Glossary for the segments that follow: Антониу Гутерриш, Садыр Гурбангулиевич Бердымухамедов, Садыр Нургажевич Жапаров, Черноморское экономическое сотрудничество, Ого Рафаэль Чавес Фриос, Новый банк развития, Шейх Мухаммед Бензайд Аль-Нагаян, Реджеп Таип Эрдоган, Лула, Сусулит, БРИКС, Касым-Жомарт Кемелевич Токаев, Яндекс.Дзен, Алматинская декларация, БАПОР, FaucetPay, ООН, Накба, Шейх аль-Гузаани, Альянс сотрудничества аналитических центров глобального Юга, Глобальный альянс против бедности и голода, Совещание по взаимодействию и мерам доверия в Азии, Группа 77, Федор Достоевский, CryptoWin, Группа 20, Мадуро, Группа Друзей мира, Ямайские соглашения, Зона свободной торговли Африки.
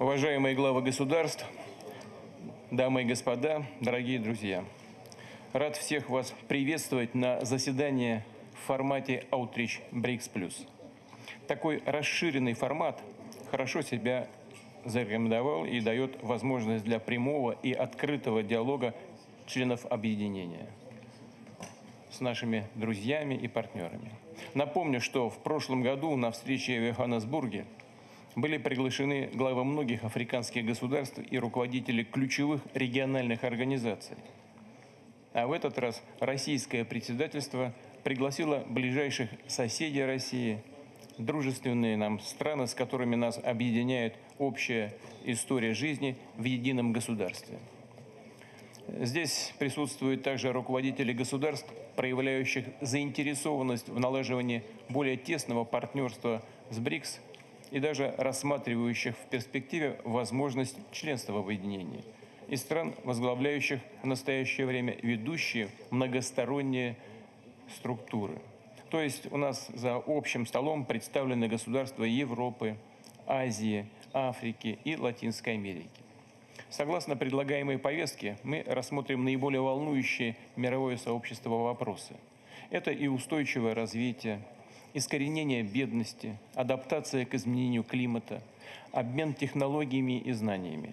Уважаемые главы государств, дамы и господа, дорогие друзья, рад всех вас приветствовать на заседании в формате Outreach BRICS+. Такой расширенный формат хорошо себя зарекомендовал и дает возможность для прямого и открытого диалога членов объединения с нашими друзьями и партнерами. Напомню, что в прошлом году на встрече в Йоханнесбурге были приглашены главы многих африканских государств и руководители ключевых региональных организаций. А в этот раз российское председательство пригласило ближайших соседей России, дружественные нам страны, с которыми нас объединяет общая история жизни в едином государстве. Здесь присутствуют также руководители государств, проявляющих заинтересованность в налаживании более тесного партнерства с БРИКС и даже рассматривающих в перспективе возможность членства в объединении, и стран, возглавляющих в настоящее время ведущие многосторонние структуры. То есть у нас за общим столом представлены государства Европы, Азии, Африки и Латинской Америки. Согласно предлагаемой повестке, мы рассмотрим наиболее волнующие мировое сообщество вопросы. Это и устойчивое развитие, искоренение бедности, адаптация к изменению климата, обмен технологиями и знаниями,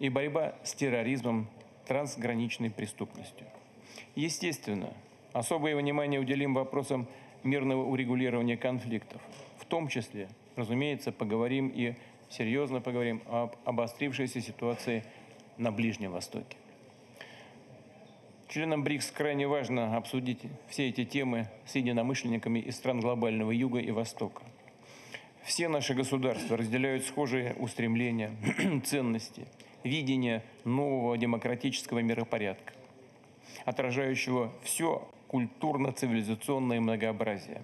и борьба с терроризмом, трансграничной преступностью. Естественно, особое внимание уделим вопросам мирного урегулирования конфликтов. В том числе, разумеется, поговорим и серьезно поговорим об обострившейся ситуации на Ближнем Востоке. Членам БРИКС крайне важно обсудить все эти темы с единомышленниками из стран глобального Юга и Востока. Все наши государства разделяют схожие устремления, ценности, видение нового демократического миропорядка, отражающего все культурно-цивилизационное многообразие,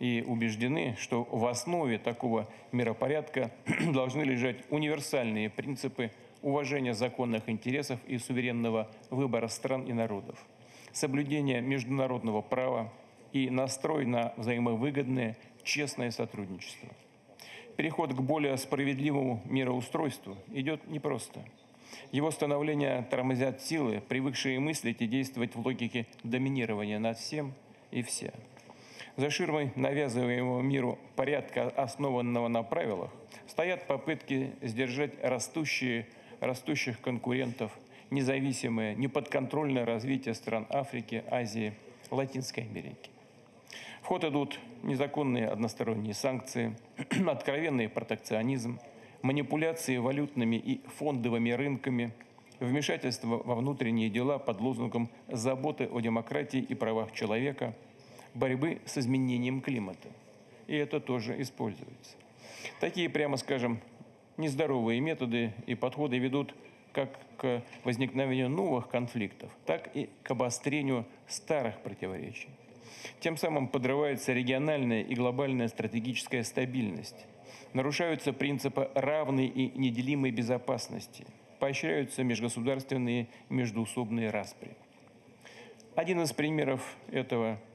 и убеждены, что в основе такого миропорядка должны лежать универсальные принципы уважения законных интересов и суверенного выбора стран и народов, соблюдение международного права и настрой на взаимовыгодное, честное сотрудничество. Переход к более справедливому мироустройству идет непросто. Его становление тормозят силы, привыкшие мыслить и действовать в логике доминирования над всем и вся. За ширмой навязываемого миру порядка, основанного на правилах, стоят попытки сдержать растущих конкурентов, независимое, неподконтрольное развитие стран Африки, Азии, Латинской Америки. В ход идут незаконные односторонние санкции, откровенный протекционизм, манипуляции валютными и фондовыми рынками, вмешательство во внутренние дела под лозунгом заботы о демократии и правах человека, борьбы с изменением климата. И это тоже используется. Такие, прямо скажем, нездоровые методы и подходы ведут как к возникновению новых конфликтов, так и к обострению старых противоречий. Тем самым подрывается региональная и глобальная стратегическая стабильность. Нарушаются принципы равной и неделимой безопасности. Поощряются межгосударственные и междуусобные распри. Один из примеров этого –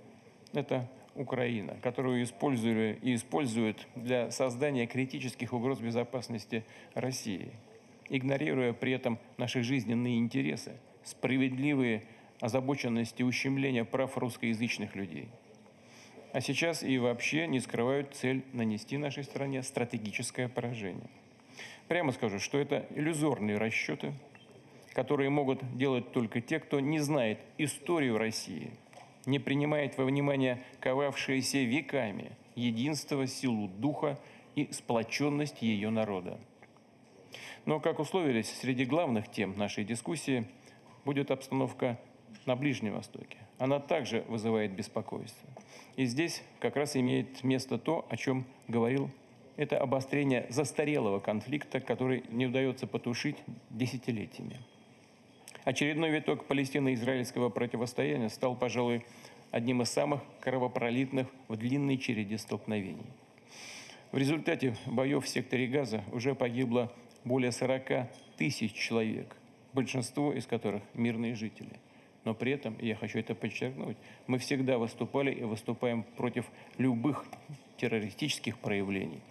это Украина, которую использовали и используют для создания критических угроз безопасности России, игнорируя при этом наши жизненные интересы, справедливые озабоченности ущемления прав русскоязычных людей. А сейчас и вообще не скрывают цель нанести нашей стране стратегическое поражение. Прямо скажу, что это иллюзорные расчеты, которые могут делать только те, кто не знает историю России, не принимает во внимание ковавшиеся веками единство, силу духа и сплоченность ее народа. Но, как условились, среди главных тем нашей дискуссии будет обстановка на Ближнем Востоке. Она также вызывает беспокойство. И здесь как раз имеет место то, о чем говорил. Это обострение застарелого конфликта, который не удается потушить десятилетиями. Очередной виток палестино-израильского противостояния стал, пожалуй, одним из самых кровопролитных в длинной череде столкновений. В результате боев в секторе Газа уже погибло более 40 тысяч человек, большинство из которых мирные жители. Но при этом, и я хочу это подчеркнуть, мы всегда выступали и выступаем против любых террористических проявлений.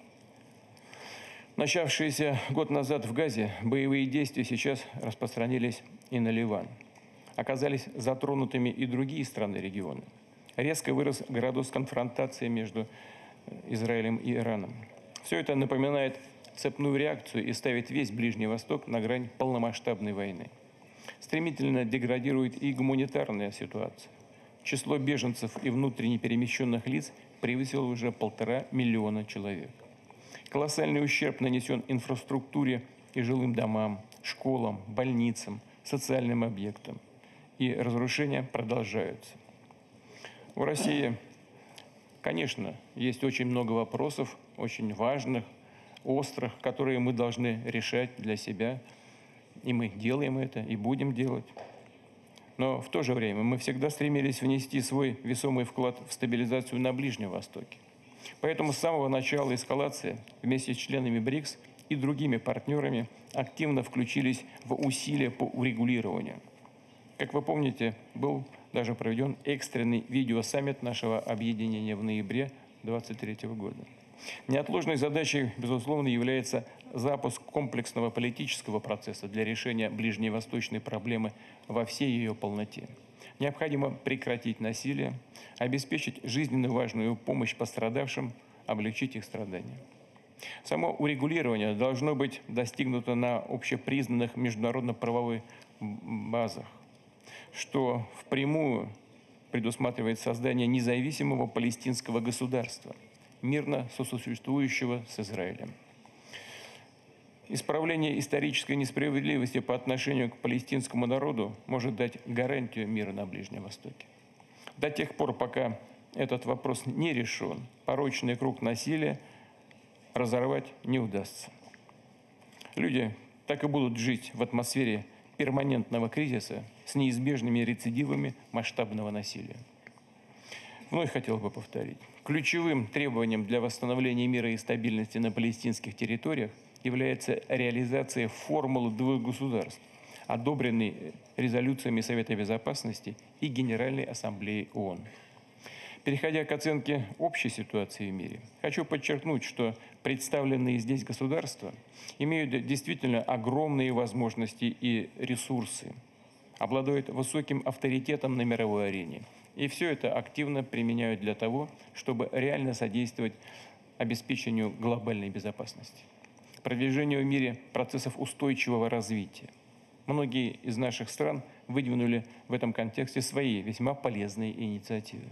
Начавшиеся год назад в Газе, боевые действия сейчас распространились и на Ливан. Оказались затронутыми и другие страны региона. Резко вырос градус конфронтации между Израилем и Ираном. Все это напоминает цепную реакцию и ставит весь Ближний Восток на грань полномасштабной войны. Стремительно деградирует и гуманитарная ситуация. Число беженцев и внутренне перемещенных лиц превысило уже 1,5 миллиона человек. Колоссальный ущерб нанесен инфраструктуре и жилым домам, школам, больницам, социальным объектам. И разрушения продолжаются. В России, конечно, есть очень много вопросов, очень важных, острых, которые мы должны решать для себя. И мы делаем это, и будем делать. Но в то же время мы всегда стремились внести свой весомый вклад в стабилизацию на Ближнем Востоке. Поэтому с самого начала эскалации вместе с членами БРИКС и другими партнерами активно включились в усилия по урегулированию. Как вы помните, был даже проведен экстренный видеосаммит нашего объединения в ноябре 2023 года. Неотложной задачей, безусловно, является запуск комплексного политического процесса для решения ближневосточной проблемы во всей ее полноте. Необходимо прекратить насилие, обеспечить жизненно важную помощь пострадавшим, облегчить их страдания. Само урегулирование должно быть достигнуто на общепризнанных международно-правовых базах, что впрямую предусматривает создание независимого палестинского государства, мирно сосуществующего с Израилем. Исправление исторической несправедливости по отношению к палестинскому народу может дать гарантию мира на Ближнем Востоке. До тех пор, пока этот вопрос не решен, порочный круг насилия разорвать не удастся. Люди так и будут жить в атмосфере перманентного кризиса с неизбежными рецидивами масштабного насилия. Вновь хотел бы повторить. Ключевым требованием для восстановления мира и стабильности на палестинских территориях является реализация формулы двух государств, одобренной резолюциями Совета Безопасности и Генеральной Ассамблеи ООН. Переходя к оценке общей ситуации в мире, хочу подчеркнуть, что представленные здесь государства имеют действительно огромные возможности и ресурсы, обладают высоким авторитетом на мировой арене. И все это активно применяют для того, чтобы реально содействовать обеспечению глобальной безопасности, продвижению в мире процессов устойчивого развития. Многие из наших стран выдвинули в этом контексте свои весьма полезные инициативы.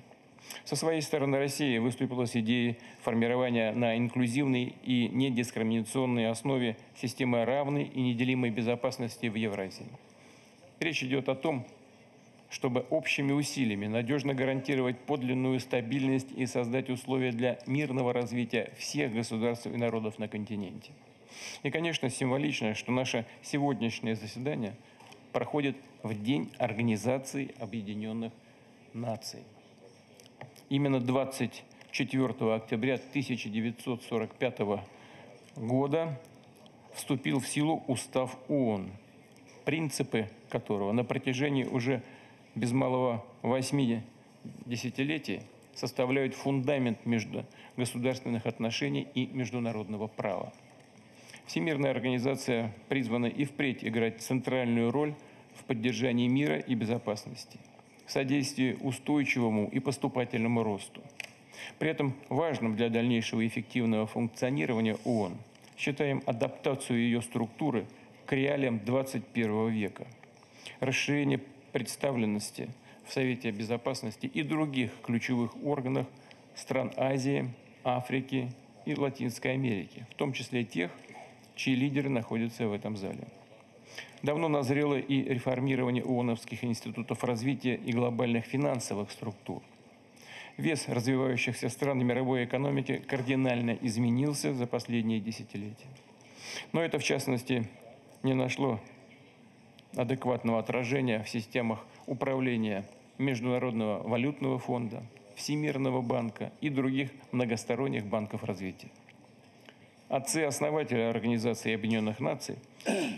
Со своей стороны Россия выступила с идеей формирования на инклюзивной и недискриминационной основе системы равной и неделимой безопасности в Евразии. Речь идет о том, чтобы общими усилиями надежно гарантировать подлинную стабильность и создать условия для мирного развития всех государств и народов на континенте. И, конечно, символично, что наше сегодняшнее заседание проходит в День Организации Объединенных Наций. Именно 24 октября 1945 года вступил в силу Устав ООН, принципы которого на протяжении уже без малого 8 десятилетий составляют фундамент междугосударственных отношений и международного права. Всемирная организация призвана и впредь играть центральную роль в поддержании мира и безопасности, в содействии устойчивому и поступательному росту. При этом важным для дальнейшего эффективного функционирования ООН считаем адаптацию ее структуры к реалиям 21 века, расширение представленности в Совете Безопасности и других ключевых органах стран Азии, Африки и Латинской Америки, в том числе тех, чьи лидеры находятся в этом зале. Давно назрело и реформирование ООНовских институтов развития и глобальных финансовых структур. Вес развивающихся стран мировой экономики кардинально изменился за последние десятилетия. Но это, в частности, не нашло адекватного отражения в системах управления Международного валютного фонда, Всемирного банка и других многосторонних банков развития. Отцы-основатели Организации Объединенных Наций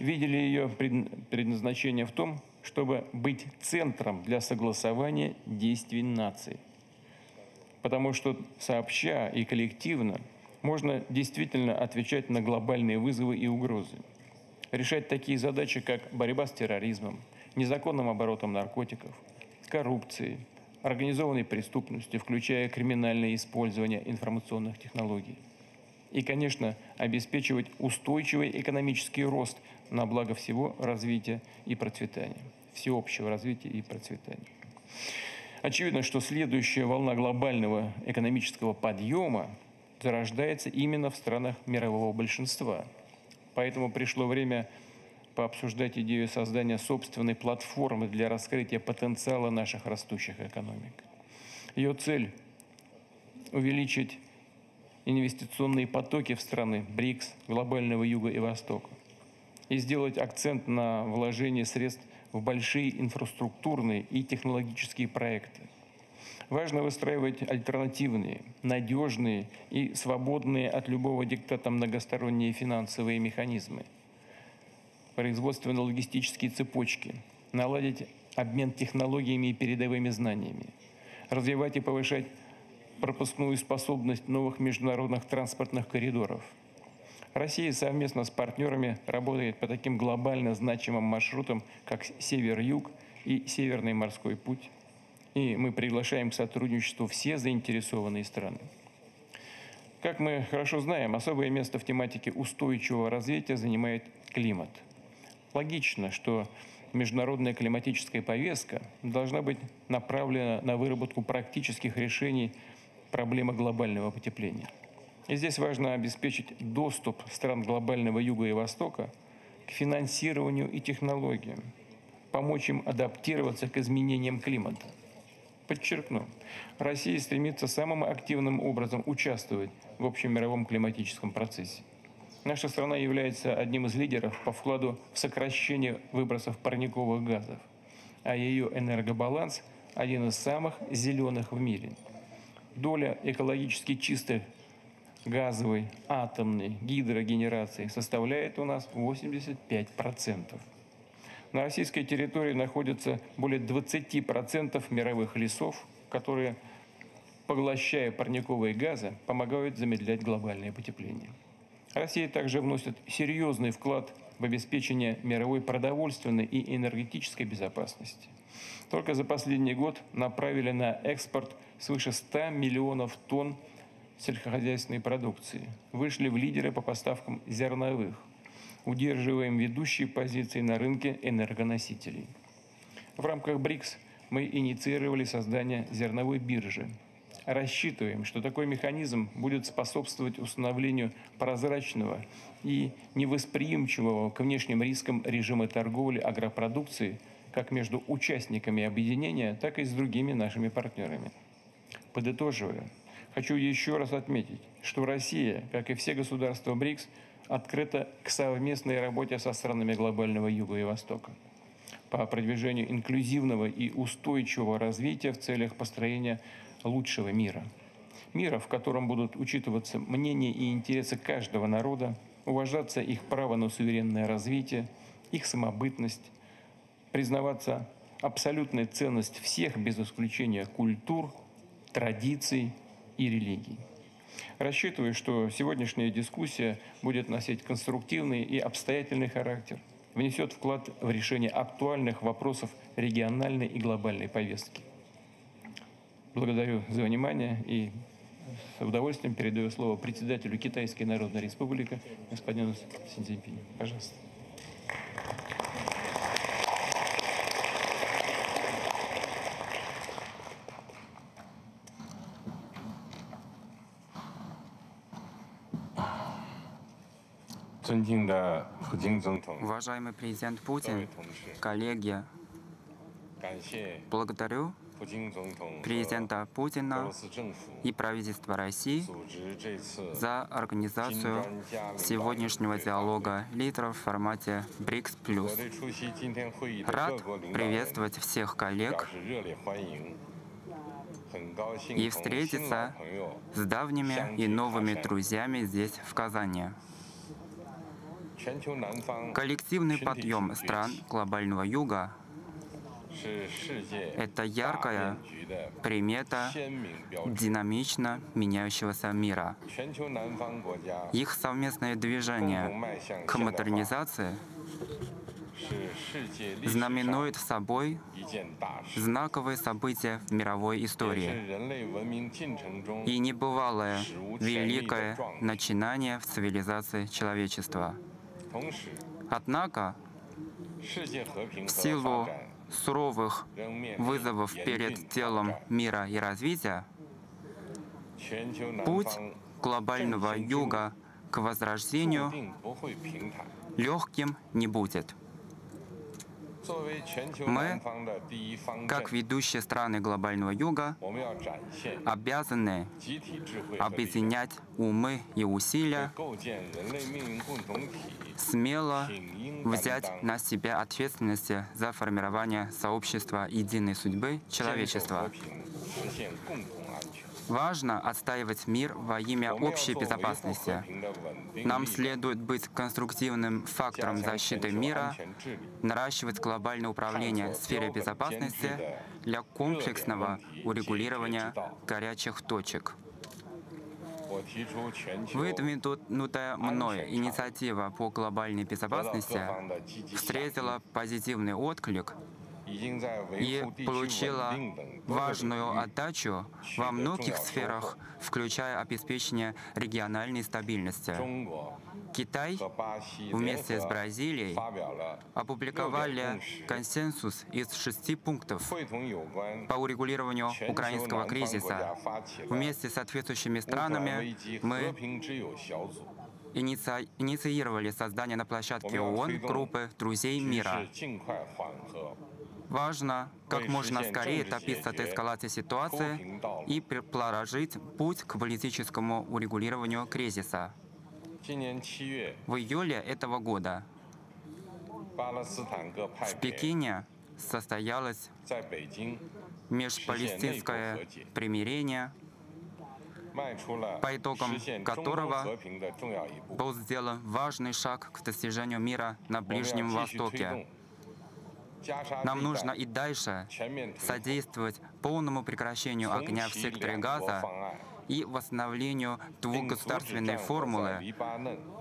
видели ее предназначение в том, чтобы быть центром для согласования действий наций, потому что сообща и коллективно можно действительно отвечать на глобальные вызовы и угрозы, решать такие задачи, как борьба с терроризмом, незаконным оборотом наркотиков, коррупцией, организованной преступностью, включая криминальное использование информационных технологий. И, конечно, обеспечивать устойчивый экономический рост на благо всего развития и процветания, всеобщего развития и процветания. Очевидно, что следующая волна глобального экономического подъема зарождается именно в странах мирового большинства. Поэтому пришло время пообсуждать идею создания собственной платформы для раскрытия потенциала наших растущих экономик. Ее цель – увеличить инвестиционные потоки в страны БРИКС, глобального Юга и Востока, и сделать акцент на вложении средств в большие инфраструктурные и технологические проекты. Важно выстраивать альтернативные, надежные и свободные от любого диктата многосторонние финансовые механизмы, производственно-логистические цепочки, наладить обмен технологиями и передовыми знаниями, развивать и повышать пропускную способность новых международных транспортных коридоров. Россия совместно с партнерами работает по таким глобально значимым маршрутам, как Север-Юг и Северный морской путь. И мы приглашаем к сотрудничеству все заинтересованные страны. Как мы хорошо знаем, особое место в тематике устойчивого развития занимает климат. Логично, что международная климатическая повестка должна быть направлена на выработку практических решений проблемы глобального потепления. И здесь важно обеспечить доступ стран глобального Юга и Востока к финансированию и технологиям, помочь им адаптироваться к изменениям климата. Подчеркну, Россия стремится самым активным образом участвовать в общемировом климатическом процессе. Наша страна является одним из лидеров по вкладу в сокращение выбросов парниковых газов, а ее энергобаланс – один из самых зеленых в мире. Доля экологически чистых газовой, атомной, гидрогенерации составляет у нас 85%. На российской территории находится более 20% мировых лесов, которые, поглощая парниковые газы, помогают замедлять глобальное потепление. Россия также вносит серьезный вклад в обеспечение мировой продовольственной и энергетической безопасности. Только за последний год направили на экспорт свыше 100 миллионов тонн сельскохозяйственной продукции, вышли в лидеры по поставкам зерновых, удерживаем ведущие позиции на рынке энергоносителей. В рамках БРИКС мы инициировали создание зерновой биржи. Рассчитываем, что такой механизм будет способствовать установлению прозрачного и невосприимчивого к внешним рискам режима торговли агропродукции как между участниками объединения, так и с другими нашими партнерами. Подытоживая, хочу еще раз отметить, что Россия, как и все государства БРИКС, открыта к совместной работе со странами глобального Юга и Востока по продвижению инклюзивного и устойчивого развития в целях построения лучшего мира. Мира, в котором будут учитываться мнения и интересы каждого народа, уважаться их право на суверенное развитие, их самобытность, признаваться абсолютная ценность всех без исключения культур, традиций и религий. Рассчитываю, что сегодняшняя дискуссия будет носить конструктивный и обстоятельный характер, внесет вклад в решение актуальных вопросов региональной и глобальной повестки. Благодарю за внимание и с удовольствием передаю слово председателю Китайской Народной Республики господину Си Цзиньпину. Пожалуйста. Уважаемый президент Путин, коллеги, благодарю президента Путина и правительство России за организацию сегодняшнего диалога лидеров в формате БРИКС+. Рад приветствовать всех коллег и встретиться с давними и новыми друзьями здесь, в Казани. Коллективный подъем стран глобального Юга Это яркая примета динамично меняющегося мира. Их совместное движение к модернизации знаменует собой знаковые события в мировой истории и небывалое великое начинание в цивилизации человечества. Однако, в силу суровых вызовов перед телом мира и развития, путь глобального юга к возрождению легким не будет. Мы, как ведущие страны глобального юга, обязаны объединять умы и усилия, смело взять на себя ответственность за формирование сообщества единой судьбы человечества. Важно отстаивать мир во имя общей безопасности. Нам следует быть конструктивным фактором защиты мира, наращивать глобальное управление в сфере безопасности для комплексного урегулирования горячих точек. Выдвинутая мной инициатива по глобальной безопасности встретила позитивный отклик и получила важную отдачу во многих сферах, включая обеспечение региональной стабильности. Китай вместе с Бразилией опубликовали консенсус из 6 пунктов по урегулированию украинского кризиса. Вместе с соответствующими странами мы инициировали создание на площадке ООН группы «Друзей мира». Важно как можно скорее отопиться от эскалации ситуации и проложить путь к политическому урегулированию кризиса. В июле этого года в Пекине состоялось межпалестинское примирение, по итогам которого был сделан важный шаг к достижению мира на Ближнем Востоке. Нам нужно и дальше содействовать полному прекращению огня в секторе Газа и восстановлению двухгосударственной формулы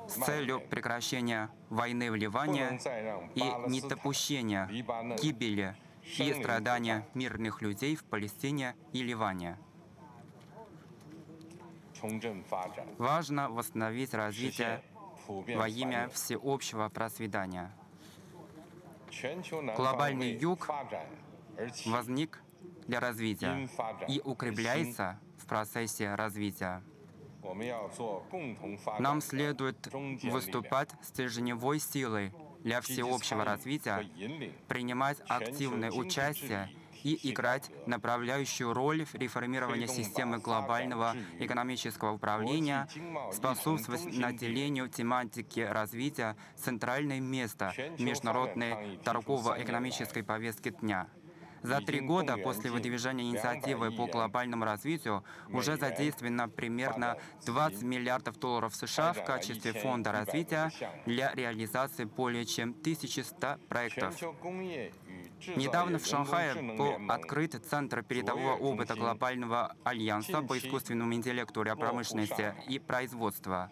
с целью прекращения войны в Ливане и недопущения гибели и страдания мирных людей в Палестине и Ливане. Важно восстановить развитие во имя всеобщего процветания. Глобальный юг возник для развития и укрепляется в процессе развития. Нам следует выступать стержневой силой для всеобщего развития, принимать активное участие и играть направляющую роль в реформировании системы глобального экономического управления, способствовать наделению тематики развития центральное место международной торгово-экономической повестки дня. За 3 года после выдвижения инициативы по глобальному развитию уже задействовано примерно $20 миллиардов США в качестве фонда развития для реализации более чем 1100 проектов. Недавно в Шанхае был открыт Центр передового опыта Глобального альянса по искусственному интеллекту для промышленности и производства.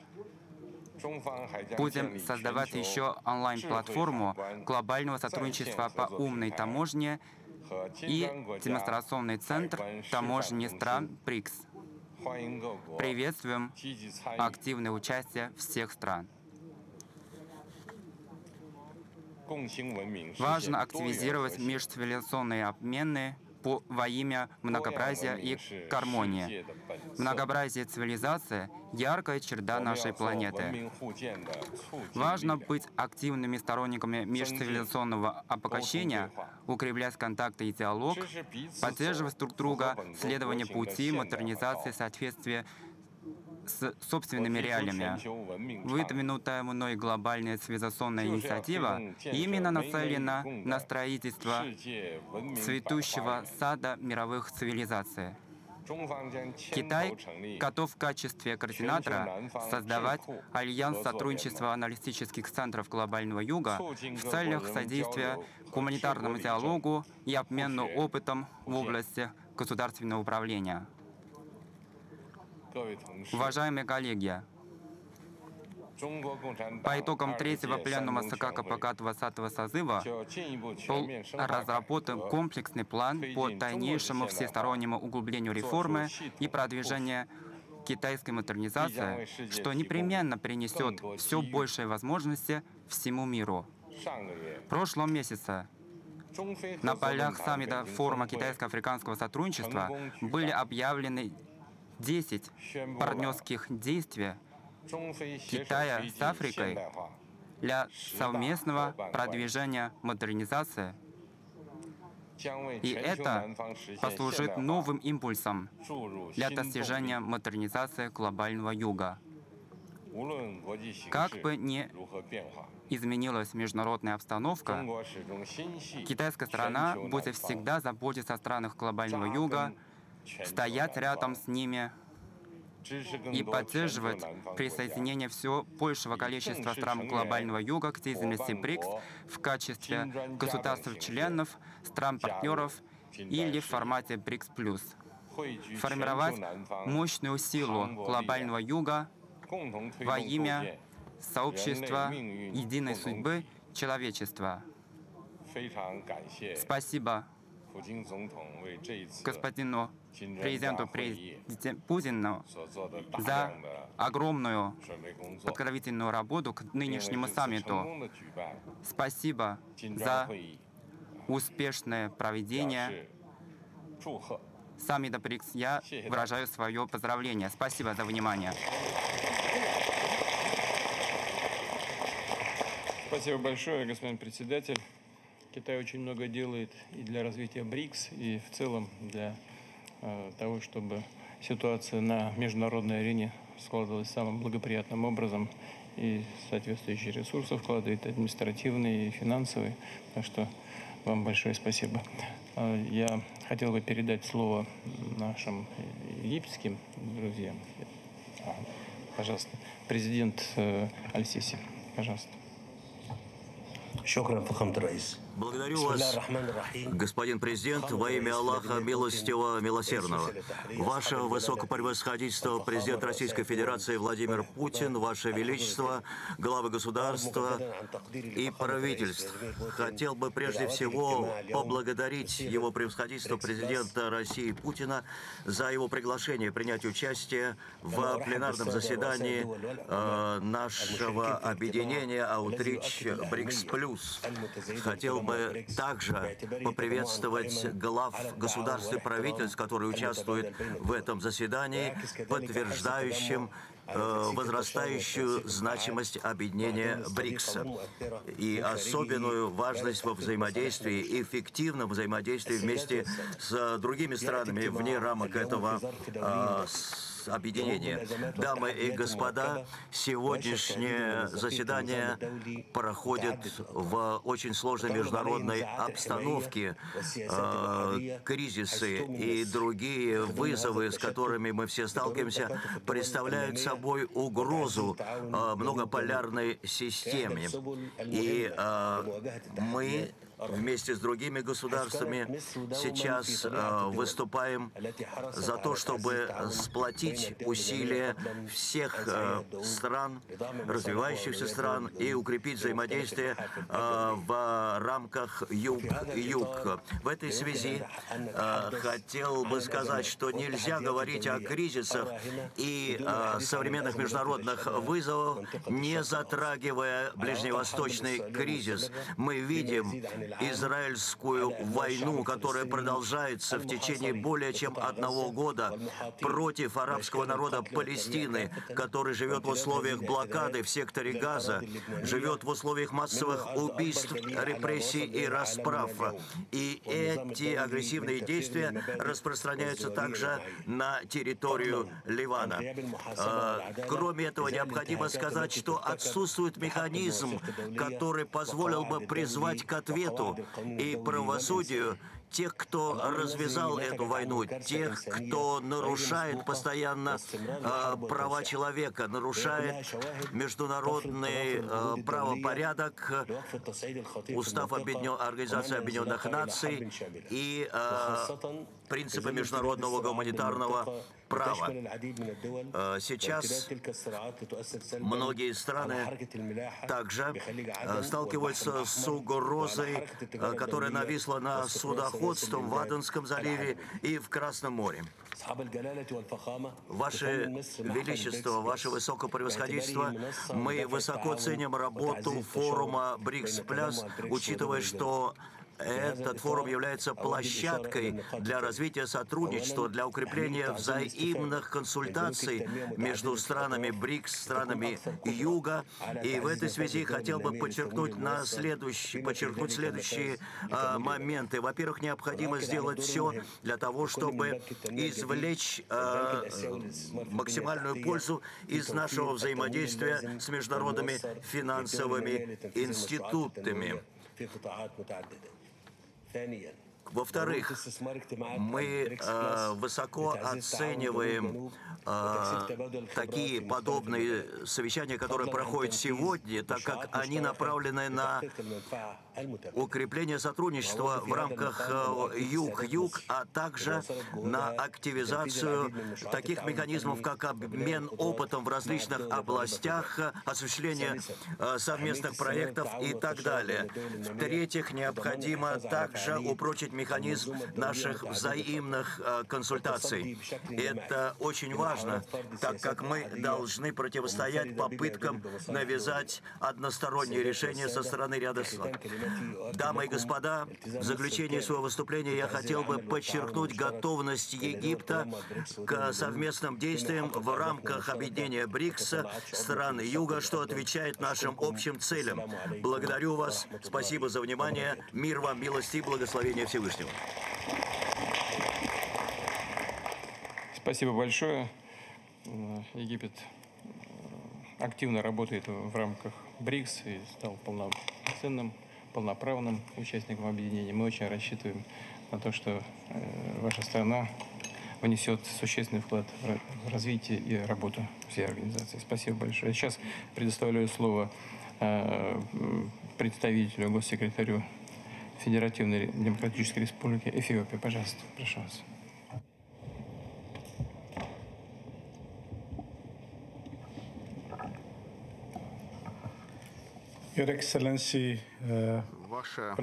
Будем создавать еще онлайн-платформу глобального сотрудничества по умной таможне и демонстрационный центр таможни стран БРИКС. Приветствуем активное участие всех стран. Важно активизировать межцивилизационные обмены во имя многообразия и гармонии. Многообразие цивилизации — яркая черта нашей планеты. Важно быть активными сторонниками межцивилизационного обогащения, укреплять контакты и диалог, поддерживать друг друга, следование пути модернизации в соответствии с собственными реалиями. Выдвинутая мной глобальная цивилизационная инициатива именно нацелена на строительство цветущего сада мировых цивилизаций. Китай готов в качестве координатора создавать Альянс сотрудничества аналитических центров глобального Юга в целях содействия гуманитарному диалогу и обмену опытом в области государственного управления. Уважаемые коллеги, по итогам третьего пленума ЦК КПК 20-го созыва был разработан комплексный план по дальнейшему всестороннему углублению реформы и продвижению китайской модернизации, что непременно принесет все большие возможности всему миру. В прошлом месяце на полях саммита форума китайско-африканского сотрудничества были объявлены 10 партнерских действий Китая с Африкой для совместного продвижения модернизации. И это послужит новым импульсом для достижения модернизации глобального Юга. Как бы ни изменилась международная обстановка, китайская страна будет всегда заботиться о странах глобального Юга, стоять рядом с ними и поддерживать присоединение все большего количества стран глобального Юга к деятельности БРИКС в качестве государств-членов, стран-партнеров или в формате БРИКС+, формировать мощную силу глобального Юга во имя сообщества единой судьбы человечества. Спасибо господину президенту Путину за огромную подготовительную работу к нынешнему саммиту. Спасибо за успешное проведение саммита БРИКС. Я выражаю свое поздравление. Спасибо за внимание. Спасибо большое, господин председатель. Китай очень много делает и для развития БРИКС, и в целом для того, чтобы ситуация на международной арене складывалась самым благоприятным образом. И соответствующие ресурсы вкладывает, административные и финансовые. Так что вам большое спасибо. Я хотел бы передать слово нашим египетским друзьям. Пожалуйста, президент Аль-Сиси. Пожалуйста. Благодарю вас, господин президент, во имя Аллаха Милостивого Милосердного. Ваше Высокопревосходительство, президент Российской Федерации Владимир Путин, Ваше Величество, главы государства и правительств. Хотел бы прежде всего поблагодарить Его Превосходительство президента России Путина за его приглашение принять участие в пленарном заседании нашего объединения «Аутрич БРИКС Плюс». Хотел бы также поприветствовать глав государств и правительств, которые участвуют в этом заседании, подтверждающим возрастающую значимость объединения БРИКС и особенную важность во взаимодействии и эффективном взаимодействии вместе с другими странами вне рамок этого объединения. Дамы и господа, сегодняшнее заседание проходит в очень сложной международной обстановке. Кризисы и другие вызовы, с которыми мы все сталкиваемся, представляют собой угрозу многополярной системе. И мы вместе с другими государствами сейчас выступаем за то, чтобы сплотить усилия всех стран, развивающихся стран, и укрепить взаимодействие в рамках Юг-Юг. В этой связи хотел бы сказать, что нельзя говорить о кризисах и современных международных вызовах, не затрагивая ближневосточный кризис. Мы видим израильскую войну, которая продолжается в течение более чем 1 года против арабского народа Палестины, который живет в условиях блокады в секторе Газа, живет в условиях массовых убийств, репрессий и расправ. И эти агрессивные действия распространяются также на территорию Ливана. Кроме этого, необходимо сказать, что отсутствует механизм, который позволил бы призвать к ответу свету и правосудию тех, кто развязал эту войну, тех, кто нарушает постоянно права человека, нарушает международный правопорядок, Устав Организации Объединенных Наций и принципы международного гуманитарного права. Сейчас многие страны также сталкиваются с угрозой, которая нависла на судоходством в Аденском заливе и в Красном море. Ваше Величество, Ваше Высокопревосходительство, мы высоко ценим работу форума БРИКС+, учитывая, что этот форум является площадкой для развития сотрудничества, для укрепления взаимных консультаций между странами БРИКС, странами Юга. И в этой связи хотел бы подчеркнуть следующие моменты. Во-первых, необходимо сделать все для того, чтобы извлечь максимальную пользу из нашего взаимодействия с международными финансовыми институтами. Во-вторых, мы высоко оцениваем такие подобные совещания, которые проходят сегодня, так как они направлены на укрепление сотрудничества в рамках Юг-Юг, а также на активизацию таких механизмов, как обмен опытом в различных областях, осуществление совместных проектов и так далее. В-третьих, необходимо также упрочить механизм наших взаимных консультаций. Это очень важно, так как мы должны противостоять попыткам навязать односторонние решения со стороны ряда стран. Дамы и господа, в заключении своего выступления я хотел бы подчеркнуть готовность Египта к совместным действиям в рамках объединения БРИКС, стран Юга, что отвечает нашим общим целям. Благодарю вас, спасибо за внимание, мир вам, милости и благословения Всевышнего. Спасибо большое. Египет активно работает в рамках БРИКС и стал полноправным участником объединения. Мы очень рассчитываем на то, что ваша страна внесет существенный вклад в развитие и работу всей организации. Спасибо большое. Сейчас предоставляю слово представителю, госсекретарю Федеративной Демократической Республики Эфиопия. Пожалуйста, прошу вас. Ваше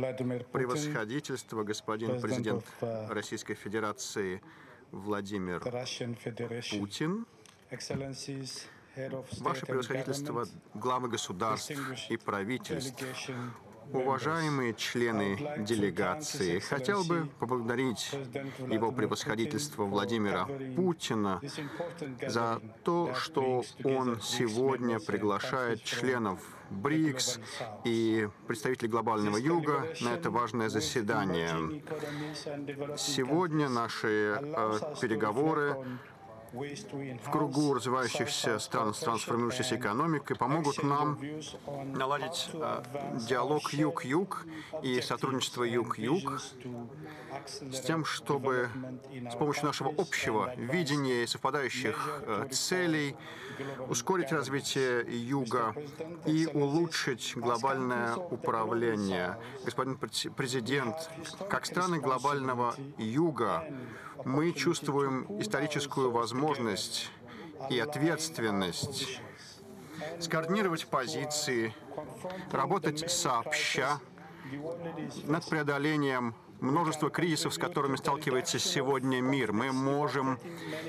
Превосходительство, господин президент Российской Федерации Владимир Путин, Ваше Превосходительство, главы государств и правительств, уважаемые члены делегации, хотел бы поблагодарить его превосходительство Владимира Путина за то, что он сегодня приглашает членов БРИКС и представителей глобального Юга на это важное заседание. Сегодня наши переговоры в кругу развивающихся стран с трансформирующейся экономикой помогут нам наладить диалог Юг-Юг и сотрудничество Юг-Юг с тем, чтобы с помощью нашего общего видения и совпадающих целей ускорить развитие Юга и улучшить глобальное управление. Господин президент, как страны глобального Юга, мы чувствуем историческую возможность и ответственность скоординировать позиции, работать сообща над преодолением множества кризисов, с которыми сталкивается сегодня мир. Мы можем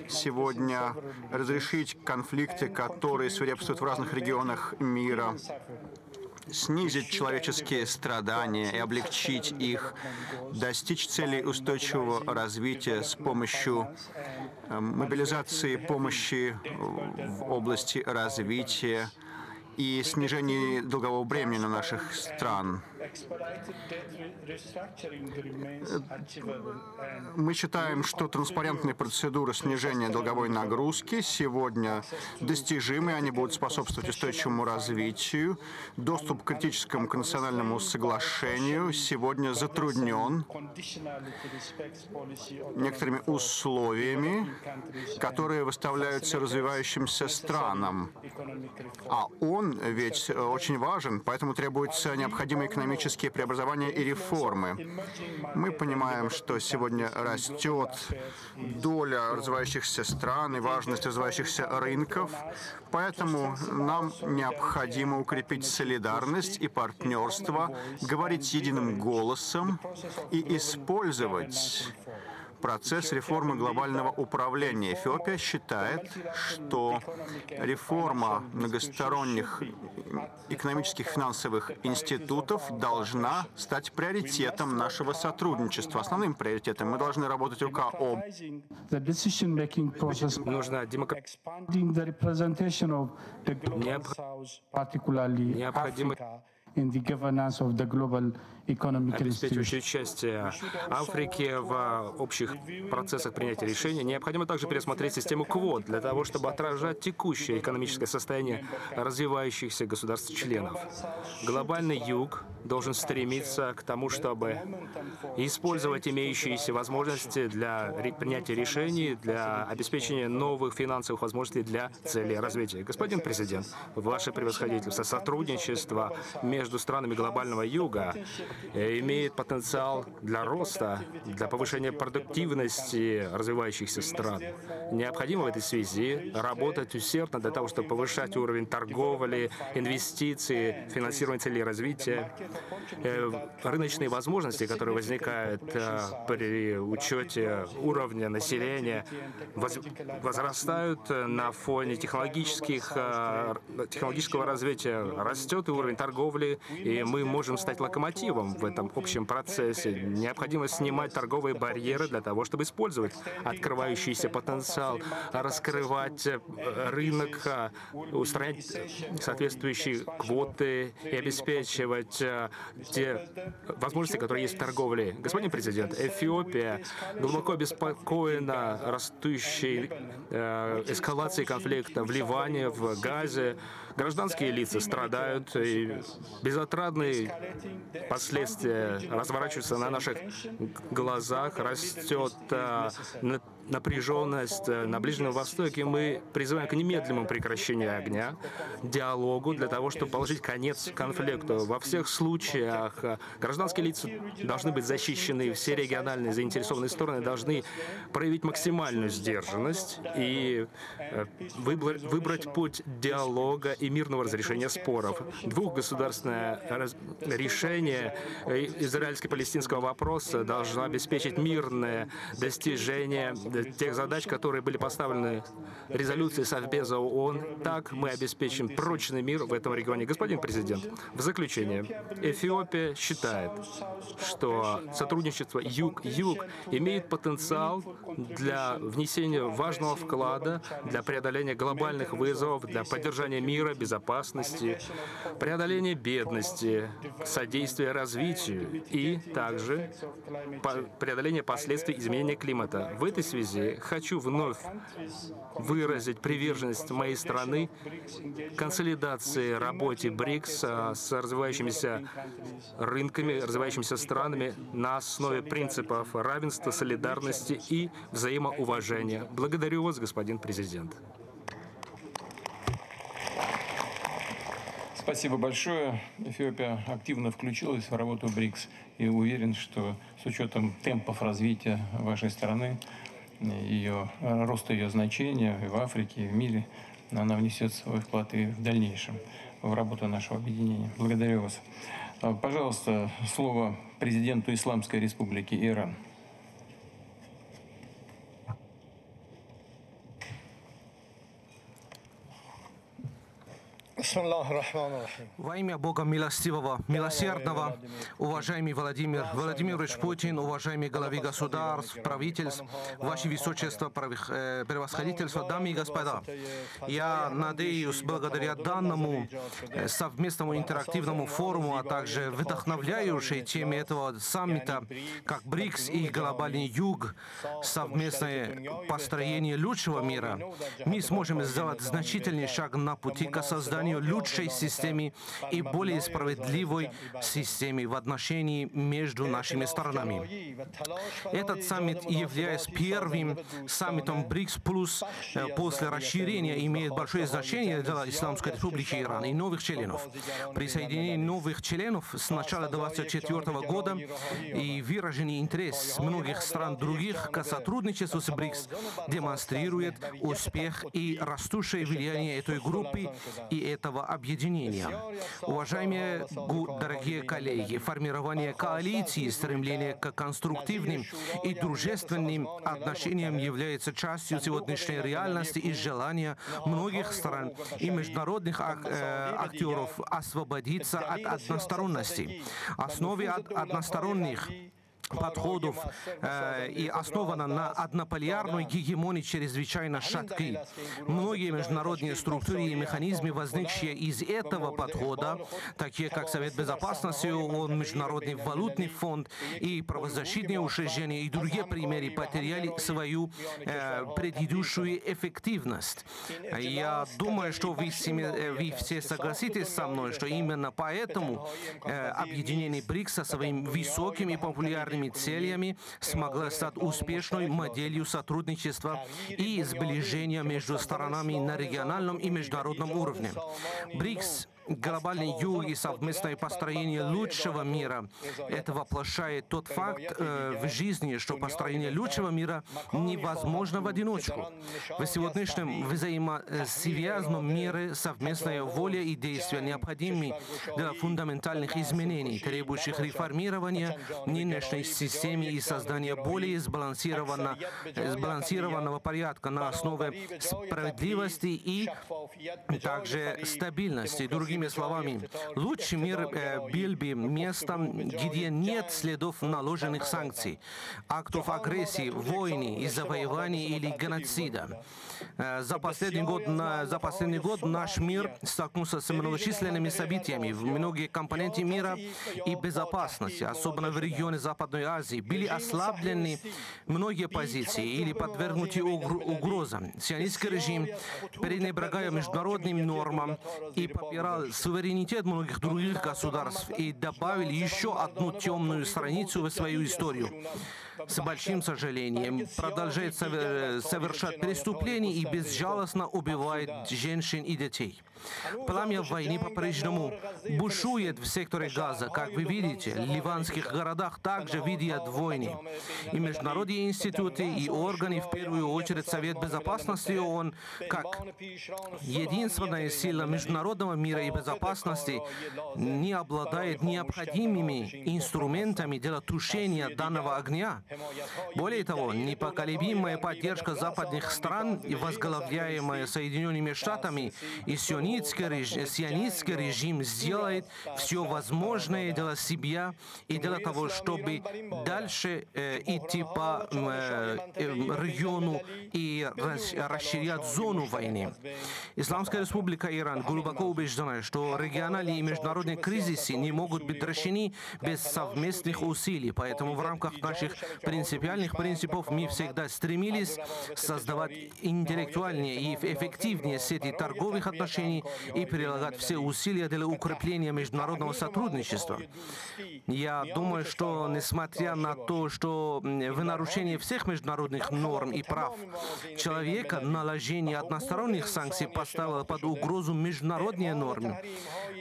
сегодня разрешить конфликты, которые свирепствуют в разных регионах мира, снизить человеческие страдания и облегчить их, достичь целей устойчивого развития с помощью мобилизации помощи в области развития и снижении долгового бремени на наших стран. Мы считаем, что транспарентные процедуры снижения долговой нагрузки сегодня достижимы, они будут способствовать устойчивому развитию. Доступ к критическому конституциональному соглашению сегодня затруднен некоторыми условиями, которые выставляются развивающимся странам. А он ведь очень важен, поэтому требуются необходимые экономические преобразования и реформы. Мы понимаем, что сегодня растет доля развивающихся стран и важность развивающихся рынков, поэтому нам необходимо укрепить солидарность и партнерство, говорить единым голосом и использовать процесс реформы глобального управления. Эфиопия считает, что реформа многосторонних экономических и финансовых институтов должна стать приоритетом нашего сотрудничества. Основным приоритетом мы должны работать рука об. Необходимо обеспечивать участие Африки в общих процессах принятия решений. Необходимо также пересмотреть систему квот для того, чтобы отражать текущее экономическое состояние развивающихся государств-членов. Глобальный Юг должен стремиться к тому, чтобы использовать имеющиеся возможности для принятия решений, для обеспечения новых финансовых возможностей для целей развития. Господин президент, ваше превосходительство, сотрудничество между странами глобального Юга имеет потенциал для роста, для повышения продуктивности развивающихся стран. Необходимо в этой связи работать усердно для того, чтобы повышать уровень торговли, инвестиций, финансирования целей развития, рыночные возможности, которые возникают при учете уровня населения, возрастают на фоне технологического развития, растет и уровень торговли, и мы можем стать локомотивом в этом общем процессе. Необходимо снимать торговые барьеры для того, чтобы использовать открывающийся потенциал, раскрывать рынок, устранять соответствующие квоты и обеспечивать те возможности, которые есть в торговле. Господин президент, Эфиопия глубоко обеспокоена растущей эскалацией конфликта в Ливане, в Газе. Гражданские лица страдают, и безотрадные последствия разворачиваются на наших глазах, растет напряженность на Ближнем Востоке. Мы призываем к немедленному прекращению огня, диалогу для того, чтобы положить конец конфликту. Во всех случаях гражданские лица должны быть защищены, все региональные заинтересованные стороны должны проявить максимальную сдержанность и выбрать путь диалога и мирного разрешения споров. Двухгосударственное решение израильско-палестинского вопроса должно обеспечить мирное достижение тех задач, которые были поставлены резолюцией Совбеза ООН. Так мы обеспечим прочный мир в этом регионе. Господин президент, в заключение, Эфиопия считает, что сотрудничество Юг-Юг имеет потенциал для внесения важного вклада, для преодоления глобальных вызовов, для поддержания мира, безопасности, преодоления бедности, содействия развитию и также преодоления последствий изменения климата. В этой связи хочу вновь выразить приверженность моей страны консолидации работе БРИКС с развивающимися рынками, развивающимися странами на основе принципов равенства, солидарности и взаимоуважения. Благодарю вас, господин президент. Спасибо большое. Эфиопия активно включилась в работу БРИКС и уверен, что с учетом темпов развития вашей страны, роста ее значения и в Африке, и в мире, она внесет свой вклад и в дальнейшем в работу нашего объединения. Благодарю вас. Пожалуйста, слово президенту Исламской Республики Иран. Во имя Бога милостивого, милосердного, уважаемый Владимир Владимирович Путин, уважаемые главы государств, правительств, ваше высочество, превосходительство, дамы и господа, я надеюсь, благодаря данному совместному интерактивному форуму, а также вдохновляющей теме этого саммита, как БРИКС и Глобальный Юг, совместное построение лучшего мира, мы сможем сделать значительный шаг на пути к созданию лучшей системы и более справедливой системы в отношении между нашими сторонами. Этот саммит, являясь первым саммитом БРИКС+, после расширения, имеет большое значение для Исламской Республики Иран и новых членов. Присоединение новых членов с начала 2024 года и выраженный интерес многих стран других к сотрудничеству с БРИКС демонстрирует успех и растущее влияние этой группы и этого объединения. Уважаемые, дорогие коллеги, формирование коалиции, стремление к конструктивным и дружественным отношениям является частью сегодняшней реальности и желания многих стран и международных актеров освободиться от односторонности. Основе от односторонних подходов и основана на однополярной гегемонии чрезвычайно шатки. Многие международные структуры и механизмы, возникшие из этого подхода, такие как Совет Безопасности, ООН, Международный валютный фонд и правозащитные учреждения и другие примеры, потеряли свою предыдущую эффективность. Я думаю, что вы все согласитесь со мной, что именно поэтому объединение БРИКС со своим высоким и популярным целями смогла стать успешной моделью сотрудничества и сближения между сторонами на региональном и международном уровне. БРИКС, Глобальный Юг и совместное построение лучшего мира — это воплощает тот факт в жизни, что построение лучшего мира невозможно в одиночку. В сегодняшнем взаимосвязанном мире совместная воля и действия необходимы для фундаментальных изменений, требующих реформирования нынешней системы и создания более сбалансированного порядка на основе справедливости и также стабильности. Другими словами, лучший мир был бы местом, где нет следов наложенных санкций, актов агрессии, войны и завоеваний или геноцида. За последний год наш мир столкнулся с многочисленными событиями. Многие компоненты мира и безопасности, особенно в регионе Западной Азии, были ослаблены многие позиции или подвергнуты угрозам. Сионистский режим, пренебрегая международным нормам, и попирал суверенитет многих других государств и добавил еще одну темную страницу в свою историю. С большим сожалением продолжает совершать преступления и безжалостно убивает женщин и детей. Пламя войны по-прежнему бушует в секторе Газа, как вы видите, в ливанских городах также видят войны. И международные институты и органы, в первую очередь Совет Безопасности ООН, как единственная сила международного мира и безопасности, не обладает необходимыми инструментами для тушения данного огня. Более того, непоколебимая поддержка западных стран, возглавляемая Соединенными Штатами, и сионистский режим сделает все возможное для себя и для того, чтобы дальше идти по региону и расширять зону войны. Исламская Республика Иран глубоко убеждена, что региональные и международные кризисы не могут быть решены без совместных усилий, поэтому в рамках наших принципиальных принципов мы всегда стремились создавать интеллектуальные и эффективные сети торговых отношений и прилагать все усилия для укрепления международного сотрудничества. Я думаю, что несмотря на то, что в нарушении всех международных норм и прав человека наложение односторонних санкций поставило под угрозу международные нормы,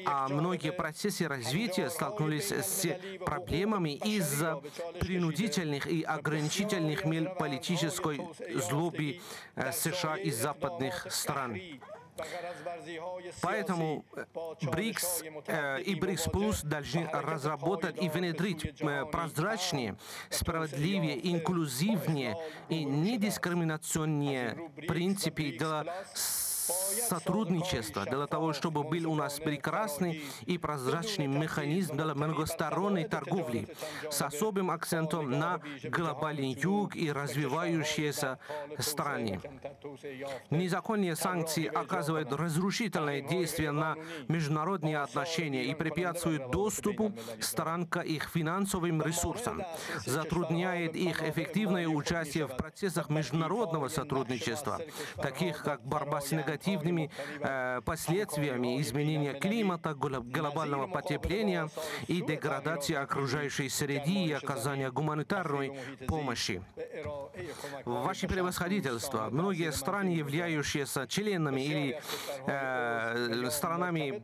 а многие процессы развития столкнулись с проблемами из-за принудительных и ограничительных мер политической злобы США и западных стран. Поэтому БРИКС и БРИКС Плюс должны разработать и внедрить прозрачнее, справедливее, инклюзивнее и недискриминационные принципы для сотрудничества, для того, чтобы был у нас прекрасный и прозрачный механизм для многосторонней торговли с особым акцентом на глобальный юг и развивающиеся страны. Незаконные санкции оказывают разрушительное действие на международные отношения и препятствуют доступу стран к их финансовым ресурсам, затрудняет их эффективное участие в процессах международного сотрудничества, таких как борьба с негативными последствиями изменения климата, глобального потепления и деградации окружающей среды и оказания гуманитарной помощи. Ваше превосходительство, многие страны, являющиеся членами или странами,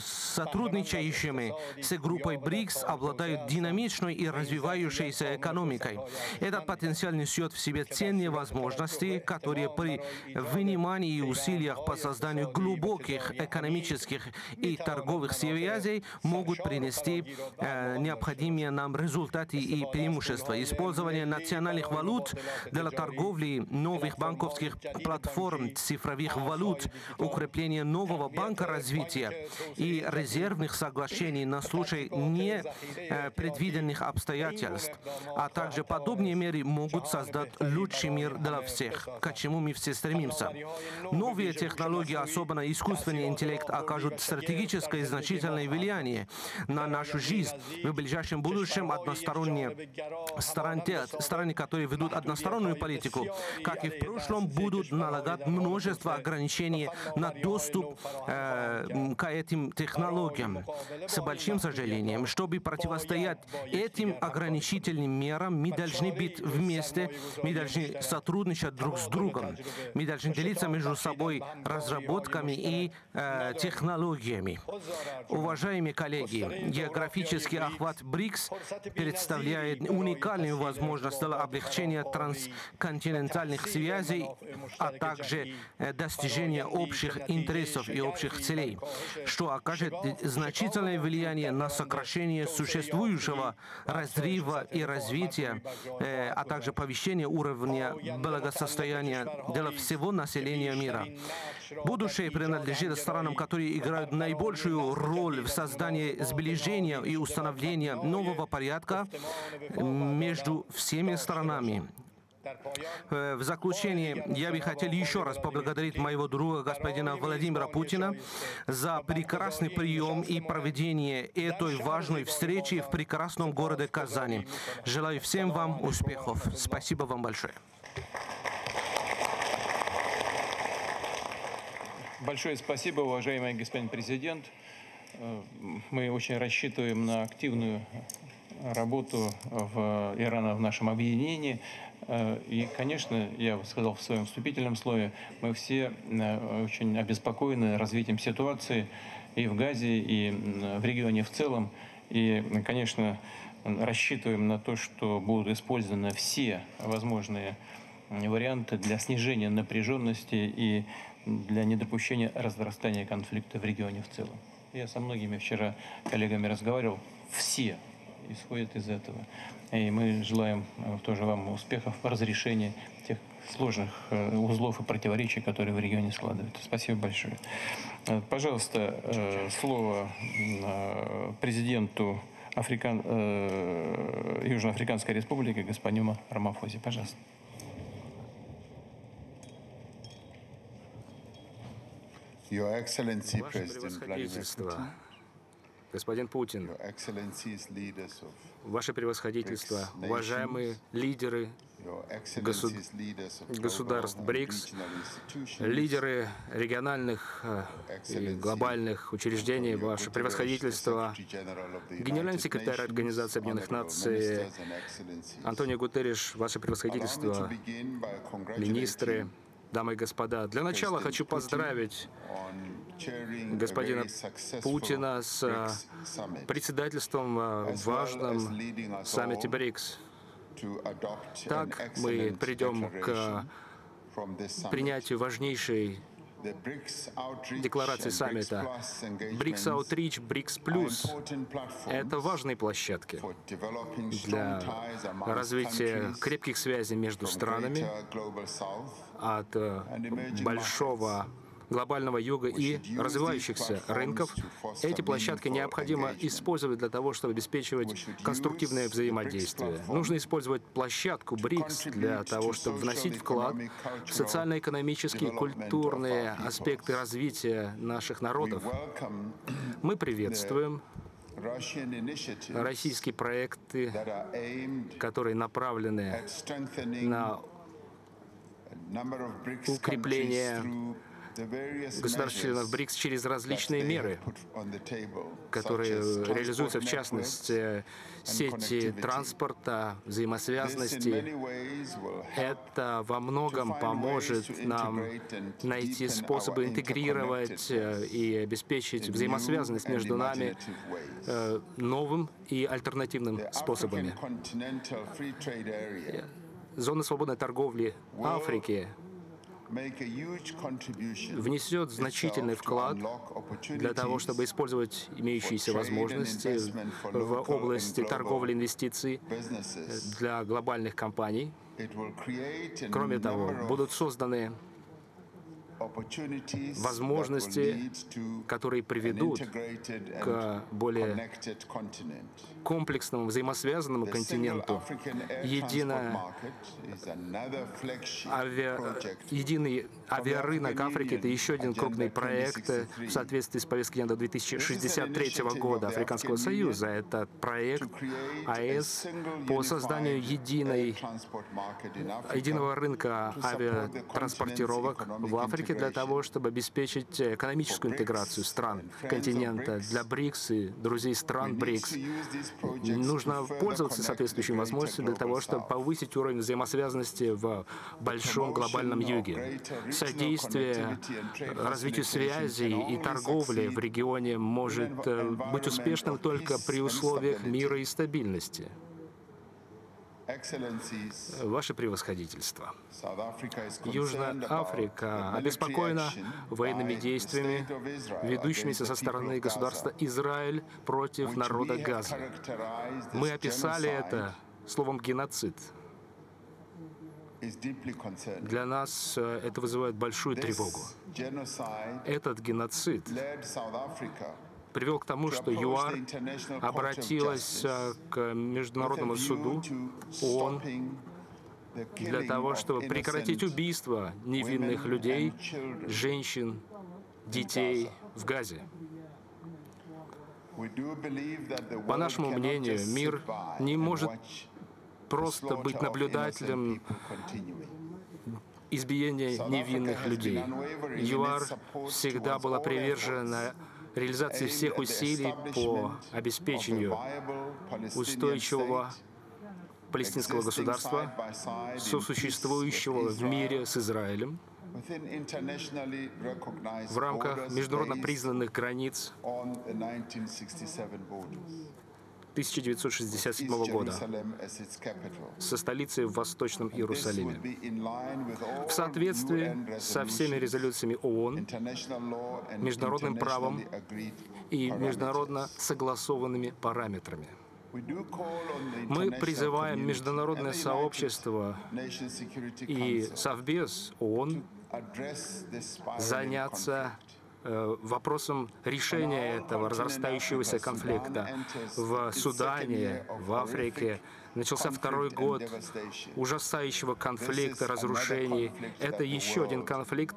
сотрудничающими с группой БРИКС, обладают динамичной и развивающейся экономикой. Этот потенциал несет в себе ценные возможности, которые при внимании и усилиях по созданию глубоких экономических и торговых связей могут принести необходимые нам результаты и преимущества. Использование национальных валют для торговли, новых банковских платформ, цифровых валют, укрепление нового банка развития и резервных соглашений на случай непредвиденных обстоятельств, а также подобные меры могут создать лучший мир для всех, к чему мы все стремимся. Новые технологии, особенно искусственный интеллект, окажут стратегическое и значительное влияние на нашу жизнь. В ближайшем будущем односторонние страны, которые ведут одностороннюю политику, как и в прошлом, будут налагать множество ограничений на доступ к этим технологиям. С большим сожалением, чтобы противостоять этим ограничительным мерам, мы должны быть вместе, мы должны сотрудничать друг с другом, мы должны делиться между собой разработками и технологиями. Уважаемые коллеги, географический охват БРИКС представляет уникальную возможность для облегчения трансконтинентальных связей, а также достижения общих интересов и общих целей, что окажет значительное влияние на сокращение существующего разрыва и развития, а также повышение уровня благосостояния для всего населения мира. Будущее принадлежит странам, которые играют наибольшую роль в создании сближения и установления нового порядка между всеми странами. В заключение я бы хотел еще раз поблагодарить моего друга господина Владимира Путина за прекрасный прием и проведение этой важной встречи в прекрасном городе Казани. Желаю всем вам успехов. Спасибо вам большое. Большое спасибо, уважаемый господин президент. Мы очень рассчитываем на активную работу Ирана в нашем объединении. И, конечно, я сказал в своем вступительном слове, мы все очень обеспокоены развитием ситуации и в Газе, и в регионе в целом. И, конечно, рассчитываем на то, что будут использованы все возможные варианты для снижения напряженности и для недопущения разрастания конфликта в регионе в целом. Я со многими вчера коллегами разговаривал, все исходят из этого. И мы желаем тоже вам успехов в разрешении тех сложных узлов и противоречий, которые в регионе складываются. Спасибо большое. Пожалуйста, слово президенту Южноафриканской Республики господину Рамафозе. Пожалуйста. Your Excellency, President Vladimir Putin. Господин Путин, Ваше превосходительство, уважаемые лидеры государств БРИКС, лидеры региональных и глобальных учреждений, Ваше превосходительство, генеральный секретарь Организации Объединенных Наций Антониу Гутерриш, Ваше превосходительство, министры, дамы и господа, для начала хочу поздравить господина Путина с председательством в важном саммите БРИКС. Так мы придем к принятию важнейшей декларации саммита. БРИКС Outreach, БРИКС Плюс — это важные площадки для развития крепких связей между странами от большого глобального юга и развивающихся рынков. Эти площадки необходимо использовать для того, чтобы обеспечивать конструктивное взаимодействие. Нужно использовать площадку БРИКС для того, чтобы вносить вклад в социально-экономические и культурные аспекты развития наших народов. Мы приветствуем российские проекты, которые направлены на укрепление государств-членов БРИКС через различные меры, которые реализуются, в частности, сети транспорта, взаимосвязанности. Это во многом поможет нам найти способы интегрировать и обеспечить взаимосвязанность между нами новым и альтернативным способами. Зона свободной торговли Африки внесет значительный вклад для того, чтобы использовать имеющиеся возможности в области торговли и инвестиций для глобальных компаний. Кроме того, будут созданы возможности, которые приведут к более комплексному, взаимосвязанному континенту. Единый авиарынок Африки – это еще один крупный проект в соответствии с повесткой до 2063 года Африканского союза. Это проект АЭС по созданию единого рынка авиатранспортировок в Африке, для того, чтобы обеспечить экономическую интеграцию стран континента. Для БРИКС и друзей стран БРИКС нужно пользоваться соответствующими возможностями для того, чтобы повысить уровень взаимосвязанности в большом глобальном юге. Содействие развитию связей и торговли в регионе может быть успешным только при условиях мира и стабильности. Ваше превосходительство, Южная Африка обеспокоена военными действиями, ведущимися со стороны государства Израиль против народа Газы. Мы описали это словом «геноцид». Для нас это вызывает большую тревогу. Этот геноцид привел к тому, что ЮАР обратилась к Международному суду ООН для того, чтобы прекратить убийство невинных людей, женщин, детей в Газе. По нашему мнению, мир не может просто быть наблюдателем избиения невинных людей. ЮАР всегда была привержена реализации всех усилий по обеспечению устойчивого палестинского государства, сосуществующего в мире с Израилем, в рамках международно признанных границ 1967 года со столицей в Восточном Иерусалиме. В соответствии со всеми резолюциями ООН, международным правом и международно согласованными параметрами. Мы призываем международное сообщество и Совбез ООН заняться вопросом решения этого разрастающегося конфликта в Судане, в Африке. Начался второй год ужасающего конфликта, разрушений. Это еще один конфликт,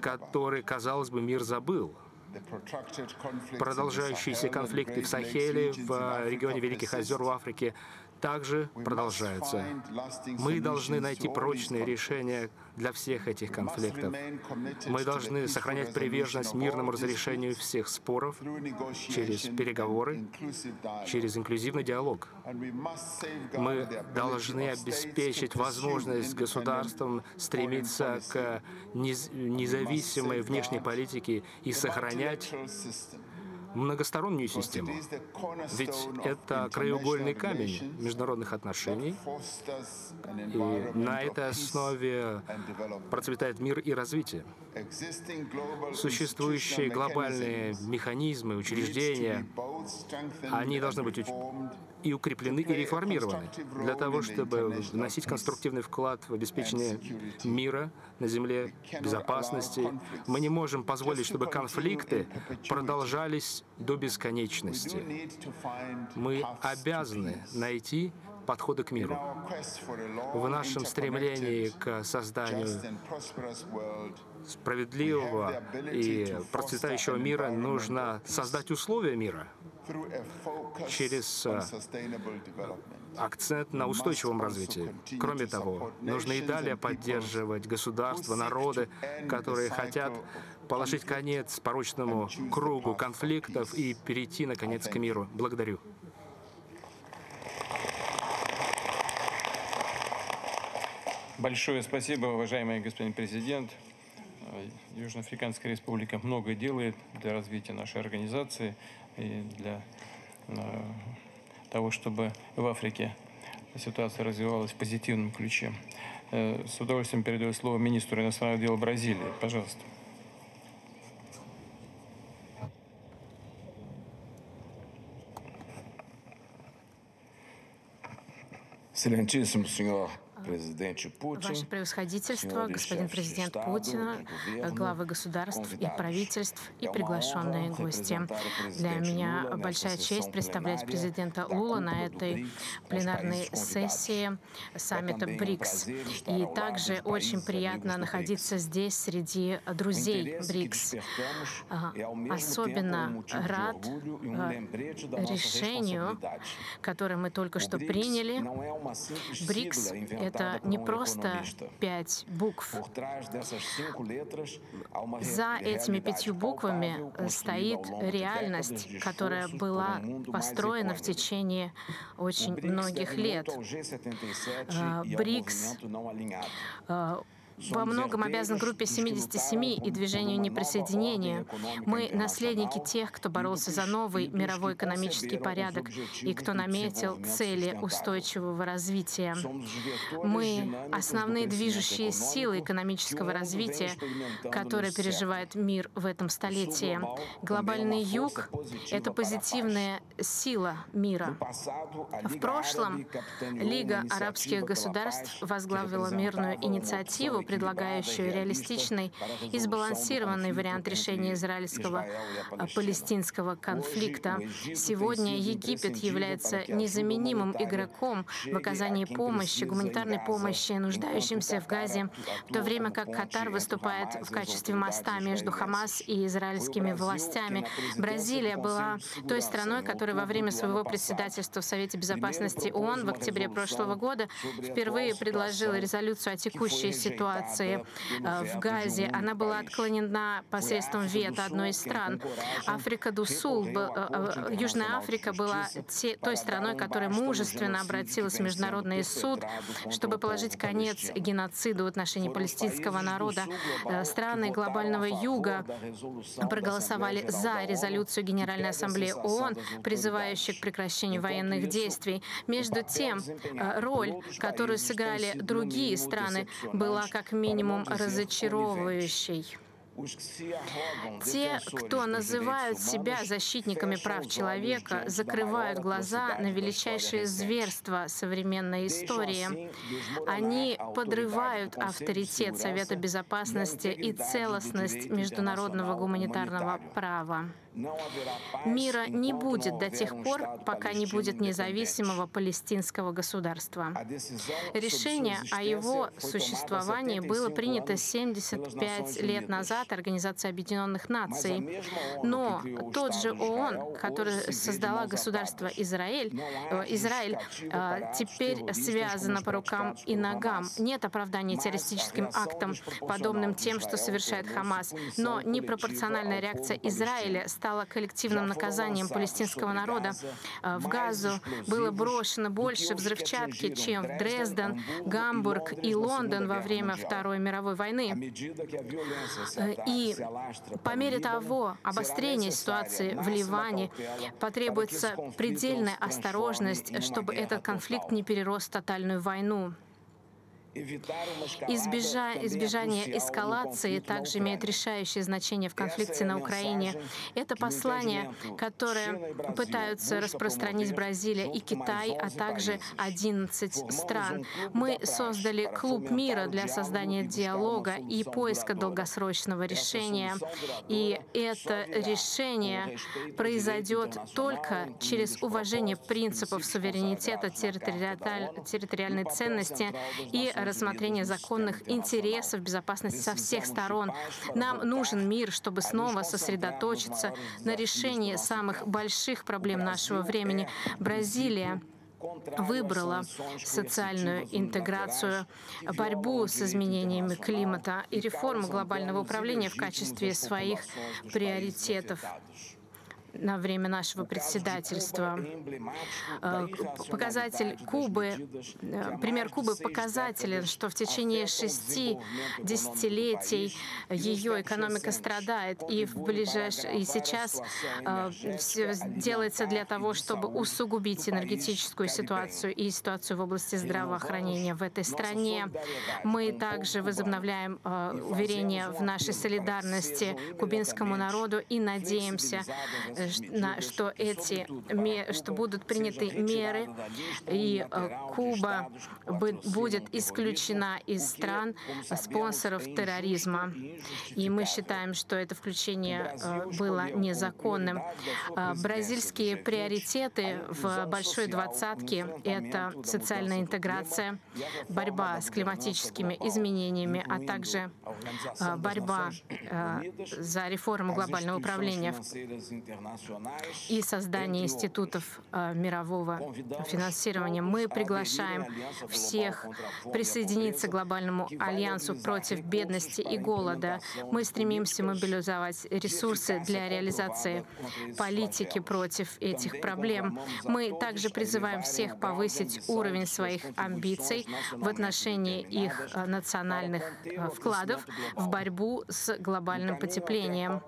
который, казалось бы, мир забыл. Продолжающиеся конфликты в Сахеле, в регионе Великих озер в Африке также продолжаются. Мы должны найти прочные решения для всех этих конфликтов. Мы должны сохранять приверженность мирному разрешению всех споров через переговоры, через инклюзивный диалог. Мы должны обеспечить возможность государствам стремиться к независимой внешней политике и сохранять многостороннюю систему, ведь это краеугольный камень международных отношений, и на этой основе процветает мир и развитие. Существующие глобальные механизмы, учреждения Они должны быть и укреплены, и реформированы для того, чтобы вносить конструктивный вклад в обеспечение мира на земле, безопасности. Мы не можем позволить, чтобы конфликты продолжались до бесконечности. Мы обязаны найти подходы к миру. В нашем стремлении к созданию справедливого и процветающего мира нужно создать условия мира через акцент на устойчивом развитии. Кроме того, нужно и далее поддерживать государства, народы, которые хотят положить конец порочному кругу конфликтов и перейти, наконец, к миру. Благодарю. Большое спасибо, уважаемый господин президент. Южноафриканская республика много делает для развития нашей организации и для того, чтобы в Африке ситуация развивалась в позитивном ключе. С удовольствием передаю слово министру иностранных дел Бразилии. Пожалуйста. Ваше превосходительство, господин президент Путин, главы государств и правительств и приглашенные гости. Для меня большая честь представлять президента Лула на этой пленарной сессии саммита БРИКС. И также очень приятно находиться здесь среди друзей БРИКС. Особенно рад решению, которое мы только что приняли. БРИКС — это не просто 5 букв. За этими 5 буквами стоит реальность, которая была построена в течение очень многих лет. БРИКС во многом обязан Группе 77 и Движению неприсоединения. Мы наследники тех, кто боролся за новый мировой экономический порядок и кто наметил цели устойчивого развития. Мы основные движущие силы экономического развития, которые переживает мир в этом столетии. Глобальный Юг — это позитивная сила мира. В прошлом Лига арабских государств возглавила мирную инициативу, предлагающую реалистичный и сбалансированный вариант решения израильско-палестинского конфликта. Сегодня Египет является незаменимым игроком в оказании помощи, гуманитарной помощи нуждающимся в Газе, в то время как Катар выступает в качестве моста между Хамас и израильскими властями. Бразилия была той страной, которая во время своего председательства в Совете Безопасности ООН в октябре прошлого года впервые предложила резолюцию о текущей ситуации в Газе. Она была отклонена посредством вето одной из стран. Южная Африка была той страной, которая мужественно обратилась в Международный суд, чтобы положить конец геноциду в отношении палестинского народа. Страны глобального Юга проголосовали за резолюцию Генеральной Ассамблеи ООН, призывающую к прекращению военных действий. Между тем, роль, которую сыграли другие страны, была как минимум разочаровывающей. Те, кто называют себя защитниками прав человека, закрывают глаза на величайшие зверства современной истории. Они подрывают авторитет Совета Безопасности и целостность международного гуманитарного права. Мира не будет до тех пор, пока не будет независимого палестинского государства. Решение о его существовании было принято 75 лет назад Организацией Объединенных Наций. Но тот же ООН, который создала государство Израиль теперь связано по рукам и ногам. Нет оправдания террористическим актам, подобным тем, что совершает Хамас. Но непропорциональная реакция Израиля стало коллективным наказанием палестинского народа. В Газу было брошено больше взрывчатки, чем в Дрезден, Гамбург и Лондон во время Второй мировой войны. И по мере того обострения ситуации в Ливане потребуется предельная осторожность, чтобы этот конфликт не перерос в тотальную войну. Избежание эскалации также имеет решающее значение в конфликте на Украине. Это послание, которое пытаются распространить Бразилия и Китай, а также 11 стран. Мы создали Клуб мира для создания диалога и поиска долгосрочного решения. И это решение произойдет только через уважение принципов суверенитета, территориальной ценности и рассмотрение законных интересов безопасности со всех сторон. Нам нужен мир, чтобы снова сосредоточиться на решении самых больших проблем нашего времени. Бразилия выбрала социальную интеграцию, борьбу с изменениями климата и реформу глобального управления в качестве своих приоритетов на время нашего председательства. Пример Кубы показателен, что в течение 6 десятилетий ее экономика страдает, и сейчас все делается для того, чтобы усугубить энергетическую ситуацию и ситуацию в области здравоохранения в этой стране. Мы также возобновляем уверение в нашей солидарности кубинскому народу и надеемся, что будут приняты меры, и Куба будет исключена из стран спонсоров терроризма. И мы считаем, что это включение было незаконным. Бразильские приоритеты в большой двадцатке — это социальная интеграция, борьба с климатическими изменениями, а также борьба за реформу глобального управления и создание институтов мирового финансирования. Мы приглашаем всех присоединиться к Глобальному альянсу против бедности и голода. Мы стремимся мобилизовать ресурсы для реализации политики против этих проблем. Мы также призываем всех повысить уровень своих амбиций в отношении их национальных вкладов в борьбу с глобальным потеплением.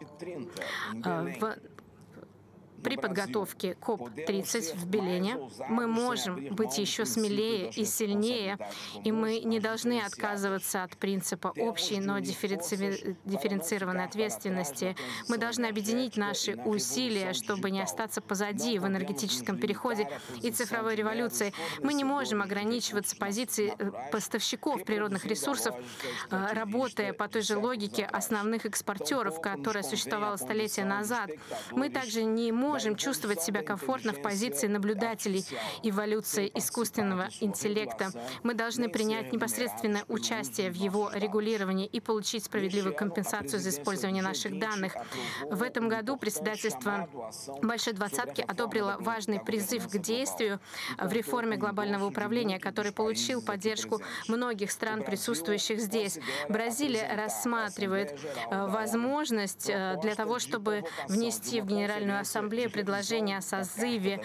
При подготовке КОП-30 в Белене мы можем быть еще смелее и сильнее, и мы не должны отказываться от принципа общей, но дифференцированной ответственности. Мы должны объединить наши усилия, чтобы не остаться позади в энергетическом переходе и цифровой революции. Мы не можем ограничиваться позицией поставщиков природных ресурсов, работая по той же логике основных экспортеров, которая существовала столетия назад. Мы также не можем чувствовать себя комфортно в позиции наблюдателей эволюции искусственного интеллекта. Мы должны принять непосредственное участие в его регулировании и получить справедливую компенсацию за использование наших данных. В этом году председательство Большой Двадцатки одобрило важный призыв к действию в реформе глобального управления, который получил поддержку многих стран, присутствующих здесь. Бразилия рассматривает возможность для того, чтобы внести в Генеральную Ассамблею предложение о созыве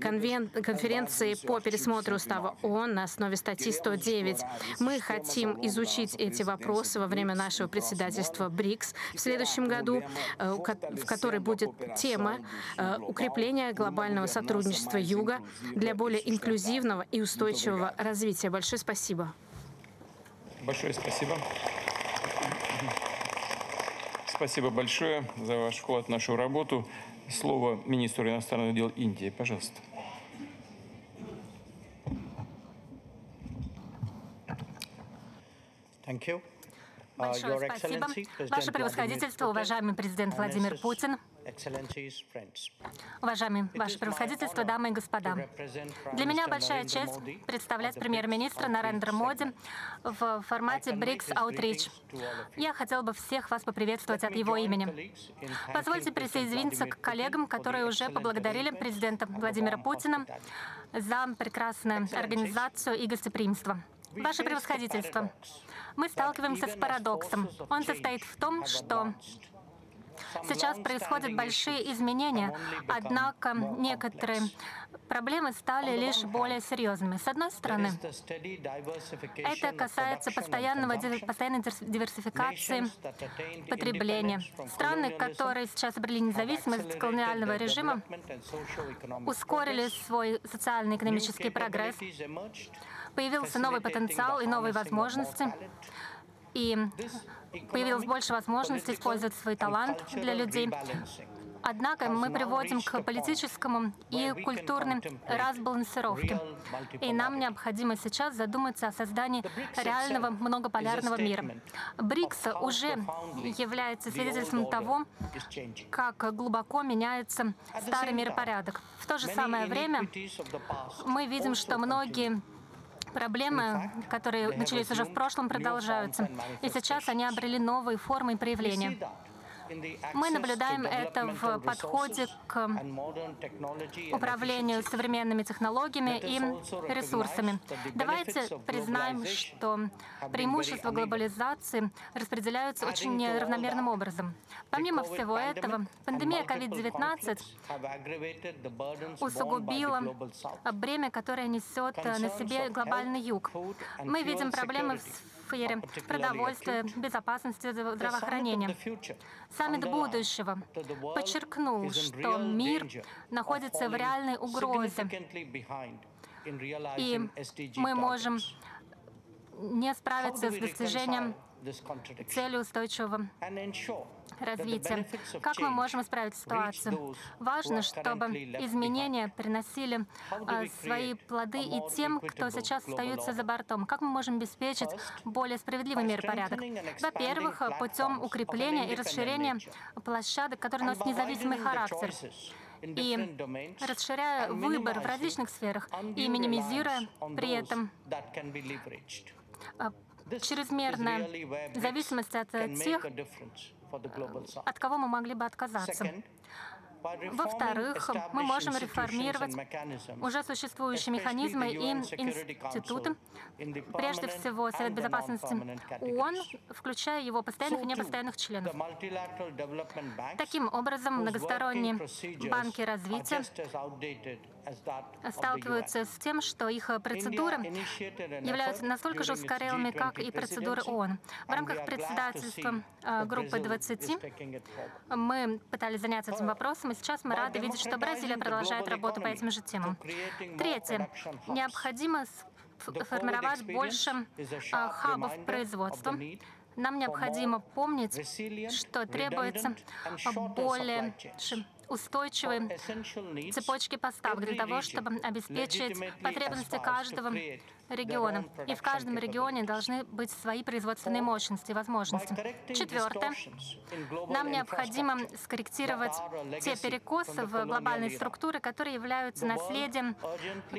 конференции по пересмотру устава ООН на основе статьи 109. Мы хотим изучить эти вопросы во время нашего председательства БРИКС в следующем году, в которой будет тема укрепления глобального сотрудничества Юга для более инклюзивного и устойчивого развития. Большое спасибо. Большое спасибо. Спасибо большое за ваш вклад в нашу работу. Слово министру иностранных дел Индии, пожалуйста. Большое спасибо. Ваше превосходительство, уважаемый президент Владимир Путин, уважаемые ваше превосходительство, дамы и господа. Для меня большая честь представлять премьер-министра Нарендра Моди в формате БРИКС Outreach. Я хотел бы всех вас поприветствовать от его имени. Позвольте присоединиться к коллегам, которые уже поблагодарили президента Владимира Путина за прекрасную организацию и гостеприимство. Ваше превосходительство, мы сталкиваемся с парадоксом. Он состоит в том, что Сейчас происходят большие изменения, однако некоторые проблемы стали лишь более серьезными. С одной стороны, это касается постоянной диверсификации потребления. Страны, которые сейчас обрели независимость от колониального режима, ускорили свой социально-экономический прогресс, появился новый потенциал и новые возможности, и появилось больше возможностей использовать свой талант для людей. Однако мы приводим к политическому и культурной разбалансировке, и нам необходимо сейчас задуматься о создании реального многополярного мира. БРИКС уже является свидетельством того, как глубоко меняется старый миропорядок. В то же самое время мы видим, что многие проблемы, которые начались уже в прошлом, продолжаются, и сейчас они обрели новые формы и проявления. Мы наблюдаем это в подходе к управлению современными технологиями и ресурсами. Давайте признаем, что преимущества глобализации распределяются очень неравномерным образом. Помимо всего этого, пандемия COVID-19 усугубила бремя, которое несет на себе глобальный юг. Мы видим проблемы в сфере продовольствия, безопасности, здравоохранения. Саммит будущего подчеркнул, что мир находится в реальной угрозе, и мы можем не справиться с достижением цели устойчивого развития. Как мы можем исправить ситуацию? Важно, чтобы изменения приносили свои плоды и тем, кто сейчас остается за бортом. Как мы можем обеспечить более справедливый миропорядок? Во-первых, путем укрепления и расширения площадок, которые носят независимый характер, и расширяя выбор в различных сферах, и минимизируя при этом чрезмерная зависимость от тех, от кого мы могли бы отказаться. Во-вторых, мы можем реформировать уже существующие механизмы и институты, прежде всего Совет Безопасности ООН, включая его постоянных и непостоянных членов. Таким образом, многосторонние банки развития сталкиваются с тем, что их процедуры являются настолько же ускорелыми, как и процедуры ООН. В рамках председательства Группы 20 мы пытались заняться этим вопросом, и сейчас мы рады видеть, что Бразилия продолжает работу по этим же темам. Третье. Необходимо формировать больше хабов производства. Нам необходимо помнить, что требуется более устойчивые цепочки поставок для того, чтобы обеспечить потребности каждого региона. И в каждом регионе должны быть свои производственные мощности и возможности. Четвертое. Нам необходимо скорректировать те перекосы в глобальной структуре, которые являются наследием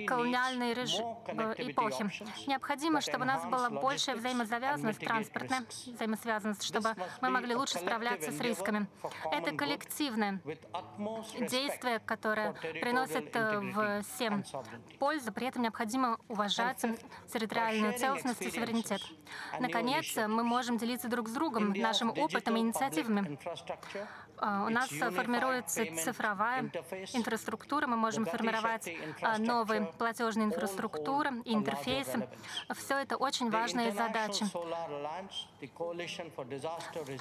колониальной эпохи. Необходимо, чтобы у нас была большая взаимозавязанность, транспортная взаимосвязанность, чтобы мы могли лучше справляться с рисками. Это коллективное действие, которое приносит всем пользу, при этом необходимо уважать территориальную целостность и суверенитет. Наконец, мы можем делиться друг с другом нашим опытом и инициативами. У нас формируется цифровая инфраструктура, мы можем формировать новые платежные инфраструктуры, интерфейсы. Все это очень важные задачи.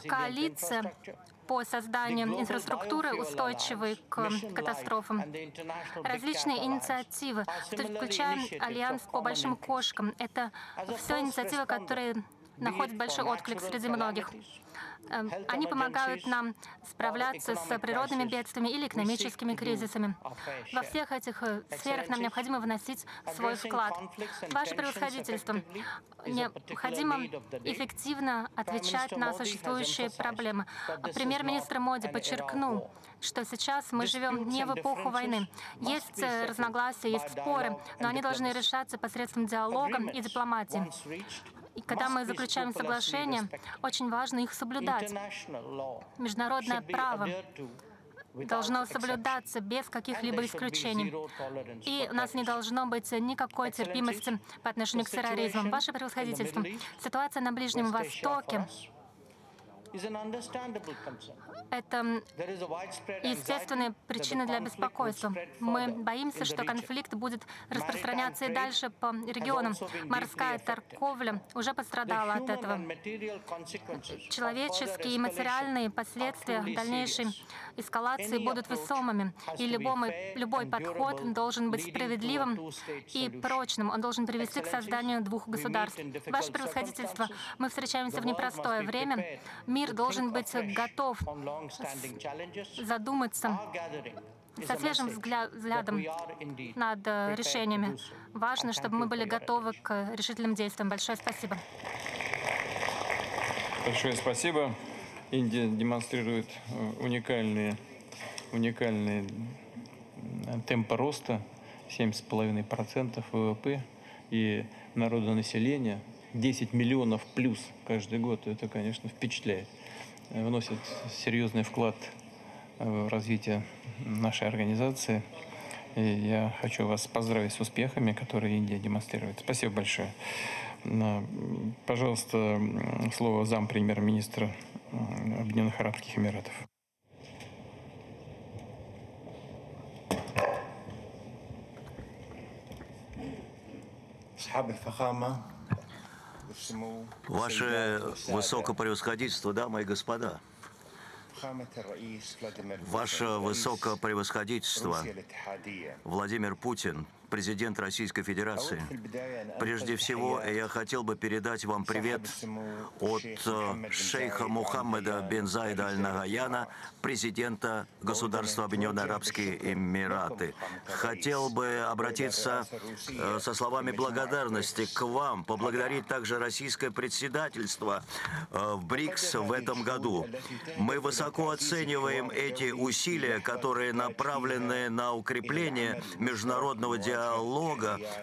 Коалиция по созданию инфраструктуры, устойчивой к катастрофам, различные инициативы, включая Альянс по большим кошкам. Это все инициативы, которые находят большой отклик среди многих. Они помогают нам справляться с природными бедствиями или экономическими кризисами. Во всех этих сферах нам необходимо вносить свой вклад. Ваше превосходительство, необходимо эффективно отвечать на существующие проблемы. Премьер-министр Моди подчеркнул, что сейчас мы живем не в эпоху войны. Есть разногласия, есть споры, но они должны решаться посредством диалога и дипломатии. И когда мы заключаем соглашения, очень важно их соблюдать. Международное право должно соблюдаться без каких-либо исключений. И у нас не должно быть никакой терпимости по отношению к терроризму. Ваше превосходительство, ситуация на Ближнем Востоке Это естественная причина для беспокойства. Мы боимся, что конфликт будет распространяться и дальше по регионам. Морская торговля уже пострадала от этого. Человеческие и материальные последствия дальнейшей эскалации будут весомыми, и любой подход должен быть справедливым и прочным. Он должен привести к созданию двух государств. Ваше Превосходительство, мы встречаемся в непростое время. Мир должен быть готов задуматься со свежим взглядом над решениями. Важно, чтобы мы были готовы к решительным действиям. Большое спасибо. Большое спасибо. Индия демонстрирует уникальные темпы роста, 7,5% ВВП и народонаселения, 10 миллионов плюс каждый год. Это, конечно, впечатляет. Вносит серьезный вклад в развитие нашей организации. И я хочу вас поздравить с успехами, которые Индия демонстрирует. Спасибо большое. Пожалуйста, слово зампремьер-министра Объединенных Арабских Эмиратов. Ваше Высокопревосходительство, дамы и господа, Ваше Высокопревосходительство, Владимир Путин, президент Российской Федерации, прежде всего я хотел бы передать вам привет от шейха Мухаммеда Бензайда Аль-Нагаяна, президента государства Объединенные Арабские Эмираты. Хотел бы обратиться со словами благодарности к вам, поблагодарить также российское председательство в БРИКС в этом году. Мы высоко оцениваем эти усилия, которые направлены на укрепление международного диалога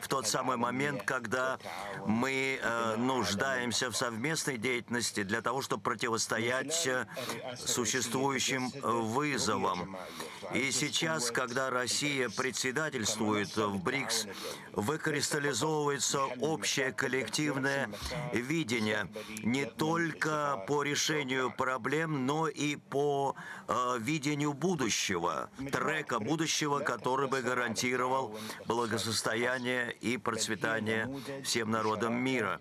в тот самый момент, когда мы нуждаемся в совместной деятельности для того, чтобы противостоять существующим вызовам. И сейчас, когда Россия председательствует в БРИКС, выкристаллизовывается общее коллективное видение не только по решению проблем, но и по видению будущего, трека будущего, который бы гарантировал благосостояние и процветание всем народам мира.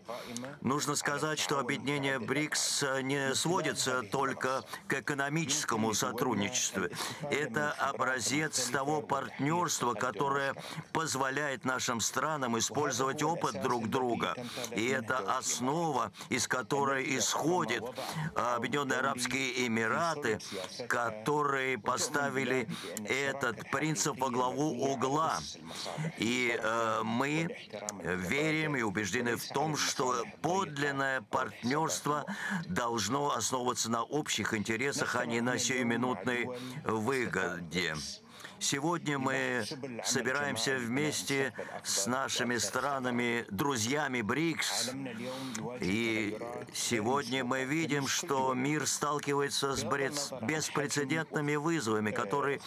Нужно сказать, что объединение БРИКС не сводится только к экономическому сотрудничеству. Это образец того партнерства, которое позволяет нашим странам использовать опыт друг друга. И это основа, из которой исходят Объединенные Арабские Эмираты, которые поставили этот принцип во главу угла. И мы верим и убеждены в том, что подлинное партнерство должно основываться на общих интересах, а не на сиюминутной выгоде. Сегодня мы собираемся вместе с нашими странами, друзьями БРИКС, и сегодня мы видим, что мир сталкивается с беспрецедентными вызовами, которые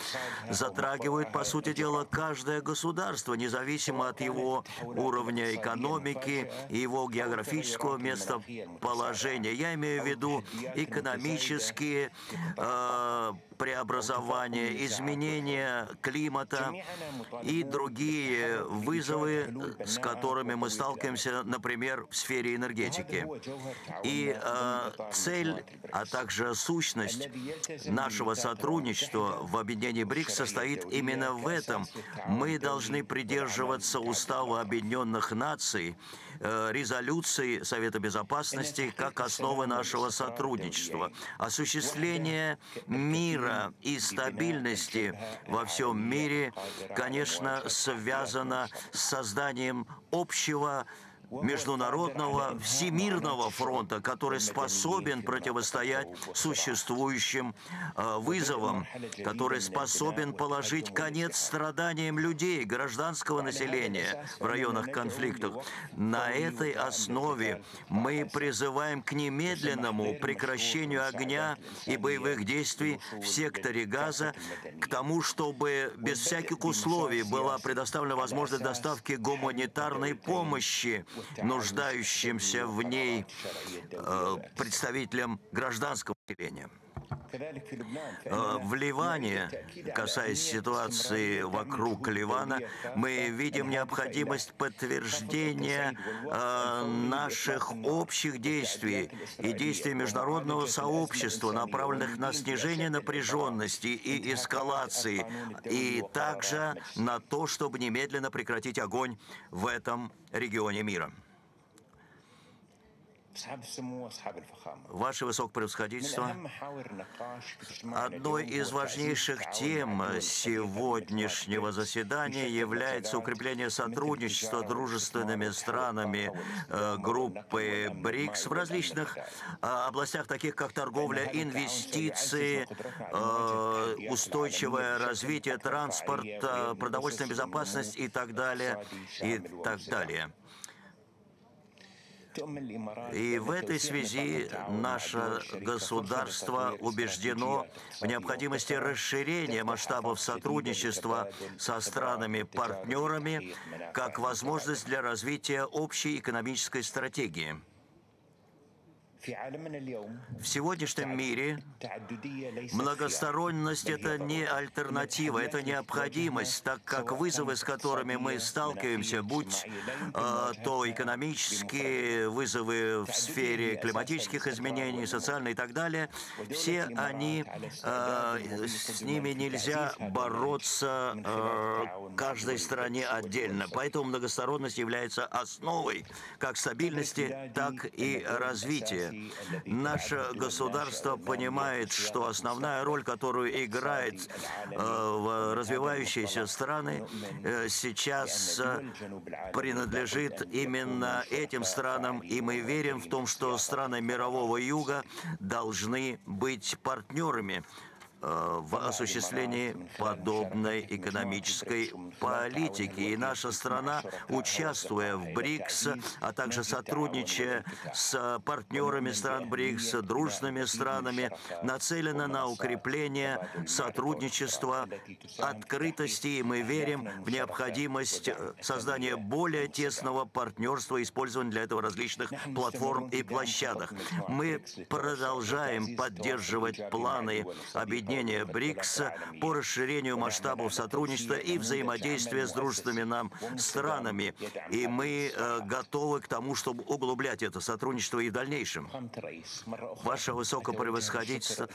затрагивают, по сути дела, каждое государство, независимо от его уровня экономики и его географического местоположения. Я имею в виду экономические преобразования, изменения климата и другие вызовы, с которыми мы сталкиваемся, например, в сфере энергетики. И цель, а также сущность нашего сотрудничества в объединении БРИКС состоит именно в этом. Мы должны придерживаться Устава Объединенных Наций, резолюции Совета Безопасности как основы нашего сотрудничества. Осуществление мира и стабильности во всем мире, конечно, связано с созданием общего международного всемирного фронта, который способен противостоять существующим вызовам, который способен положить конец страданиям людей, гражданского населения в районах конфликтов. На этой основе мы призываем к немедленному прекращению огня и боевых действий в секторе Газа, к тому, чтобы без всяких условий была предоставлена возможность доставки гуманитарной помощи нуждающимся в ней представителям гражданского населения. В Ливане, касаясь ситуации вокруг Ливана, мы видим необходимость подтверждения наших общих действий и действий международного сообщества, направленных на снижение напряженности и эскалации, и также на то, чтобы немедленно прекратить огонь в этом регионе мира. Ваше Высокопревосходительство, одной из важнейших тем сегодняшнего заседания является укрепление сотрудничества с дружественными странами группы БРИКС в различных областях, таких как торговля, инвестиции, устойчивое развитие, транспорт, продовольственная безопасность и так далее, и так далее. И в этой связи наше государство убеждено в необходимости расширения масштабов сотрудничества со странами-партнерами как возможность для развития общей экономической стратегии. В сегодняшнем мире многосторонность – это не альтернатива, это необходимость, так как вызовы, с которыми мы сталкиваемся, будь то экономические вызовы в сфере климатических изменений, социальные и так далее, все они, с ними нельзя бороться каждой стране отдельно. Поэтому многосторонность является основой как стабильности, так и развития. Наше государство понимает, что основная роль, которую играет развивающиеся страны, сейчас принадлежит именно этим странам, и мы верим в том, что страны мирового юга должны быть партнерами в осуществлении подобной экономической политики. И наша страна, участвуя в БРИКС, а также сотрудничая с партнерами стран БРИКС, дружными странами, нацелена на укрепление сотрудничества, открытости, и мы верим в необходимость создания более тесного партнерства, использования для этого различных платформ и площадок. Мы продолжаем поддерживать планы объединения БРИКС по расширению масштабов сотрудничества и взаимодействия с дружественными нам странами. И мы готовы к тому, чтобы углублять это сотрудничество и в дальнейшем. Ваше Высокопревосходительство,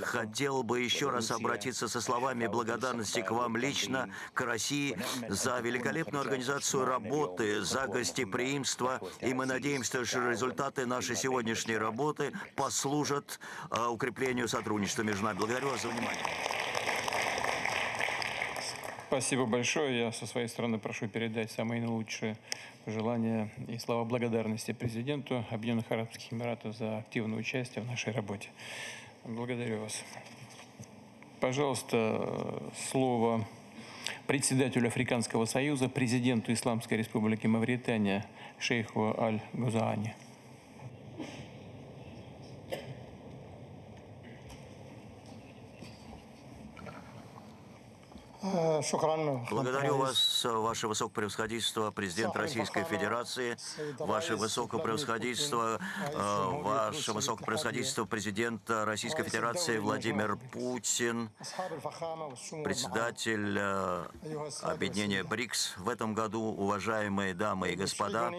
хотел бы еще раз обратиться со словами благодарности к вам лично, к России, за великолепную организацию работы, за гостеприимство. И мы надеемся, что результаты нашей сегодняшней работы послужат укреплению сотрудничества между нами. Благодарю вас за внимание. Спасибо большое. Я со своей стороны прошу передать самые наилучшие пожелания и слова благодарности президенту Объединенных Арабских Эмиратов за активное участие в нашей работе. Благодарю вас. Пожалуйста, слово председателю Африканского союза, президенту Исламской Республики Мавритания шейху Аль-Гузаани. Благодарю вас, Ваше Высокопревосходительство, президент Российской Федерации, Ваше Высокопревосходительство, президент Российской Федерации Владимир Путин, председатель объединения БРИКС. В этом году, уважаемые дамы и господа,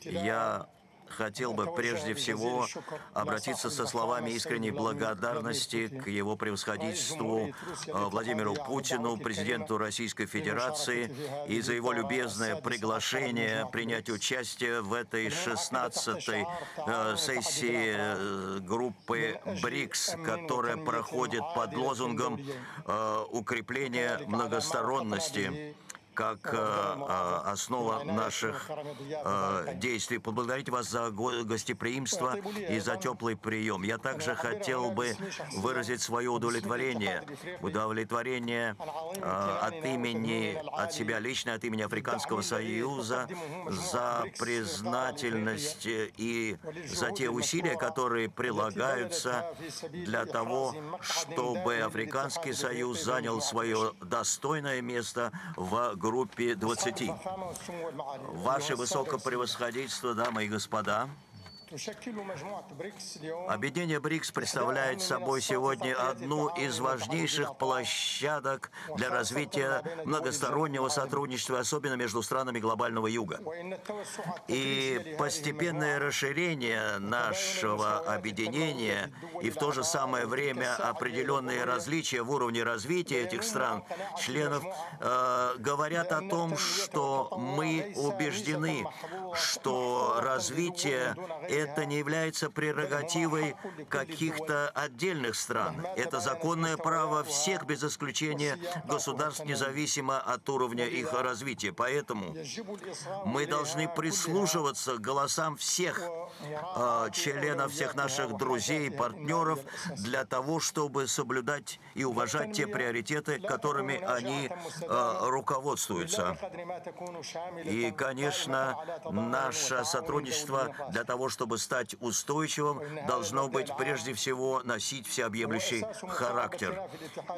я хотел бы прежде всего обратиться со словами искренней благодарности к его превосходительству Владимиру Путину, президенту Российской Федерации, и за его любезное приглашение принять участие в этой 16-й сессии группы БРИКС, которая проходит под лозунгом «Укрепление многосторонности» как основа наших действий. Поблагодарить вас за гостеприимство и за теплый прием. Я также хотел бы выразить свое удовлетворение от имени Африканского союза за признательность и за те усилия, которые прилагаются для того, чтобы Африканский союз занял свое достойное место в группе 20. Ваше Высокопревосходительство, дамы и господа, Объединение БРИКС представляет собой сегодня одну из важнейших площадок для развития многостороннего сотрудничества, особенно между странами глобального Юга. И постепенное расширение нашего объединения и в то же самое время определенные различия в уровне развития этих стран-членов говорят о том, что мы убеждены, что развитие это не является прерогативой каких-то отдельных стран. Это законное право всех, без исключения государств, независимо от уровня их развития. Поэтому мы должны прислушиваться к голосам всех членов, всех наших друзей и партнеров для того, чтобы соблюдать и уважать те приоритеты, которыми они руководствуются. И, конечно, наше сотрудничество для того, чтобы стать устойчивым, должно быть прежде всего носить всеобъемлющий характер.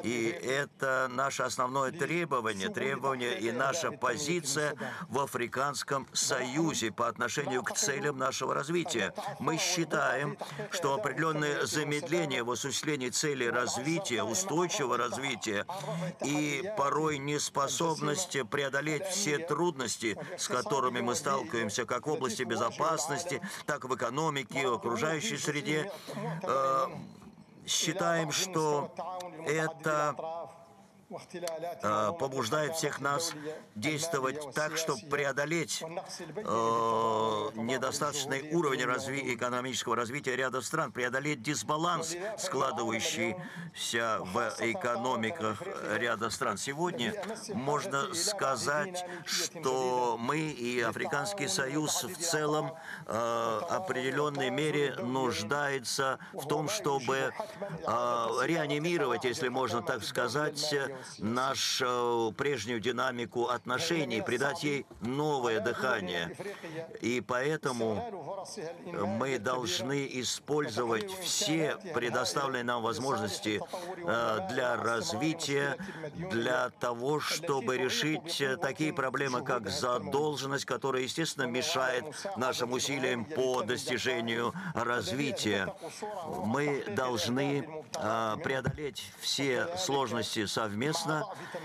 И это наше основное требование и наша позиция в Африканском союзе по отношению к целям нашего развития. Мы считаем, что определенное замедление в осуществлении целей развития, устойчивого развития и порой неспособность преодолеть все трудности, с которыми мы сталкиваемся как в области безопасности, так и в экономике, в окружающей среде, считаем, что это побуждает всех нас действовать так, чтобы преодолеть недостаточный уровень экономического развития ряда стран, преодолеть дисбаланс, складывающийся в экономиках ряда стран. Сегодня можно сказать, что мы и Африканский союз в целом в определенной мере нуждается в том, чтобы реанимировать, если можно так сказать, нашу прежнюю динамику отношений, придать ей новое дыхание. И поэтому мы должны использовать все предоставленные нам возможности для развития, для того, чтобы решить такие проблемы, как задолженность, которая, естественно, мешает нашим усилиям по достижению развития. Мы должны преодолеть все сложности совместно,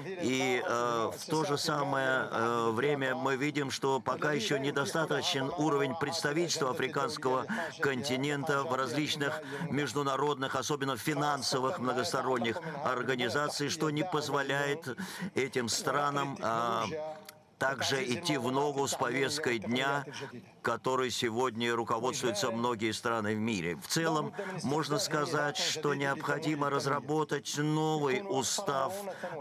и в то же самое время мы видим, что пока еще недостаточен уровень представительства африканского континента в различных международных, особенно финансовых, многосторонних организациях, что не позволяет этим странам также идти в ногу с повесткой дня, которой сегодня руководствуются многие страны в мире. В целом, можно сказать, что необходимо разработать новый устав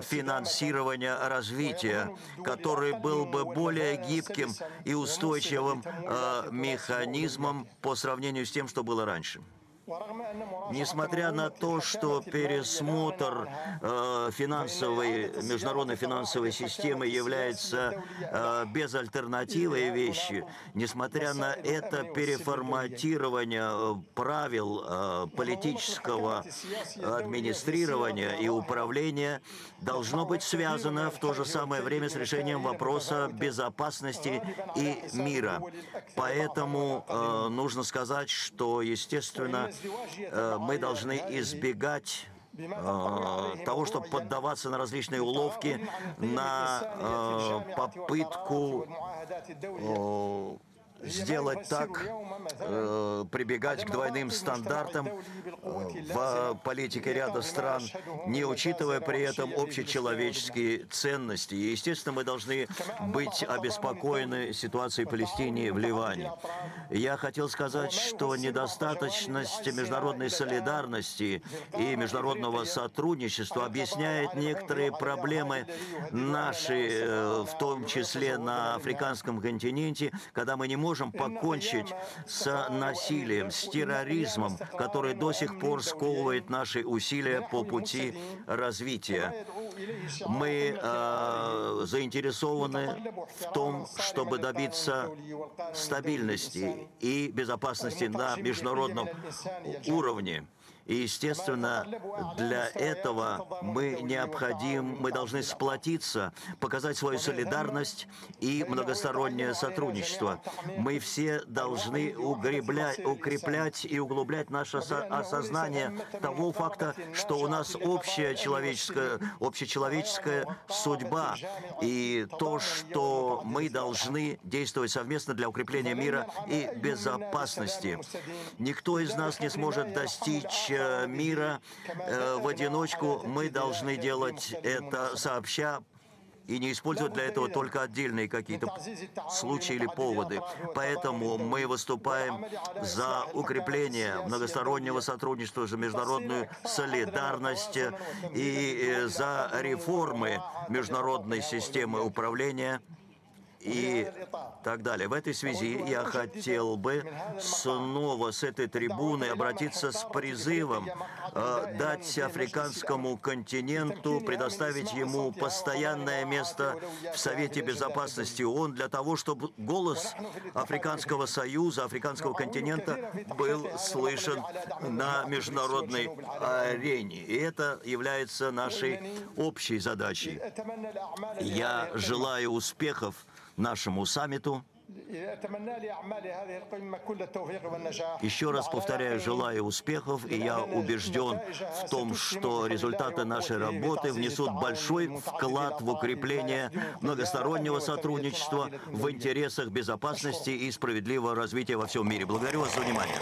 финансирования развития, который был бы более гибким и устойчивым механизмом по сравнению с тем, что было раньше. Несмотря на то, что пересмотр международной финансовой системы является безальтернативой вещи, несмотря на это переформатирование правил политического администрирования и управления должно быть связано в то же самое время с решением вопроса безопасности и мира. Поэтому нужно сказать, что, естественно, мы должны избегать того, чтобы поддаваться на различные уловки, на попытку сделать так, прибегать к двойным стандартам в политике ряда стран, не учитывая при этом общечеловеческие ценности. И, естественно, мы должны быть обеспокоены ситуацией в Палестине и в Ливане. Я хотел сказать, что недостаточность международной солидарности и международного сотрудничества объясняет некоторые проблемы наши, в том числе на африканском континенте, когда мы не можем покончить с насилием, с терроризмом, который до сих пор сковывает наши усилия по пути развития. Мы заинтересованы в том, чтобы добиться стабильности и безопасности на международном уровне. И, естественно, для этого мы должны сплотиться, показать свою солидарность и многостороннее сотрудничество. Мы все должны укреплять и углублять наше осознание того факта, что у нас общечеловеческая судьба, и то, что мы должны действовать совместно для укрепления мира и безопасности. Никто из нас не сможет достичь мира в одиночку. Мы должны делать это сообща и не использовать для этого только отдельные какие-то случаи или поводы. Поэтому мы выступаем за укрепление многостороннего сотрудничества, за международную солидарность и за реформы международной системы управления и так далее. В этой связи я хотел бы снова с этой трибуны обратиться с призывом дать африканскому континенту, предоставить ему постоянное место в Совете Безопасности ООН для того, чтобы голос Африканского союза, африканского континента был слышен на международной арене. И это является нашей общей задачей. Я желаю успехов нашему саммиту. Еще раз повторяю, желаю успехов, и я убежден в том, что результаты нашей работы внесут большой вклад в укрепление многостороннего сотрудничества в интересах безопасности и справедливого развития во всем мире. Благодарю вас за внимание.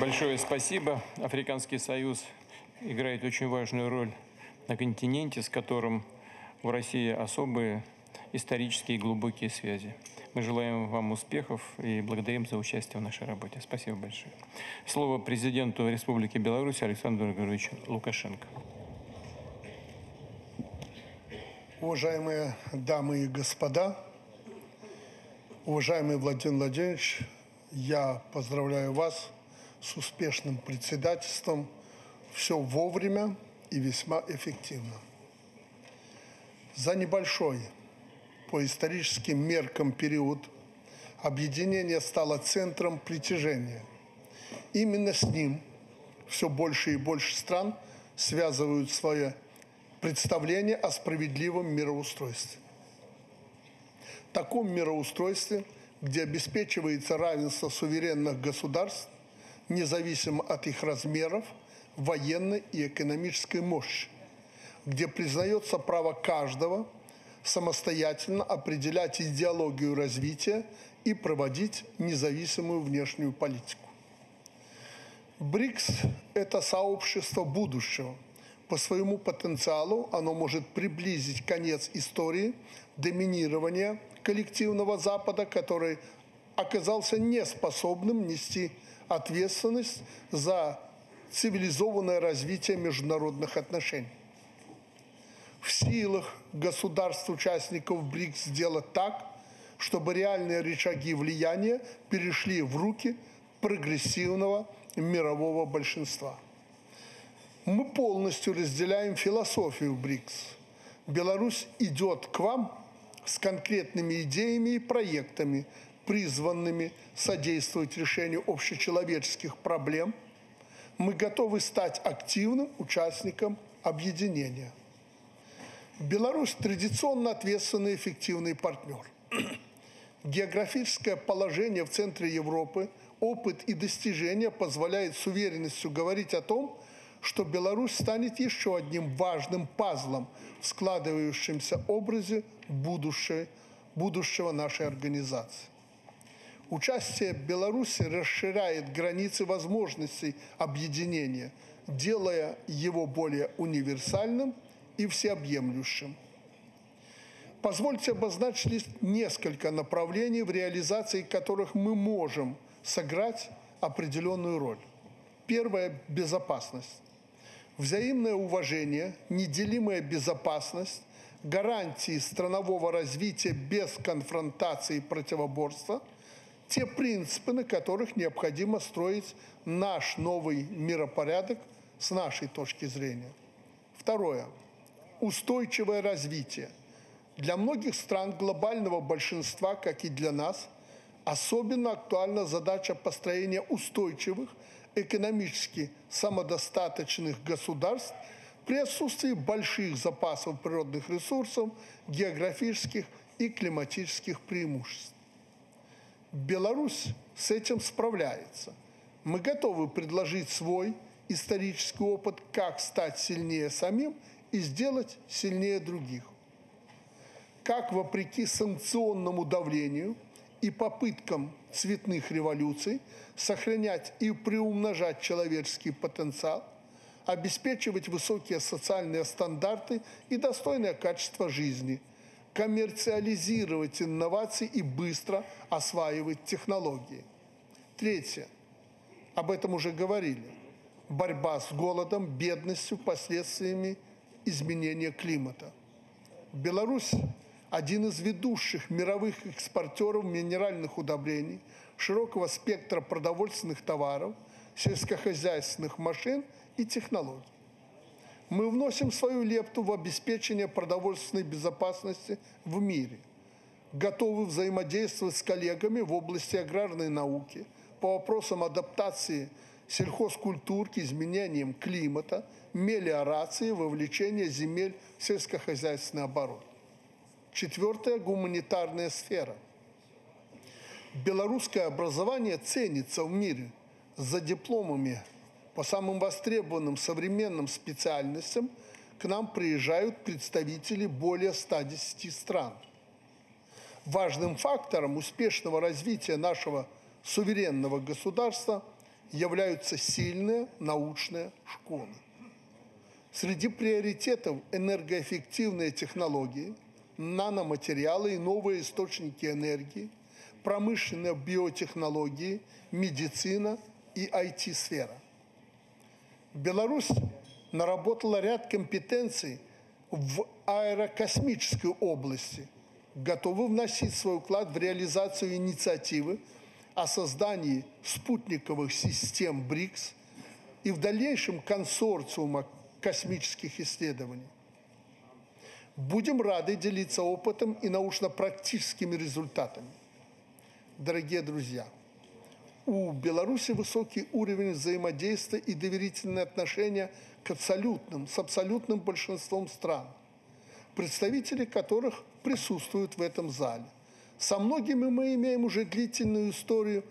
Большое спасибо. Африканский союз играет очень важную роль на континенте, с которым в России особые исторические глубокие связи. Мы желаем вам успехов и благодарим за участие в нашей работе. Спасибо большое. Слово президенту Республики Беларусь Александру Григорьевичу Лукашенко. Уважаемые дамы и господа, уважаемый Владимир Владимирович, я поздравляю вас с успешным председательством. Все вовремя и весьма эффективно. За небольшой по историческим меркам период объединение стало центром притяжения. Именно с ним все больше и больше стран связывают свое представление о справедливом мироустройстве. Таком мироустройстве, где обеспечивается равенство суверенных государств, независимо от их размеров, военной и экономической мощи, где признается право каждого самостоятельно определять идеологию развития и проводить независимую внешнюю политику. БРИКС – это сообщество будущего. По своему потенциалу оно может приблизить конец истории доминирования коллективного Запада, который оказался неспособным нести ответственность за цивилизованное развитие международных отношений. В силах государств-участников БРИКС сделать так, чтобы реальные рычаги влияния перешли в руки прогрессивного мирового большинства. Мы полностью разделяем философию БРИКС. Беларусь идет к вам с конкретными идеями и проектами, призванными содействовать решению общечеловеческих проблем. Мы готовы стать активным участником объединения. Беларусь традиционно ответственный и эффективный партнер. Географическое положение в центре Европы, опыт и достижения позволяют с уверенностью говорить о том, что Беларусь станет еще одним важным пазлом в складывающемся образе будущего нашей организации. Участие Беларуси расширяет границы возможностей объединения, делая его более универсальным и всеобъемлющим. Позвольте обозначить несколько направлений, в реализации которых мы можем сыграть определенную роль. Первое – безопасность. Взаимное уважение, неделимая безопасность, гарантии странового развития без конфронтации и противоборства – те принципы, на которых необходимо строить наш новый миропорядок с нашей точки зрения. Второе – устойчивое развитие. Для многих стран глобального большинства, как и для нас, особенно актуальна задача построения устойчивых экономически самодостаточных государств при отсутствии больших запасов природных ресурсов, географических и климатических преимуществ. Беларусь с этим справляется. Мы готовы предложить свой исторический опыт, как стать сильнее самим и сделать сильнее других. Как вопреки санкционному давлению и попыткам цветных революций сохранять и приумножать человеческий потенциал, обеспечивать высокие социальные стандарты и достойное качество жизни, коммерциализировать инновации и быстро осваивать технологии. Третье. Об этом уже говорили. Борьба с голодом, бедностью, последствиями изменения климата. Беларусь – один из ведущих мировых экспортеров минеральных удобрений, широкого спектра продовольственных товаров, сельскохозяйственных машин и технологий. Мы вносим свою лепту в обеспечение продовольственной безопасности в мире. Готовы взаимодействовать с коллегами в области аграрной науки по вопросам адаптации сельхозкультур к изменениям климата, мелиорации, вовлечения земель в сельскохозяйственный оборот. Четвертая – гуманитарная сфера. Белорусское образование ценится в мире за дипломами. По самым востребованным современным специальностям к нам приезжают представители более 110 стран. Важным фактором успешного развития нашего суверенного государства являются сильные научные школы. Среди приоритетов энергоэффективные технологии, наноматериалы и новые источники энергии, промышленные биотехнологии, медицина и IT-сфера. Беларусь наработала ряд компетенций в аэрокосмической области, готова вносить свой вклад в реализацию инициативы о создании спутниковых систем БРИКС и в дальнейшем консорциума космических исследований. Будем рады делиться опытом и научно-практическими результатами. Дорогие друзья! У Беларуси высокий уровень взаимодействия и доверительные отношения с абсолютным большинством стран, представители которых присутствуют в этом зале. Со многими мы имеем уже длительную историю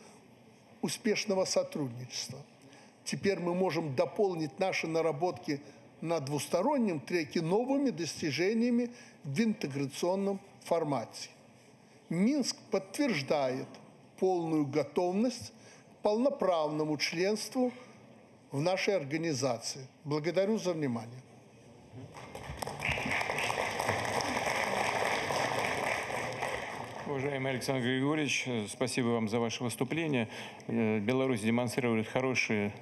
успешного сотрудничества. Теперь мы можем дополнить наши наработки на двустороннем треке новыми достижениями в интеграционном формате. Минск подтверждает полную готовность полноправному членству в нашей организации. Благодарю за внимание. Уважаемый Александр Григорьевич, спасибо вам за ваше выступление. Беларусь демонстрирует хорошие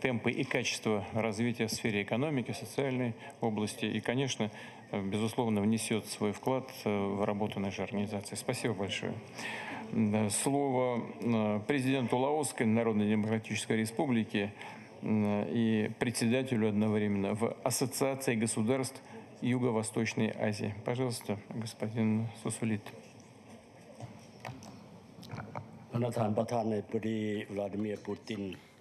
темпы и качество развития в сфере экономики, социальной области и, конечно, безусловно, внесет свой вклад в работу нашей организации. Спасибо большое. Слово президенту Лаосской Народно-Демократической Республики и председателю одновременно в Ассоциации государств Юго-Восточной Азии. Пожалуйста, господин Сусулит.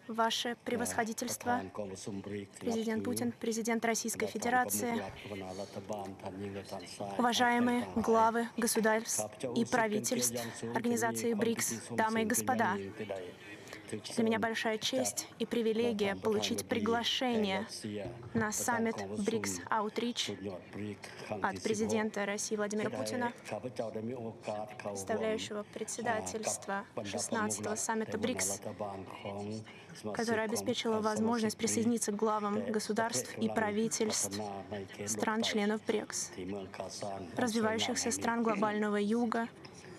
Ваше превосходительство, президент Путин, президент Российской Федерации, уважаемые главы государств и правительств организации БРИКС, дамы и господа, для меня большая честь и привилегия получить приглашение на саммит БРИКС Аутрич от президента России Владимира Путина, представляющего председательство 16-го саммита БРИКС, которое обеспечило возможность присоединиться к главам государств и правительств стран-членов БРИКС, развивающихся стран глобального Юга,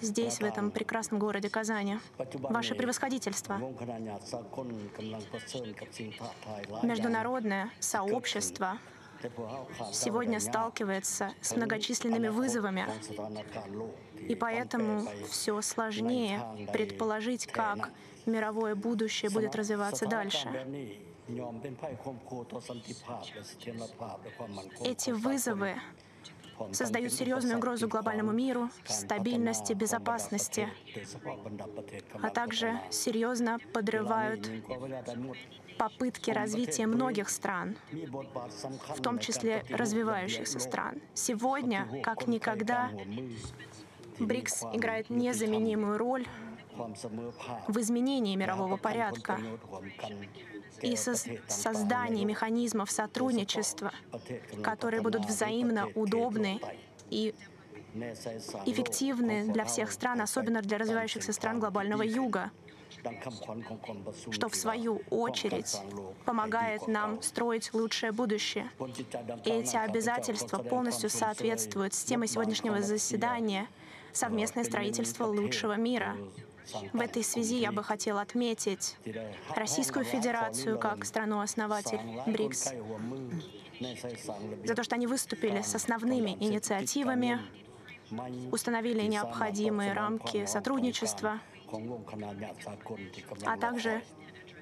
здесь, в этом прекрасном городе Казани. Ваше превосходительство. Международное сообщество сегодня сталкивается с многочисленными вызовами, и поэтому все сложнее предположить, как мировое будущее будет развиваться дальше. Эти вызовы создают серьезную угрозу глобальному миру, стабильности, безопасности, а также серьезно подрывают попытки развития многих стран, в том числе развивающихся стран. Сегодня, как никогда, БРИКС играет незаменимую роль в изменении мирового порядка и создании механизмов сотрудничества, которые будут взаимно удобны и эффективны для всех стран, особенно для развивающихся стран глобального Юга, что в свою очередь помогает нам строить лучшее будущее. И эти обязательства полностью соответствуют с темой сегодняшнего заседания «Совместное строительство лучшего мира». В этой связи я бы хотел отметить Российскую Федерацию как страну-основатель БРИКС за то, что они выступили с основными инициативами, установили необходимые рамки сотрудничества, а также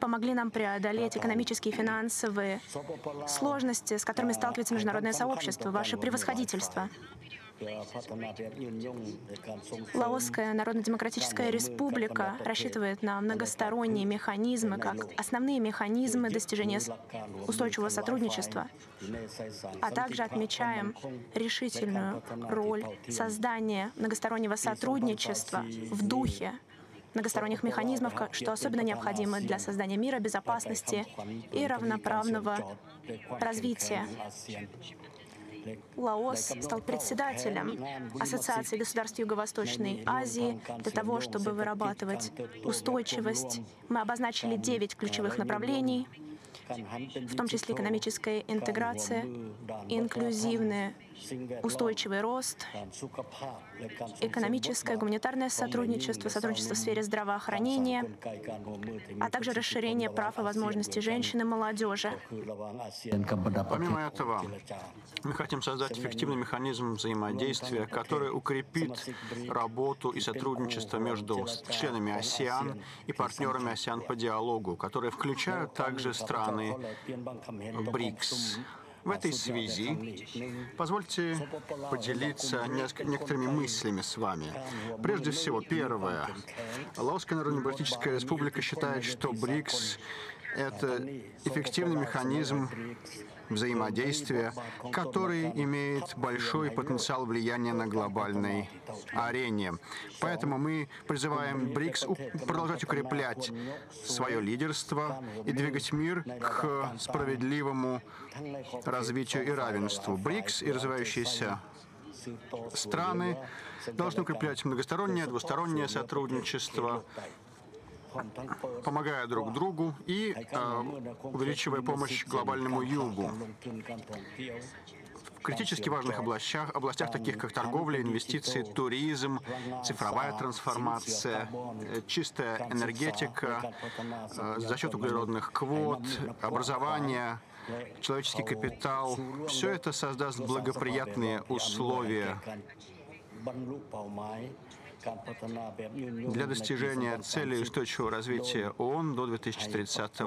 помогли нам преодолеть экономические и финансовые сложности, с которыми сталкивается международное сообщество. Ваше превосходительство. Лаосская Народно-Демократическая Республика рассчитывает на многосторонние механизмы, как основные механизмы достижения устойчивого сотрудничества, а также отмечаем решительную роль создания многостороннего сотрудничества в духе многосторонних механизмов, что особенно необходимо для создания мира, безопасности и равноправного развития. Лаос стал председателем Ассоциации государств Юго-Восточной Азии для того, чтобы вырабатывать устойчивость. Мы обозначили 9 ключевых направлений, в том числе экономическая интеграция, инклюзивный устойчивый рост, экономическое, гуманитарное сотрудничество, сотрудничество в сфере здравоохранения, а также расширение прав и возможностей женщин и молодежи. Помимо этого, мы хотим создать эффективный механизм взаимодействия, который укрепит работу и сотрудничество между членами АСЕАН и партнерами АСЕАН по диалогу, которые включают также страны БРИКС. В этой связи позвольте поделиться некоторыми мыслями с вами. Прежде всего, первое. Лаосская Народно-Демократическая Республика считает, что БРИКС — это эффективный механизм взаимодействия, который имеет большой потенциал влияния на глобальной арене. Поэтому мы призываем БРИКС продолжать укреплять свое лидерство и двигать мир к справедливому развитию и равенству. БРИКС и развивающиеся страны должны укреплять многостороннее, двустороннее сотрудничество, помогая друг другу и увеличивая помощь глобальному югу в критически важных областях, таких как торговля, инвестиции, туризм, цифровая трансформация, чистая энергетика, за счет углеродных квот, образование, человеческий капитал. Все это создаст благоприятные условия для достижения целей устойчивого развития ООН до 2030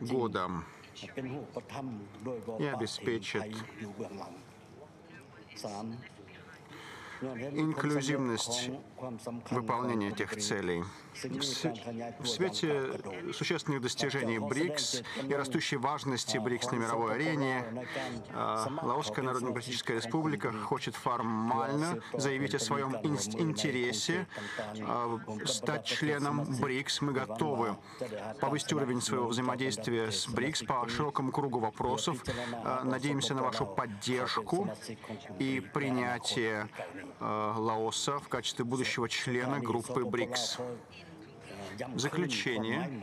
года и обеспечит инклюзивность выполнения этих целей. В свете существенных достижений БРИКС и растущей важности БРИКС на мировой арене, Лаосская Народно-Демократическая Республика хочет формально заявить о своем интересе стать членом БРИКС. Мы готовы повысить уровень своего взаимодействия с БРИКС по широкому кругу вопросов. Надеемся на вашу поддержку и принятие Лаоса в качестве будущего члена группы БРИКС. В заключение,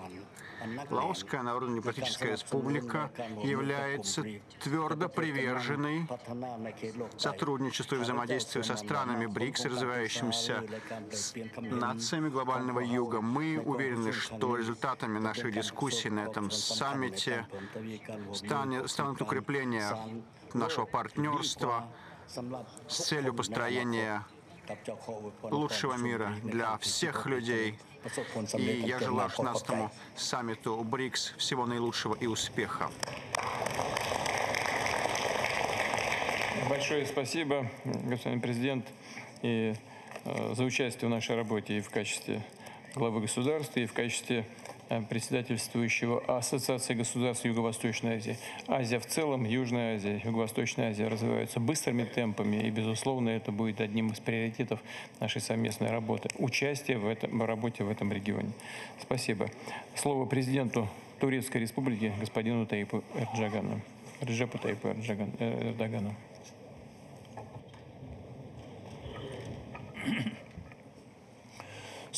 Лаосская Народно-Демократическая Республика является твердо приверженной сотрудничеству и взаимодействию со странами БРИКС и развивающимися нациями глобального юга. Мы уверены, что результатами наших дискуссий на этом саммите станет укрепление нашего партнерства с целью построения лучшего мира для всех людей. И я желаю 16-му саммиту БРИКС всего наилучшего и успеха. Большое спасибо, господин президент, и за участие в нашей работе и в качестве главы государства, и в качестве председательствующего Ассоциации государств Юго-Восточной Азии. Азия в целом, Южная Азия, Юго-Восточная Азия развиваются быстрыми темпами, и, безусловно, это будет одним из приоритетов нашей совместной работы. Участие в работе в этом регионе. Спасибо. Слово президенту Турецкой Республики господину Таипу Эрдогану. Реджепу Таипу Эрдогану.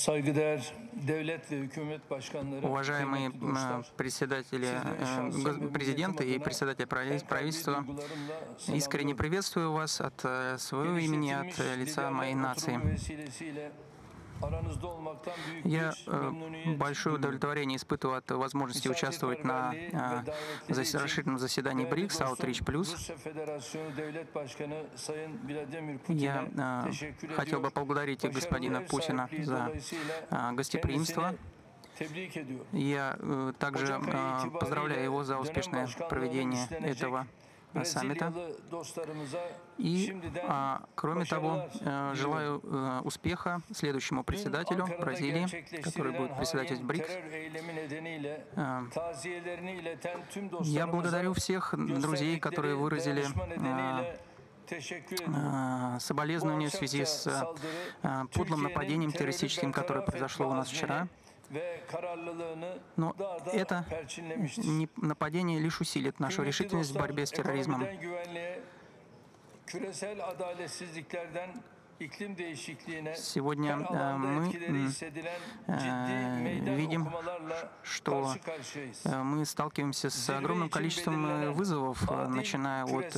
Уважаемые президенты и председатели правительства, искренне приветствую вас от своего имени, от лица моей нации. Я большое удовлетворение испытываю от возможности участвовать на расширенном заседании БРИКС, Outreach+. Я хотел бы поблагодарить господина Путина за гостеприимство. Я также поздравляю его за успешное проведение этого саммита. И, кроме того, желаю успеха следующему председателю Бразилии, который будет председатель БРИКС. Я благодарю всех друзей, которые выразили соболезнования в связи с подлым нападением террористическим, которое произошло у нас вчера. Но это нападение лишь усилит нашу решительность в борьбе с терроризмом. Сегодня мы видим, что мы сталкиваемся с огромным количеством вызовов, начиная от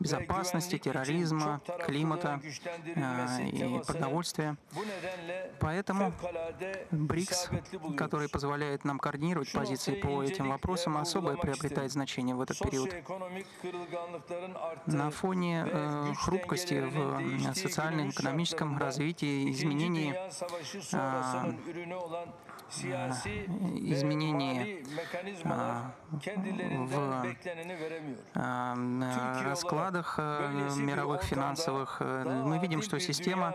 безопасности, терроризма, климата и продовольствия. Поэтому БРИКС, который позволяет нам координировать позиции по этим вопросам, особое приобретает значение в этот период. На фоне хрупкости в социально-экономическом развитии, изменений в раскладах мировых финансовых. Мы видим, что система,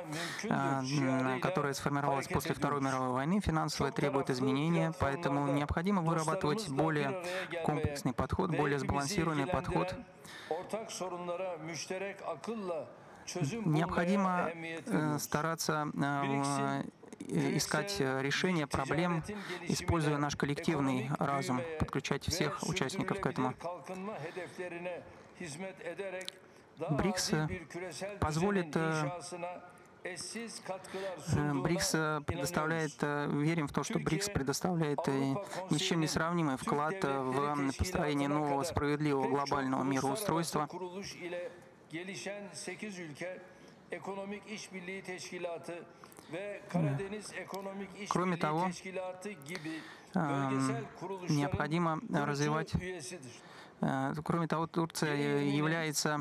которая сформировалась после Второй мировой войны, финансовая, требует изменения, поэтому необходимо вырабатывать более комплексный подход, более сбалансированный подход. Необходимо стараться искать решение проблем, используя наш коллективный разум, подключать всех участников к этому. Верим в то, что БРИКС предоставляет ни с чем не сравнимый вклад в построение нового справедливого глобального мироустройства. Кроме того, необходимо развивать. Кроме того, Турция является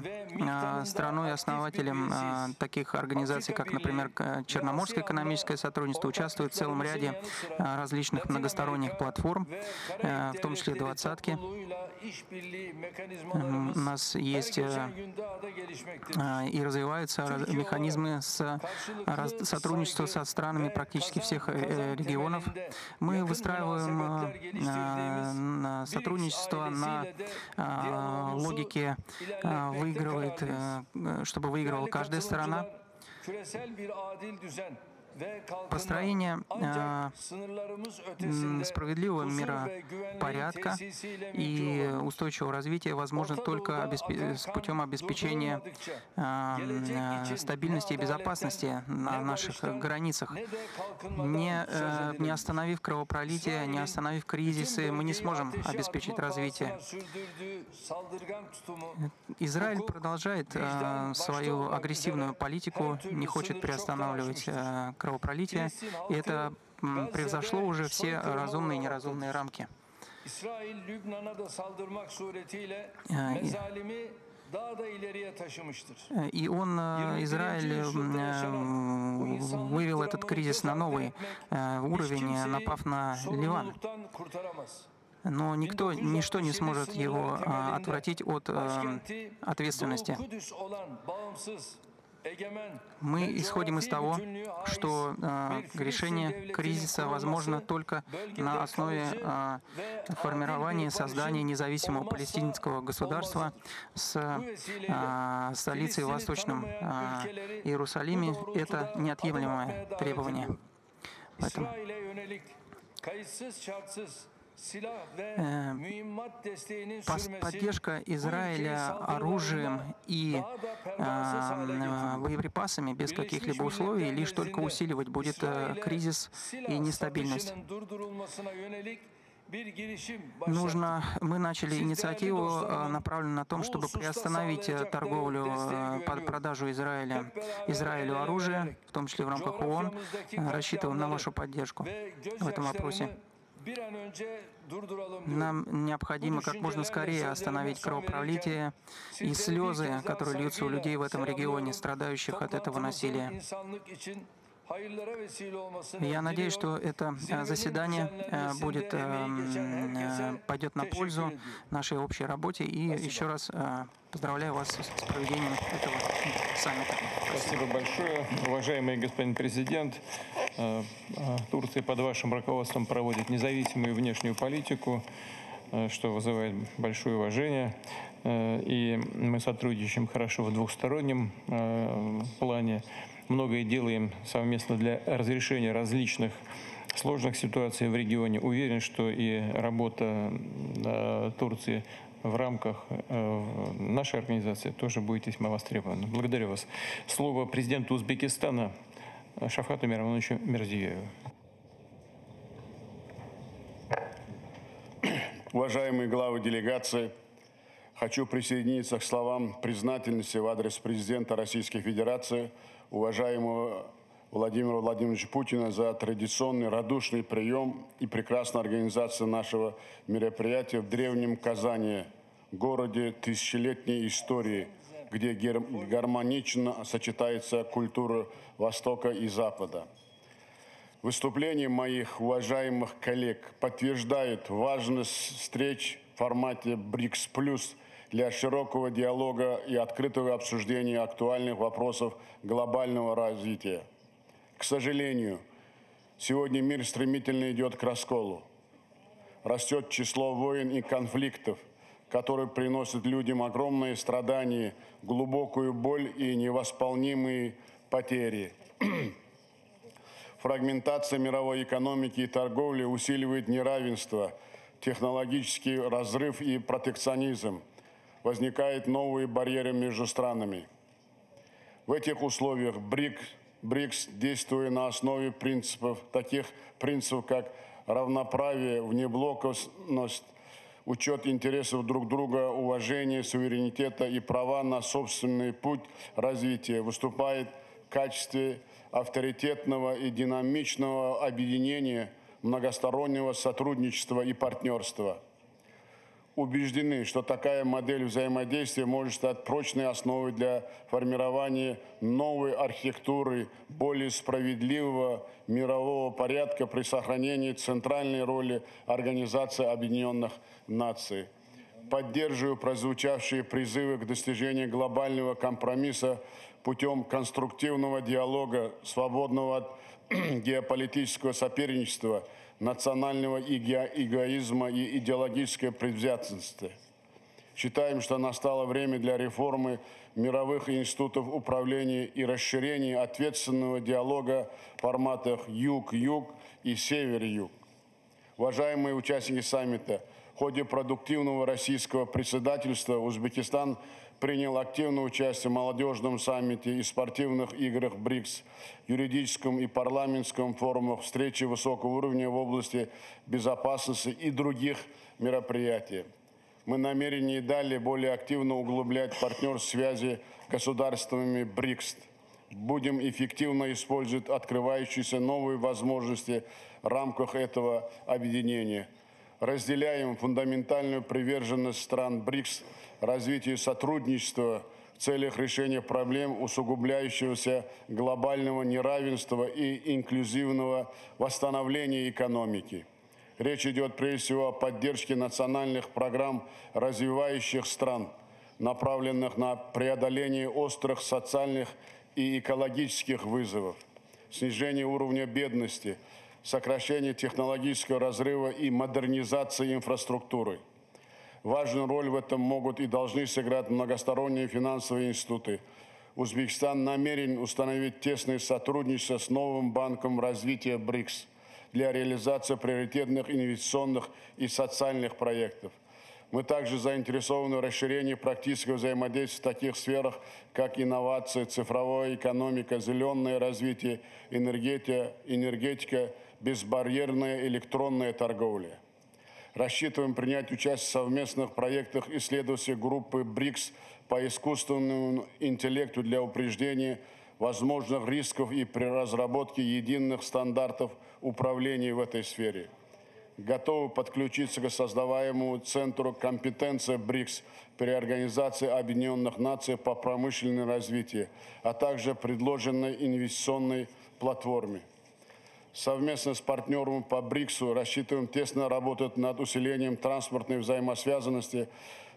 страной-основателем таких организаций, как, например, Черноморское экономическое сотрудничество, участвует в целом ряде различных многосторонних платформ, в том числе «двадцатки». У нас есть и развиваются механизмы сотрудничества со странами практически всех регионов. Мы выстраиваем сотрудничество на логике «выигрывает», чтобы выигрывала каждая сторона. Построение справедливого миропорядка и устойчивого развития возможно только путем обеспечения стабильности и безопасности на наших границах. Не остановив кровопролитие, не остановив кризисы, мы не сможем обеспечить развитие. Израиль продолжает свою агрессивную политику, не хочет приостанавливать кровопролития, и это превзошло уже все разумные и неразумные рамки. И Израиль вывел этот кризис на новый уровень, напав на Ливан. но никто, ничто не сможет его отвратить от ответственности. Мы исходим из того, что решение кризиса возможно только на основе формирования, создания независимого палестинского государства с столицей в Восточном Иерусалиме. Это неотъемлемое требование. Поэтому поддержка Израиля оружием и боеприпасами без каких-либо условий лишь только усиливать будет кризис и нестабильность. Мы начали инициативу, направленную на том, чтобы приостановить торговлю, продажу Израилю оружия, в том числе в рамках ООН. Рассчитываем на вашу поддержку в этом вопросе. Нам необходимо как можно скорее остановить кровопролитие и слезы, которые льются у людей в этом регионе, страдающих от этого насилия. Я надеюсь, что это заседание пойдет на пользу нашей общей работе. И еще раз поздравляю вас с проведением этого саммита. Спасибо большое, уважаемый господин президент. Турция под вашим руководством проводит независимую внешнюю политику, что вызывает большое уважение. И мы сотрудничаем хорошо в двухстороннем плане. Многое делаем совместно для разрешения различных сложных ситуаций в регионе. Уверен, что и работа Турции в рамках нашей организации тоже будет весьма востребована. Благодарю вас. Слово президенту Узбекистана Шавкату Миромановичу Мирзиёеву. Уважаемые главы делегации, хочу присоединиться к словам признательности в адрес президента Российской Федерации, уважаемого Владимира Владимировича Путина, за традиционный радушный прием и прекрасную организацию нашего мероприятия в древнем Казани, городе тысячелетней истории, где гармонично сочетается культура Востока и Запада. Выступление моих уважаемых коллег подтверждает важность встреч в формате БРИКС+, для широкого диалога и открытого обсуждения актуальных вопросов глобального развития. К сожалению, сегодня мир стремительно идет к расколу. Растет число войн и конфликтов, которые приносят людям огромные страдания, глубокую боль и невосполнимые потери. Фрагментация мировой экономики и торговли усиливает неравенство, технологический разрыв и протекционизм. Возникают новые барьеры между странами. В этих условиях БРИКС, действуя на основе таких принципов, как равноправие, внеблоковость, учет интересов друг друга, уважение суверенитета и права на собственный путь развития, выступает в качестве авторитетного и динамичного объединения многостороннего сотрудничества и партнерства. Убеждены, что такая модель взаимодействия может стать прочной основой для формирования новой архитектуры, более справедливого мирового порядка при сохранении центральной роли Организации Объединенных Наций. Поддерживаю прозвучавшие призывы к достижению глобального компромисса путем конструктивного диалога, свободного от геополитического соперничества, национального эгоизма и идеологической предвзятости. Считаем, что настало время для реформы мировых институтов управления и расширения ответственного диалога в форматах «Юг-Юг» и «Север-Юг». Уважаемые участники саммита, в ходе продуктивного российского председательства Узбекистан принял активное участие в молодежном саммите и спортивных играх БРИКС, юридическом и парламентском форумах, встрече высокого уровня в области безопасности и других мероприятий. Мы намерены и далее более активно углублять партнерские связи с государствами БРИКС. Будем эффективно использовать открывающиеся новые возможности в рамках этого объединения. Разделяем фундаментальную приверженность стран БРИКС развитию сотрудничества в целях решения проблем усугубляющегося глобального неравенства и инклюзивного восстановления экономики. Речь идет прежде всего о поддержке национальных программ развивающих стран, направленных на преодоление острых социальных и экологических вызовов, снижение уровня бедности, сокращение технологического разрыва и модернизации инфраструктуры. Важную роль в этом могут и должны сыграть многосторонние финансовые институты. Узбекистан намерен установить тесное сотрудничество с Новым банком развития БРИКС для реализации приоритетных инвестиционных и социальных проектов. Мы также заинтересованы в расширении практического взаимодействия в таких сферах, как инновации, цифровая экономика, зеленое развитие, энергетика, безбарьерная электронная торговля. Рассчитываем принять участие в совместных проектах исследователей группы БРИКС по искусственному интеллекту для упреждения возможных рисков и при разработке единых стандартов управления в этой сфере. Готовы подключиться к создаваемому центру компетенции БРИКС при Организации Объединенных Наций по промышленному развитию, а также предложенной инвестиционной платформе. Совместно с партнером по БРИКСу рассчитываем тесно работать над усилением транспортной взаимосвязанности,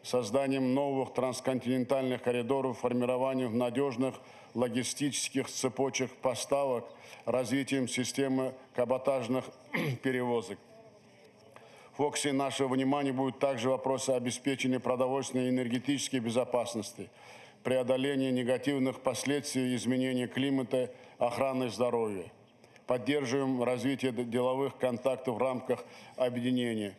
созданием новых трансконтинентальных коридоров, формированием надежных логистических цепочек поставок, развитием системы каботажных перевозок. В фокусе нашего внимания будут также вопросы обеспечения продовольственной и энергетической безопасности, преодоления негативных последствий изменения климата, охраны здоровья. Поддерживаем развитие деловых контактов в рамках объединения.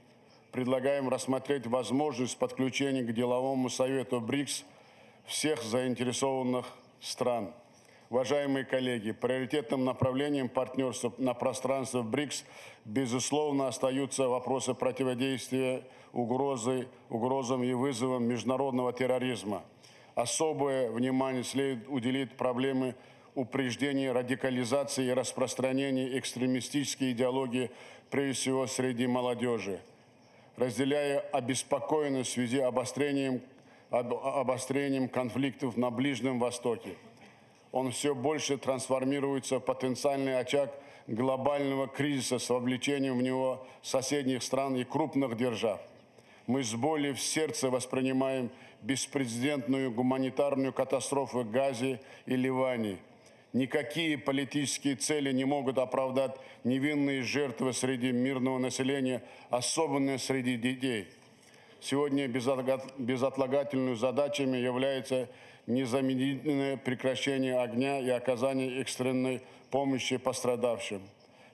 Предлагаем рассмотреть возможность подключения к деловому совету БРИКС всех заинтересованных стран. Уважаемые коллеги, приоритетным направлением партнерства на пространстве БРИКС, безусловно, остаются вопросы противодействия угрозам и вызовам международного терроризма. Особое внимание следует уделить проблеме упреждения радикализации и распространения экстремистической идеологии, прежде всего, среди молодежи. Разделяя обеспокоенность в связи с обострением конфликтов на Ближнем Востоке, он все больше трансформируется в потенциальный очаг глобального кризиса с вовлечением в него соседних стран и крупных держав. Мы с болью в сердце воспринимаем беспрецедентную гуманитарную катастрофу в Газе и Ливане. Никакие политические цели не могут оправдать невинные жертвы среди мирного населения, особенно среди детей. Сегодня безотлагательными задачами является незамедлительное прекращение огня и оказание экстренной помощи пострадавшим.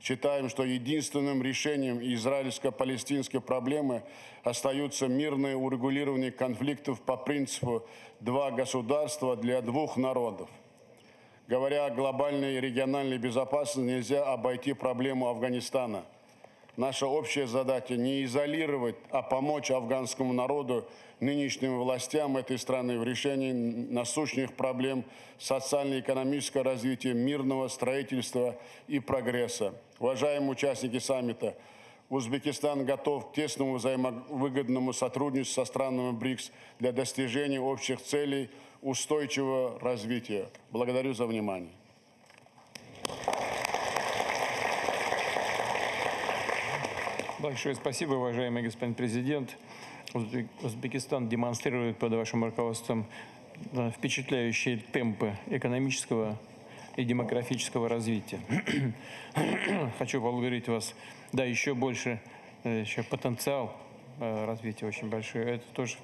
Считаем, что единственным решением израильско-палестинской проблемы остаются мирное урегулирование конфликтов по принципу «два государства для двух народов». Говоря о глобальной и региональной безопасности, нельзя обойти проблему Афганистана. Наша общая задача – не изолировать, а помочь афганскому народу, нынешним властям этой страны в решении насущных проблем социально-экономического развития, мирного строительства и прогресса. Уважаемые участники саммита, Узбекистан готов к тесному взаимовыгодному сотрудничеству со странами БРИКС для достижения общих целей устойчивого развития. Благодарю за внимание. Большое спасибо, уважаемый господин президент. Узбекистан демонстрирует под вашим руководством впечатляющие темпы экономического и демографического развития. Хочу поблагодарить вас. Да, еще больше, еще потенциал развития очень большой. Это тоже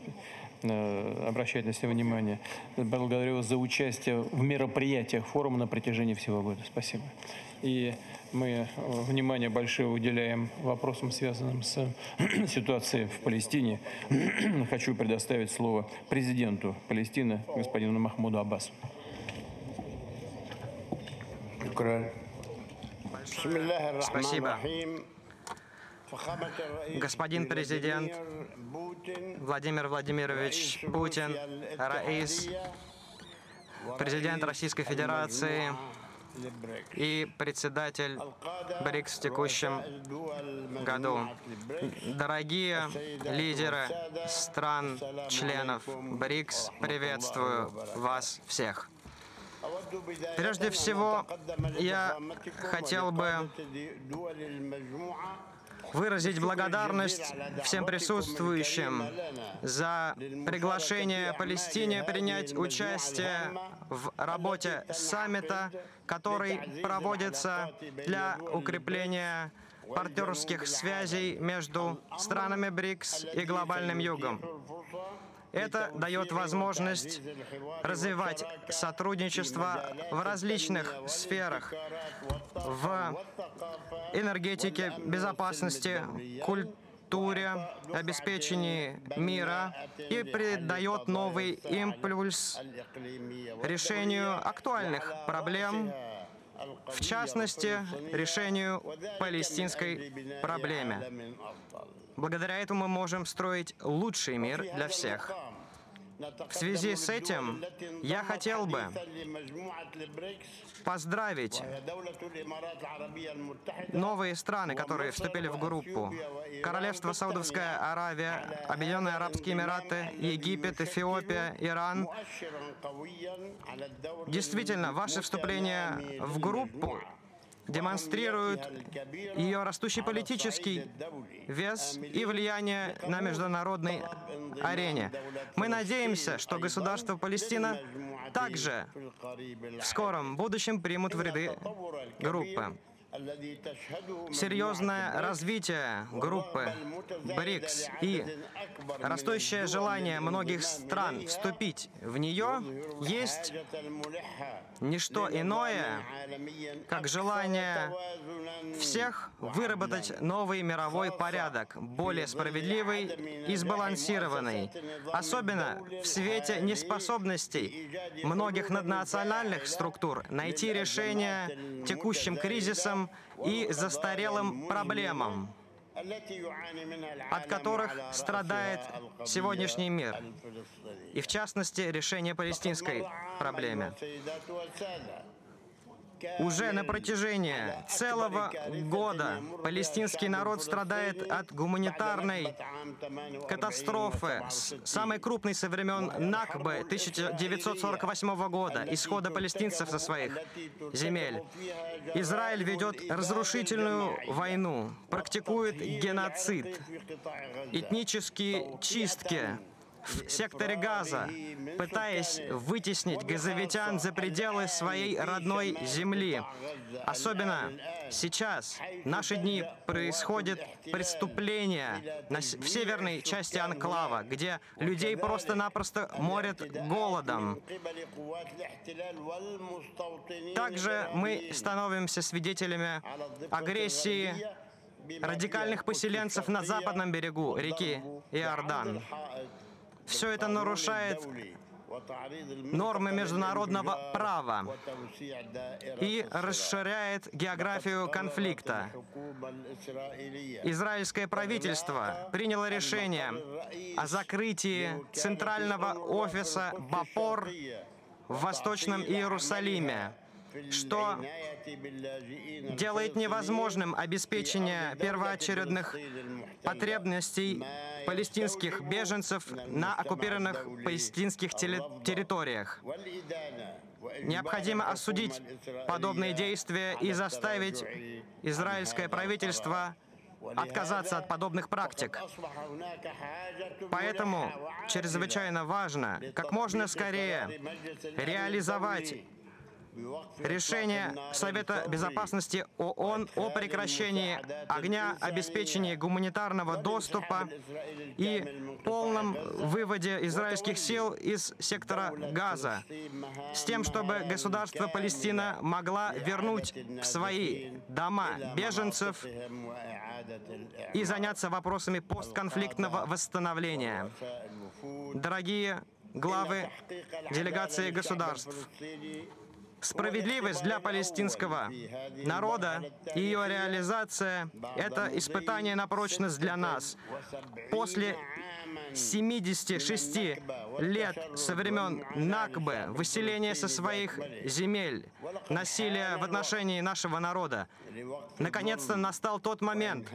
обращает на себя внимание. Благодарю вас за участие в мероприятиях форума на протяжении всего года. Спасибо. И мы внимание большое уделяем вопросам, связанным с ситуацией в Палестине. Хочу предоставить слово президенту Палестины, господину Махмуду Аббасу. Спасибо. Господин президент Владимир Владимирович Путин, Раис, президент Российской Федерации и председатель БРИКС в текущем году. Дорогие лидеры стран-членов БРИКС, приветствую вас всех. Прежде всего, я хотел бы выразить благодарность всем присутствующим за приглашение Палестине принять участие в работе саммита, который проводится для укрепления партнерских связей между странами БРИКС и глобальным Югом. Это дает возможность развивать сотрудничество в различных сферах, в энергетике, безопасности, культуре, обеспечении мира и придает новый импульс решению актуальных проблем, в частности, решению палестинской проблемы. Благодаря этому мы можем строить лучший мир для всех. В связи с этим я хотел бы поздравить новые страны, которые вступили в группу. Королевство Саудовская Аравия, Объединенные Арабские Эмираты, Египет, Эфиопия, Иран. Действительно, ваше вступление в группу демонстрируют ее растущий политический вес и влияние на международной арене. Мы надеемся, что государство Палестина также в скором будущем примут в ряды группы. Серьезное развитие группы БРИКС и растущее желание многих стран вступить в нее есть не что иное, как желание всех выработать новый мировой порядок, более справедливый и сбалансированный, особенно в свете неспособностей многих наднациональных структур найти решение текущим кризисам и застарелым проблемам, от которых страдает сегодняшний мир, и в частности решение палестинской проблемы. Уже на протяжении целого года палестинский народ страдает от гуманитарной катастрофы, самой крупной со времен Накбы 1948 года, исхода палестинцев со своих земель. Израиль ведет разрушительную войну, практикует геноцид, этнические чистки в секторе Газа, пытаясь вытеснить газовитян за пределы своей родной земли. Особенно сейчас, в наши дни, происходит преступление в северной части анклава, где людей просто-напросто морят голодом. Также мы становимся свидетелями агрессии радикальных поселенцев на западном берегу реки Иордан. Все это нарушает нормы международного права и расширяет географию конфликта. Израильское правительство приняло решение о закрытии центрального офиса БАПОР в Восточном Иерусалиме, что делает невозможным обеспечение первоочередных потребностей палестинских беженцев на оккупированных палестинских территориях. Необходимо осудить подобные действия и заставить израильское правительство отказаться от подобных практик. Поэтому чрезвычайно важно как можно скорее реализовать решение Совета Безопасности ООН о прекращении огня, обеспечении гуманитарного доступа и полном выводе израильских сил из сектора Газа, с тем, чтобы государство Палестина могла вернуть в свои дома беженцев и заняться вопросами постконфликтного восстановления. Дорогие главы делегаций государств, справедливость для палестинского народа и ее реализация – это испытание на прочность для нас. После 76 лет со времен Накбы, выселения со своих земель, насилия в отношении нашего народа, наконец-то настал тот момент,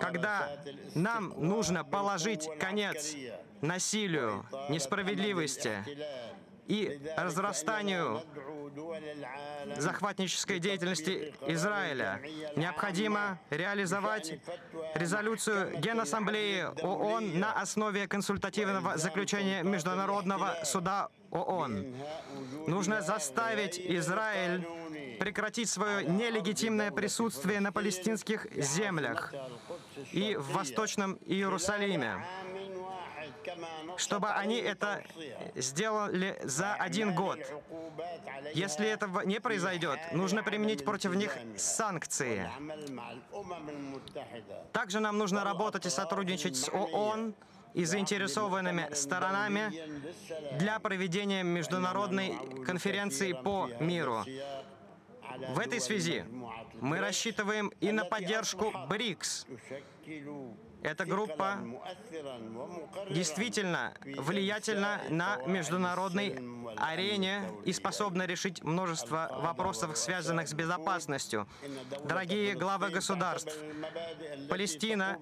когда нам нужно положить конец насилию, несправедливости и разрастанию захватнической деятельности Израиля. Необходимо реализовать резолюцию Генассамблеи ООН на основе консультативного заключения Международного суда ООН. Нужно заставить Израиль прекратить свое нелегитимное присутствие на палестинских землях и в Восточном Иерусалиме, чтобы они это сделали за один год. Если этого не произойдет, нужно применить против них санкции. Также нам нужно работать и сотрудничать с ООН и заинтересованными сторонами для проведения международной конференции по миру. В этой связи мы рассчитываем и на поддержку БРИКС. Эта группа действительно влиятельна на международной арене и способна решить множество вопросов, связанных с безопасностью. Дорогие главы государств, Палестина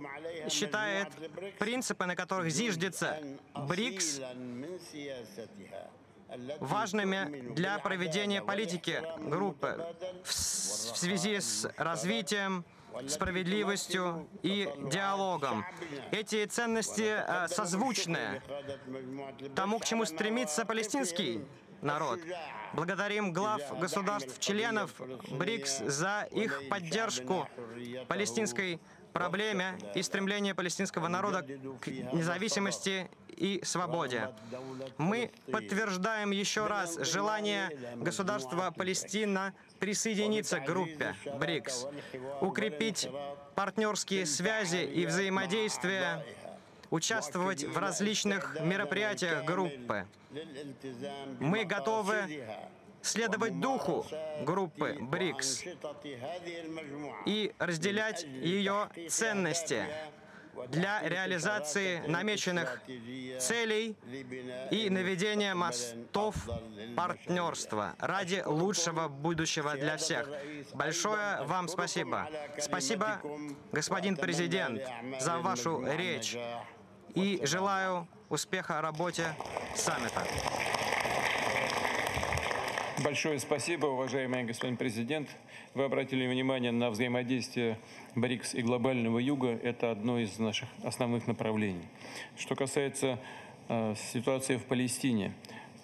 считает принципы, на которых зиждется БРИКС, важными для проведения политики группы в связи с развитием, справедливостью и диалогом. Эти ценности созвучны тому, к чему стремится палестинский народ. Благодарим глав государств-членов БРИКС за их поддержку палестинской проблеме и стремление палестинского народа к независимости и свободе. Мы подтверждаем еще раз желание государства Палестина присоединиться к группе БРИКС, укрепить партнерские связи и взаимодействие, участвовать в различных мероприятиях группы. Мы готовы следовать духу группы БРИКС и разделять ее ценности для реализации намеченных целей и наведения мостов партнерства ради лучшего будущего для всех. Большое вам спасибо. Спасибо, господин президент, за вашу речь и желаю успеха в работе саммита. Большое спасибо, уважаемый господин президент. Вы обратили внимание на взаимодействие БРИКС и глобального Юга. Это одно из наших основных направлений. Что касается ситуации в Палестине.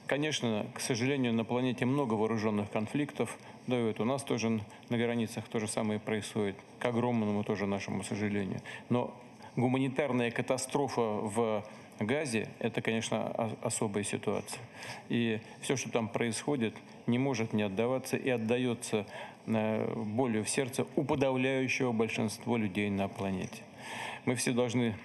Конечно, к сожалению, на планете много вооруженных конфликтов. Да и вот у нас тоже на границах то же самое происходит. К огромному тоже нашему сожалению. Но гуманитарная катастрофа в Газе – это, конечно, особая ситуация. И все, что там происходит, не может не отдаваться и отдается болью в сердце у подавляющего большинства людей на планете. Мы все должны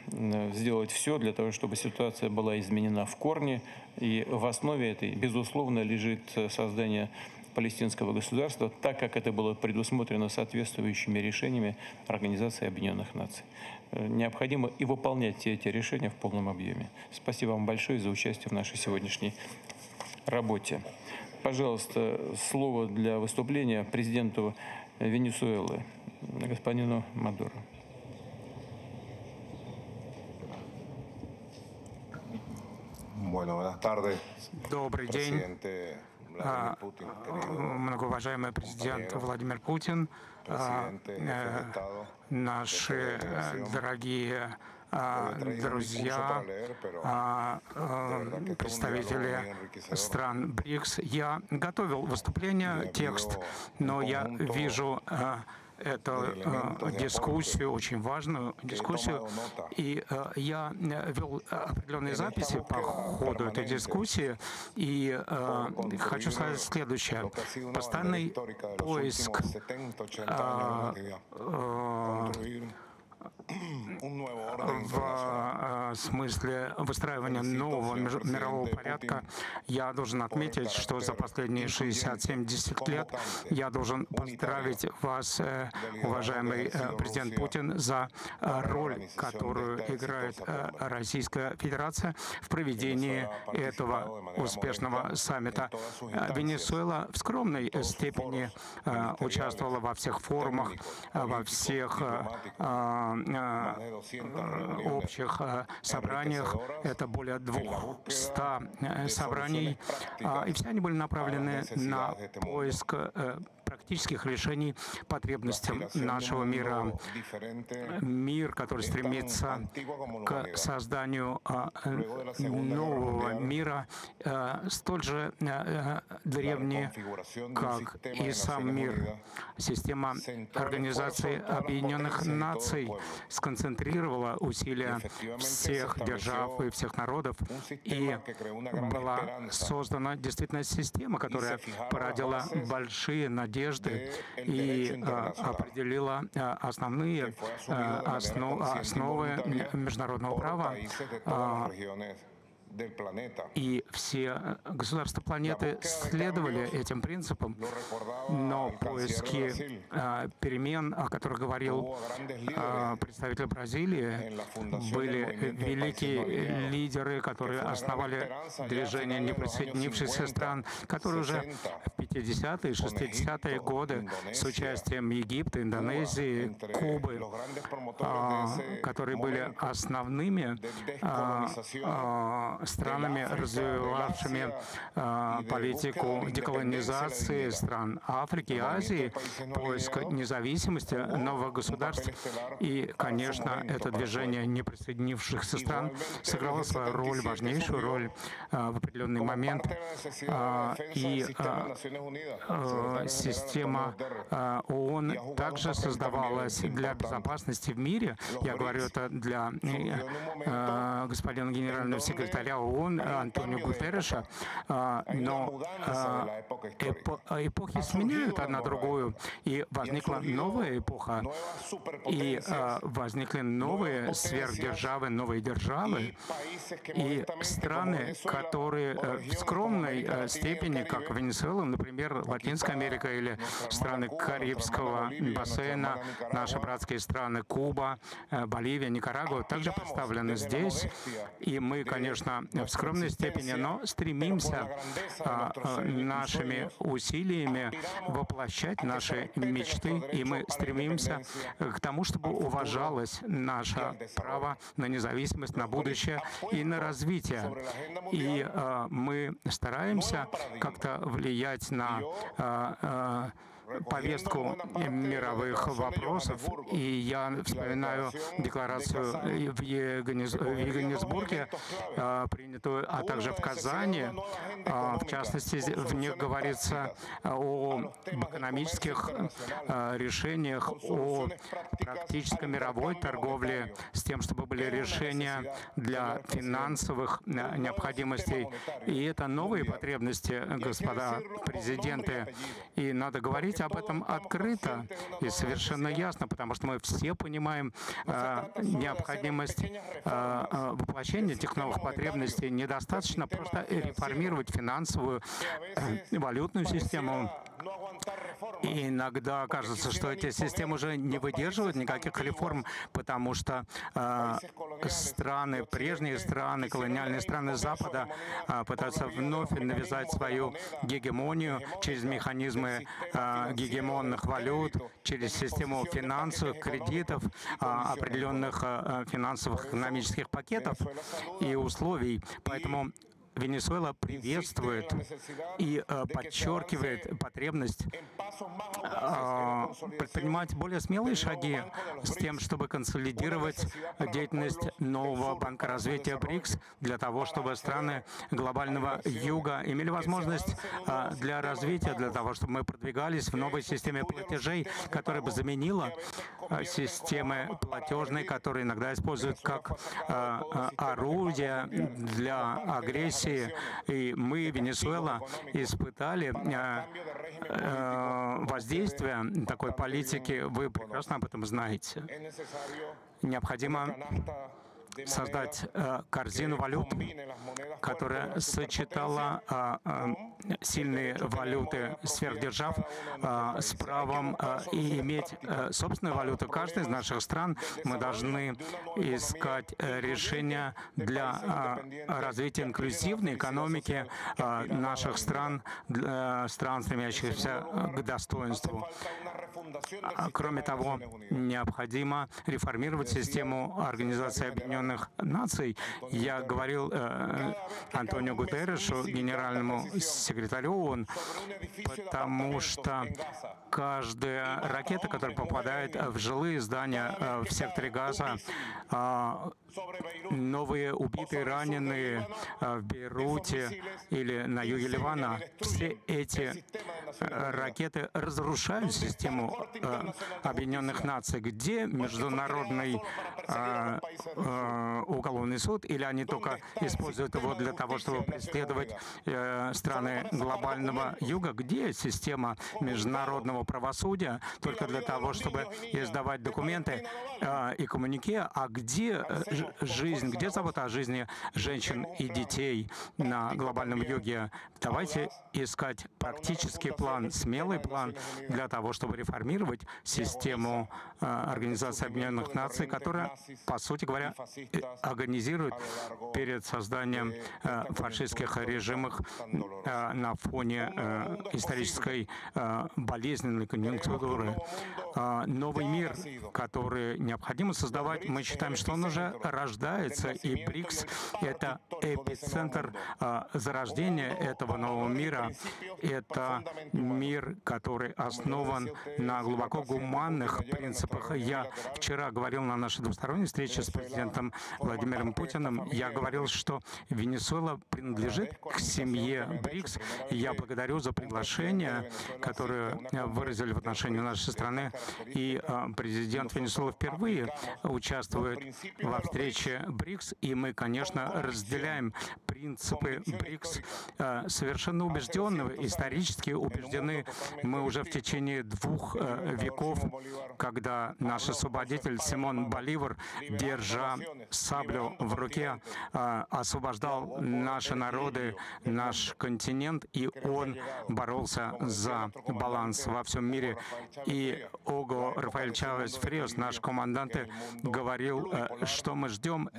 сделать все для того, чтобы ситуация была изменена в корне. И в основе этой, безусловно, лежит создание палестинского государства, так как это было предусмотрено соответствующими решениями Организации Объединенных Наций. Необходимо и выполнять эти решения в полном объеме. Спасибо вам большое за участие в нашей сегодняшней работе. Пожалуйста, слово для выступления президенту Венесуэлы, господину Мадуро. Добрый день. Многоуважаемый президент Владимир Путин, наши дорогие друзья, представители стран БРИКС, я готовил выступление, текст, но я вижу эту дискуссию, очень важную дискуссию, и я вел определенные записи по ходу этой дискуссии, и хочу сказать следующее. Постоянный поиск в смысле выстраивания нового мирового порядка, я должен отметить, что за последние 60-70 лет я должен поздравить вас, уважаемый президент Путин, за роль, которую играет Российская Федерация в проведении этого успешного саммита. Венесуэла в скромной степени участвовала во всех форумах, во всех общих собраниях, это более 200 собраний, и все они были направлены на поиск практических решений потребностям нашего мира. Мир, который стремится к созданию нового мира, столь же древний, как и сам мир. Система Организации Объединенных Наций сконцентрировала усилия всех держав и всех народов, и была создана действительно система, которая породила большие надежды и определила основные основы международного права. И все государства планеты следовали этим принципам, но поиски перемен, о которых говорил представитель Бразилии, были великие лидеры, которые основали движение неприсоединившихся стран, которые уже в 50-е и 60-е годы с участием Египта, Индонезии, Кубы, которые были основными странами, развивавшими политику деколонизации стран Африки и Азии, поиска независимости новых государств. И, конечно, это движение неприсоединившихся стран сыграло свою роль, важнейшую роль в определенный момент. И система ООН также создавалась для безопасности в мире. Я говорю это для господина генерального секретаря ООН Антониу Гутерриша, но эпохи сменяют одна другую, и возникла новая эпоха, и возникли новые сверхдержавы, и страны, которые в скромной степени, как Венесуэла, например, Латинская Америка, или страны Карибского бассейна, наши братские страны Куба, Боливия, Никарагуа, также представлены здесь, и мы, конечно, в скромной степени, но стремимся нашими усилиями воплощать наши мечты, и мы стремимся к тому, чтобы уважалось наше право на независимость, на будущее и на развитие. И мы стараемся как-то влиять на повестку мировых вопросов, и я вспоминаю декларацию в Йоганнесбурге, принятую, а также в Казани. В частности, в них говорится об экономических решениях, о практической мировой торговле, с тем, чтобы были решения для финансовых необходимостей. И это новые потребности, господа президенты, и надо говорить об этом открыто и совершенно ясно, потому что мы все понимаем необходимость воплощения этих новых потребностей. Недостаточно просто реформировать финансовую, валютную систему. И иногда кажется, что эти системы уже не выдерживают никаких реформ, потому что страны, прежние страны, колониальные страны Запада пытаются вновь навязать свою гегемонию через механизмы гегемонных валют, через систему финансовых кредитов, определенных финансовых экономических пакетов и условий. Поэтому Венесуэла приветствует и подчеркивает потребность предпринимать более смелые шаги с тем, чтобы консолидировать деятельность нового банка развития БРИКС для того, чтобы страны глобального Юга имели возможность для развития, для того, чтобы мы продвигались в новой системе платежей, которая бы заменила системы платежные, которые иногда используют как орудие для агрессии. И мы, Венесуэла, испытали воздействие такой политики, вы прекрасно об этом знаете. Необходимо создать корзину валют, которая сочетала сильные валюты сверхдержав с правом и иметь собственную валюту. Каждый из наших стран мы должны искать решения для развития инклюзивной экономики наших стран, стран, стремящихся к достоинству. Кроме того, необходимо реформировать систему Организации Объединенных Наций. Я говорил Антониу Гутерришу, генеральному секретарю ООН, потому что каждая ракета, которая попадает в жилые здания в секторе Газа, новые убитые, раненые в Бейруте или на юге Ливана, все эти ракеты разрушают систему Объединенных Наций. Где Международный уголовный суд? Или они только используют его для того, чтобы преследовать страны глобального Юга? Где система международного правосудия только для того, чтобы издавать документы и коммюнике? А где жизнь, где забота о жизни женщин и детей на глобальном Юге? Давайте искать практический план, смелый план для того, чтобы реформировать систему Организации Объединенных Наций, которая, по сути говоря, организирует перед созданием фашистских режимов на фоне исторической болезненной конъюнктуры. Новый мир, который необходимо создавать, мы считаем, что он уже рождается, и БРИКС — это эпицентр зарождения этого нового мира. Это мир, который основан на глубоко гуманных принципах. Я вчера говорил на нашей двусторонней встрече с президентом Владимиром Путиным, я говорил, что Венесуэла принадлежит к семье БРИКС, и я благодарю за приглашение, которое выразили в отношении нашей страны, и президент Венесуэлы впервые участвует во встрече БРИКС, и мы, конечно, разделяем принципы БРИКС, совершенно убеждены, исторически убеждены. Мы уже в течение 2 веков, когда наш освободитель Симон Боливар, держа саблю в руке, освобождал наши народы, наш континент, и он боролся за баланс во всем мире. И Ого Рафаэль Чавес Фриос, наш командант, говорил, что мы ждем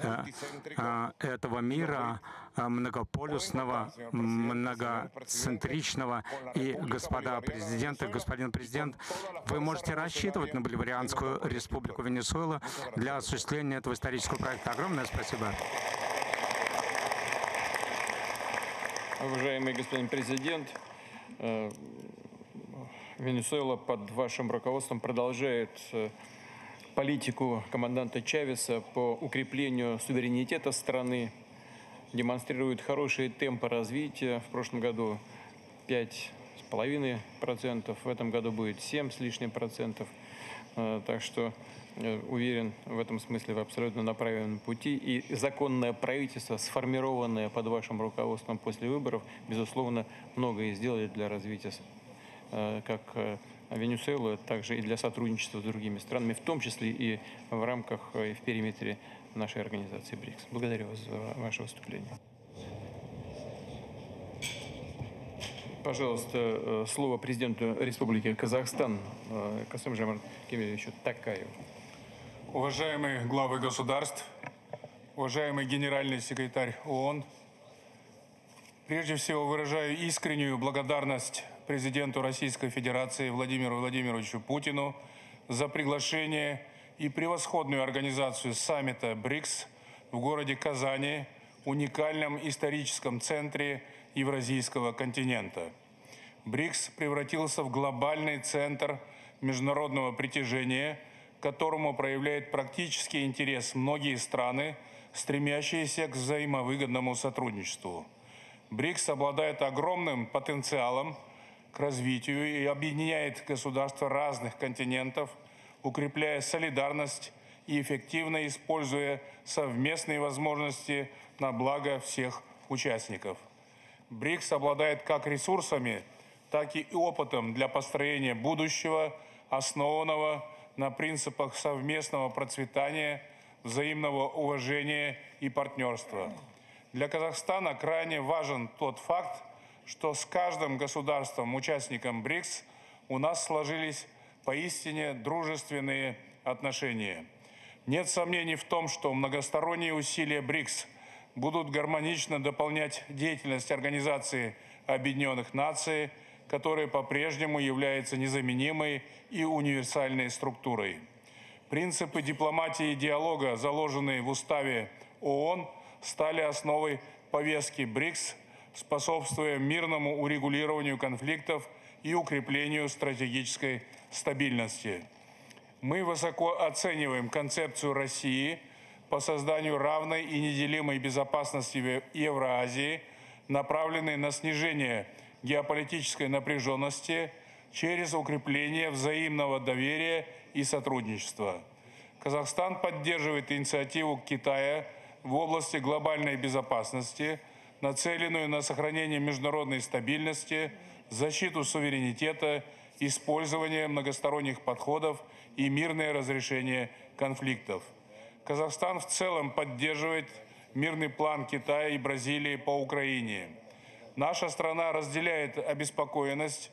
этого мира многополюсного, многоцентричного. И, господа президенты, господин президент, вы можете рассчитывать на Боливарианскую республику Венесуэла для осуществления этого исторического проекта. Огромное спасибо. Уважаемый господин президент, Венесуэла под вашим руководством продолжает политику команданта Чавеса по укреплению суверенитета страны, демонстрирует хорошие темпы развития. В прошлом году 5,5%, в этом году будет 7 с лишним %. Так что уверен, в этом смысле вы абсолютно на правильном пути. И законное правительство, сформированное под вашим руководством после выборов, безусловно, многое сделали для развития как Венесуэлы, также и для сотрудничества с другими странами, в том числе и в рамках, и в периметре нашей организации БРИКС. Благодарю вас за ваше выступление. Пожалуйста, слово президенту Республики Казахстан Касым-Жомарт Кемелевичу Токаеву. Уважаемые главы государств, уважаемый генеральный секретарь ООН, прежде всего выражаю искреннюю благодарность президенту Российской Федерации Владимиру Владимировичу Путину за приглашение и превосходную организацию саммита БРИКС в городе Казани, уникальном историческом центре Евразийского континента. БРИКС превратился в глобальный центр международного притяжения, к которому проявляет практический интерес многие страны, стремящиеся к взаимовыгодному сотрудничеству. БРИКС обладает огромным потенциалом к развитию и объединяет государства разных континентов, укрепляя солидарность и эффективно используя совместные возможности на благо всех участников. БРИКС обладает как ресурсами, так и опытом для построения будущего, основанного на принципах совместного процветания, взаимного уважения и партнерства. Для Казахстана крайне важен тот факт, что с каждым государством-участником БРИКС у нас сложились поистине дружественные отношения. Нет сомнений в том, что многосторонние усилия БРИКС будут гармонично дополнять деятельность Организации Объединенных Наций, которая по-прежнему является незаменимой и универсальной структурой. Принципы дипломатии и диалога, заложенные в Уставе ООН, стали основой повестки БРИКС, способствуя мирному урегулированию конфликтов и укреплению стратегической стабильности. Мы высоко оцениваем концепцию России по созданию равной и неделимой безопасности в Евразии, направленной на снижение геополитической напряженности через укрепление взаимного доверия и сотрудничества. Казахстан поддерживает инициативу Китая в области глобальной безопасности, нацеленную на сохранение международной стабильности, защиту суверенитета, использование многосторонних подходов и мирное разрешение конфликтов. Казахстан в целом поддерживает мирный план Китая и Бразилии по Украине. Наша страна разделяет обеспокоенность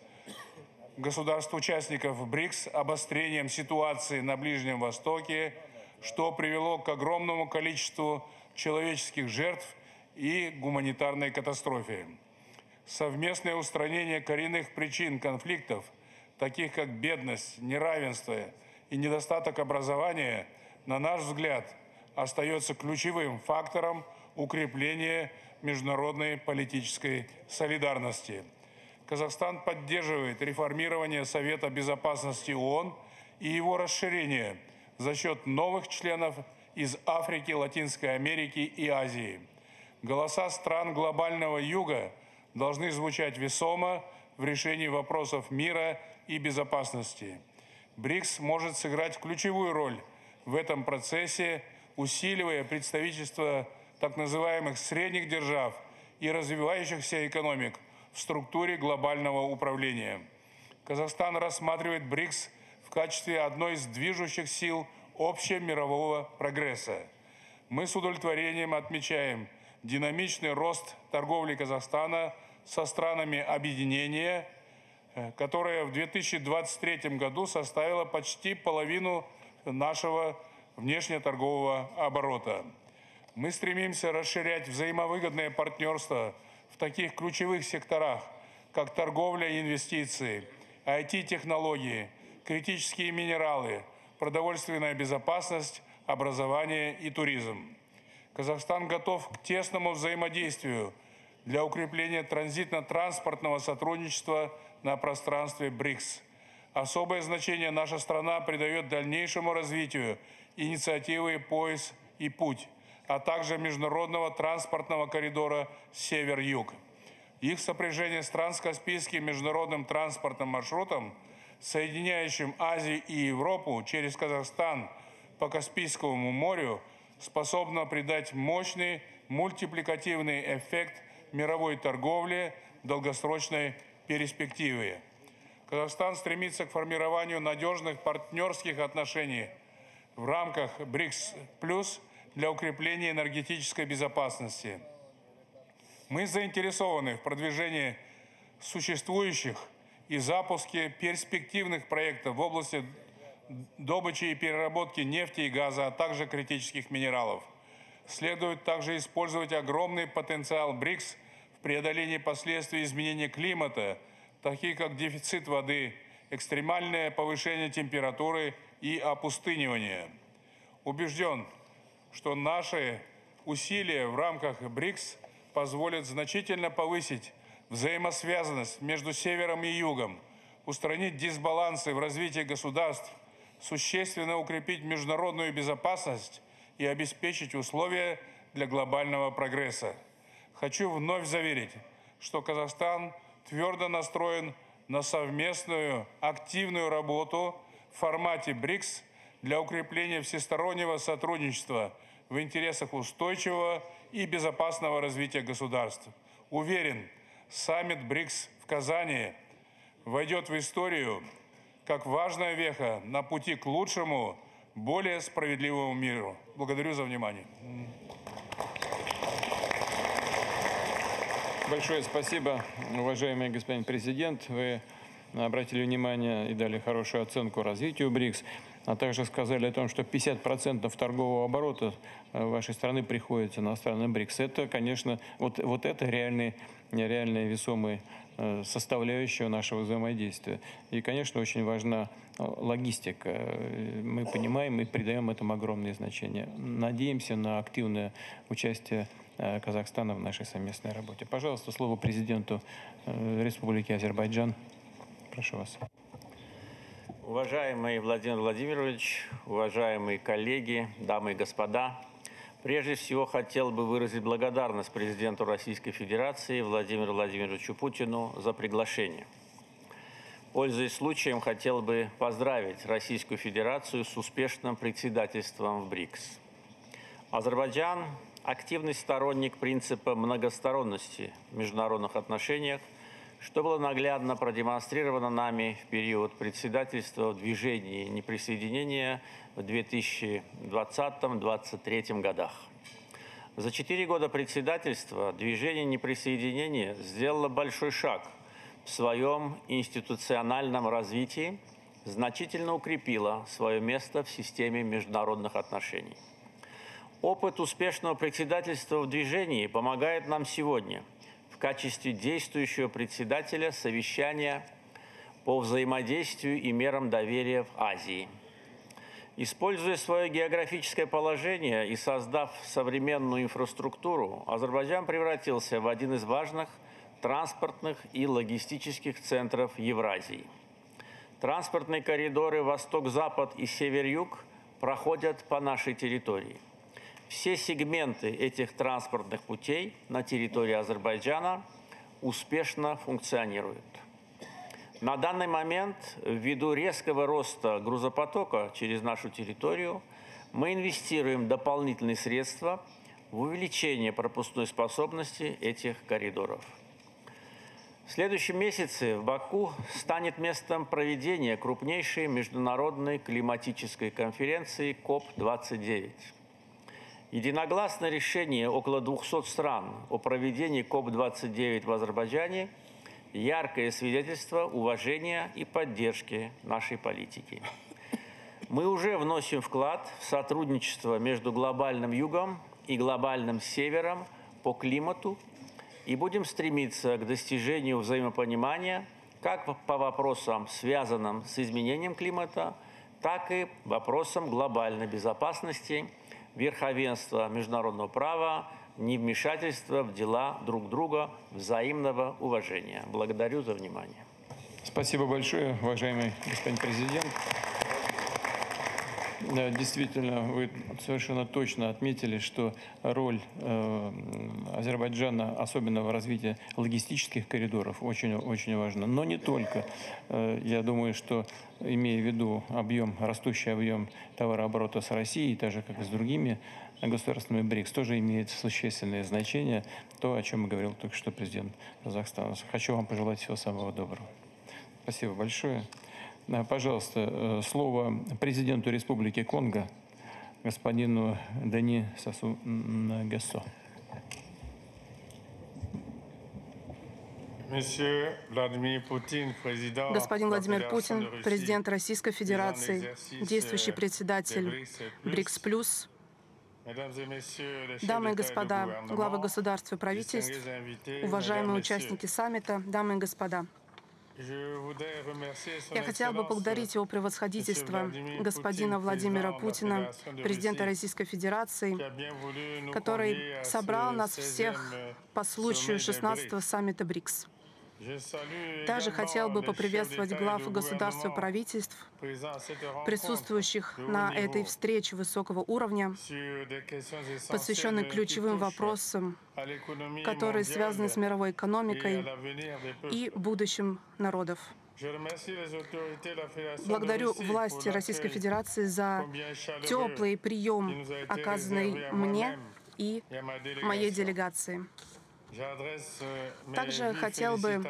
государств-участников БРИКС обострением ситуации на Ближнем Востоке, что привело к огромному количеству человеческих жертв и гуманитарной катастрофе. Совместное устранение коренных причин конфликтов, таких как бедность, неравенство и недостаток образования, на наш взгляд, остается ключевым фактором укрепления международной политической солидарности. Казахстан поддерживает реформирование Совета Безопасности ООН и его расширение за счет новых членов из Африки, Латинской Америки и Азии. Голоса стран глобального Юга должны звучать весомо в решении вопросов мира и безопасности. БРИКС может сыграть ключевую роль в этом процессе, усиливая представительство так называемых средних держав и развивающихся экономик в структуре глобального управления. Казахстан рассматривает БРИКС в качестве одной из движущих сил общемирового прогресса. Мы с удовлетворением отмечаем динамичный рост торговли Казахстана со странами объединения, которая в 2023 году составила почти половину нашего внешнеторгового оборота. Мы стремимся расширять взаимовыгодное партнерство в таких ключевых секторах, как торговля и инвестиции, IT-технологии, критические минералы, продовольственная безопасность, образование и туризм. Казахстан готов к тесному взаимодействию для укрепления транзитно-транспортного сотрудничества на пространстве БРИКС. Особое значение наша страна придает дальнейшему развитию инициативы «Пояс и путь», а также международного транспортного коридора «Север-Юг». Их сопряжение с транскаспийским международным транспортным маршрутом, соединяющим Азию и Европу через Казахстан по Каспийскому морю, способна придать мощный мультипликативный эффект мировой торговле в долгосрочной перспективе. Казахстан стремится к формированию надежных партнерских отношений в рамках БРИКС+ для укрепления энергетической безопасности. Мы заинтересованы в продвижении существующих и запуске перспективных проектов в области добычи и переработки нефти и газа, а также критических минералов. Следует также использовать огромный потенциал БРИКС в преодолении последствий изменения климата, такие как дефицит воды, экстремальное повышение температуры и опустынивание. Убежден, что наши усилия в рамках БРИКС позволят значительно повысить взаимосвязанность между Севером и Югом, устранить дисбалансы в развитии государств, существенно укрепить международную безопасность и обеспечить условия для глобального прогресса. Хочу вновь заверить, что Казахстан твердо настроен на совместную активную работу в формате БРИКС для укрепления всестороннего сотрудничества в интересах устойчивого и безопасного развития государств. Уверен, саммит БРИКС в Казани войдет в историю как важная веха на пути к лучшему более справедливому миру. Благодарю за внимание. Большое спасибо, уважаемый господин президент. Вы обратили внимание и дали хорошую оценку развитию БРИКС, а также сказали о том, что 50% торгового оборота вашей страны приходится на страны БРИКС. Это, конечно, вот это реальные весомые составляющие нашего взаимодействия. И, конечно, очень важна логистика. Мы понимаем и придаем этому огромное значение. Надеемся на активное участие Казахстана в нашей совместной работе. Пожалуйста, слово президенту Республики Азербайджан. Прошу вас. Уважаемый Владимир Владимирович, уважаемые коллеги, дамы и господа, прежде всего хотел бы выразить благодарность президенту Российской Федерации Владимиру Владимировичу Путину за приглашение. Пользуясь случаем, хотел бы поздравить Российскую Федерацию с успешным председательством в БРИКС. Азербайджан – активный сторонник принципа многосторонности в международных отношениях, что было наглядно продемонстрировано нами в период председательства в движении неприсоединения в 2020-2023 годах. За 4 года председательства движение неприсоединения сделало большой шаг в своем институциональном развитии, значительно укрепило свое место в системе международных отношений. Опыт успешного председательства в движении помогает нам сегодня в качестве действующего председателя совещания по взаимодействию и мерам доверия в Азии. Используя свое географическое положение и создав современную инфраструктуру, Азербайджан превратился в один из важных транспортных и логистических центров Евразии. Транспортные коридоры восток-запад и север-юг проходят по нашей территории. Все сегменты этих транспортных путей на территории Азербайджана успешно функционируют. На данный момент, ввиду резкого роста грузопотока через нашу территорию, мы инвестируем дополнительные средства в увеличение пропускной способности этих коридоров. В следующем месяце в Баку станет местом проведения крупнейшей международной климатической конференции КОП-29. Единогласное решение около 200 стран о проведении КОП-29 в Азербайджане – яркое свидетельство уважения и поддержки нашей политики. Мы уже вносим вклад в сотрудничество между глобальным югом и глобальным севером по климату и будем стремиться к достижению взаимопонимания как по вопросам, связанным с изменением климата, так и вопросам глобальной безопасности, верховенство международного права, невмешательство в дела друг друга, взаимного уважения. Благодарю за внимание. Спасибо большое, уважаемый господин президент. Да, действительно, вы совершенно точно отметили, что роль Азербайджана, особенно в развитии логистических коридоров, очень важна. Но не только. Я думаю, что, имея в виду растущий объем товарооборота с Россией, так же, как и с другими государствами БРИКС, тоже имеет существенное значение. То, о чем говорил только что президент Казахстана. Хочу вам пожелать всего самого доброго. Спасибо большое. Пожалуйста, слово президенту Республики Конго, господину Дени Сасу Нагессо. Господин Владимир Путин, президент Российской Федерации, действующий председатель БРИКС+, дамы и господа, главы государств и правительств, уважаемые участники саммита, дамы и господа. Я хотел бы поблагодарить его превосходительство, господина Владимира Путина, президента Российской Федерации, который собрал нас всех по случаю 16-го саммита БРИКС. Также хотел бы поприветствовать глав государств и правительств, присутствующих на этой встрече высокого уровня, посвященной ключевым вопросам, которые связаны с мировой экономикой и будущим народов. Благодарю власти Российской Федерации за теплый прием, оказанный мне и моей делегации. Также хотел бы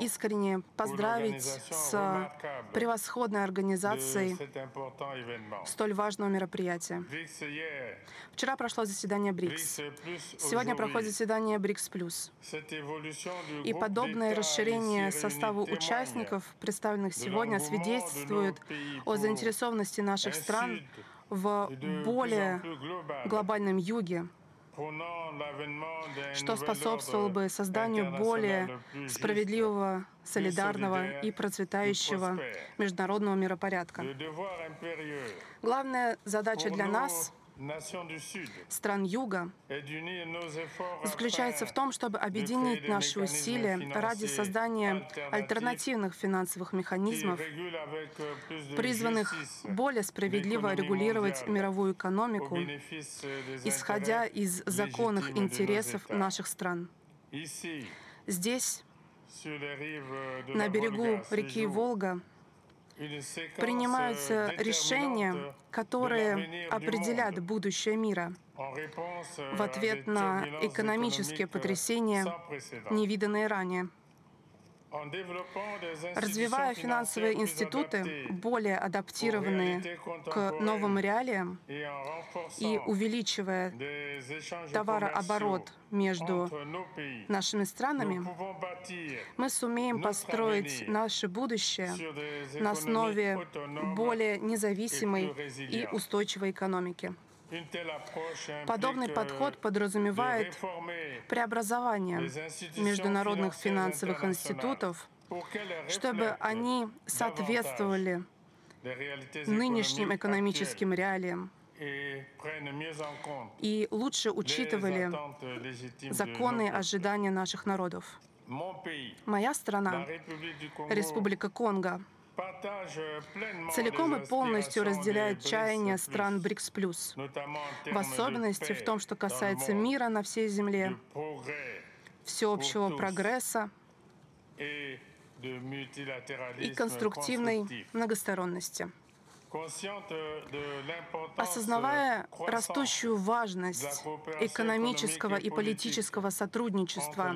искренне поздравить с превосходной организацией столь важного мероприятия. Вчера прошло заседание БРИКС. Сегодня проходит заседание БРИКС+. И подобное расширение состава участников, представленных сегодня, свидетельствует о заинтересованности наших стран в более глобальном юге, что способствовало бы созданию более справедливого, солидарного и процветающего международного миропорядка. Главная задача для нас, стран Юга, заключается в том, чтобы объединить наши усилия ради создания альтернативных финансовых механизмов, призванных более справедливо регулировать мировую экономику, исходя из законных интересов наших стран. Здесь, на берегу реки Волга, принимаются решения, которые определят будущее мира в ответ на экономические потрясения, невиданные ранее. Развивая финансовые институты, более адаптированные к новым реалиям, и увеличивая товарооборот между нашими странами, мы сумеем построить наше будущее на основе более независимой и устойчивой экономики. Подобный подход подразумевает преобразование международных финансовых институтов, чтобы они соответствовали нынешним экономическим реалиям и лучше учитывали законные ожидания наших народов. Моя страна, Республика Конго, целиком и полностью разделяет чаяния стран БРИКС+, в особенности в том, что касается мира на всей земле, всеобщего прогресса и конструктивной многосторонности. Осознавая растущую важность экономического и политического сотрудничества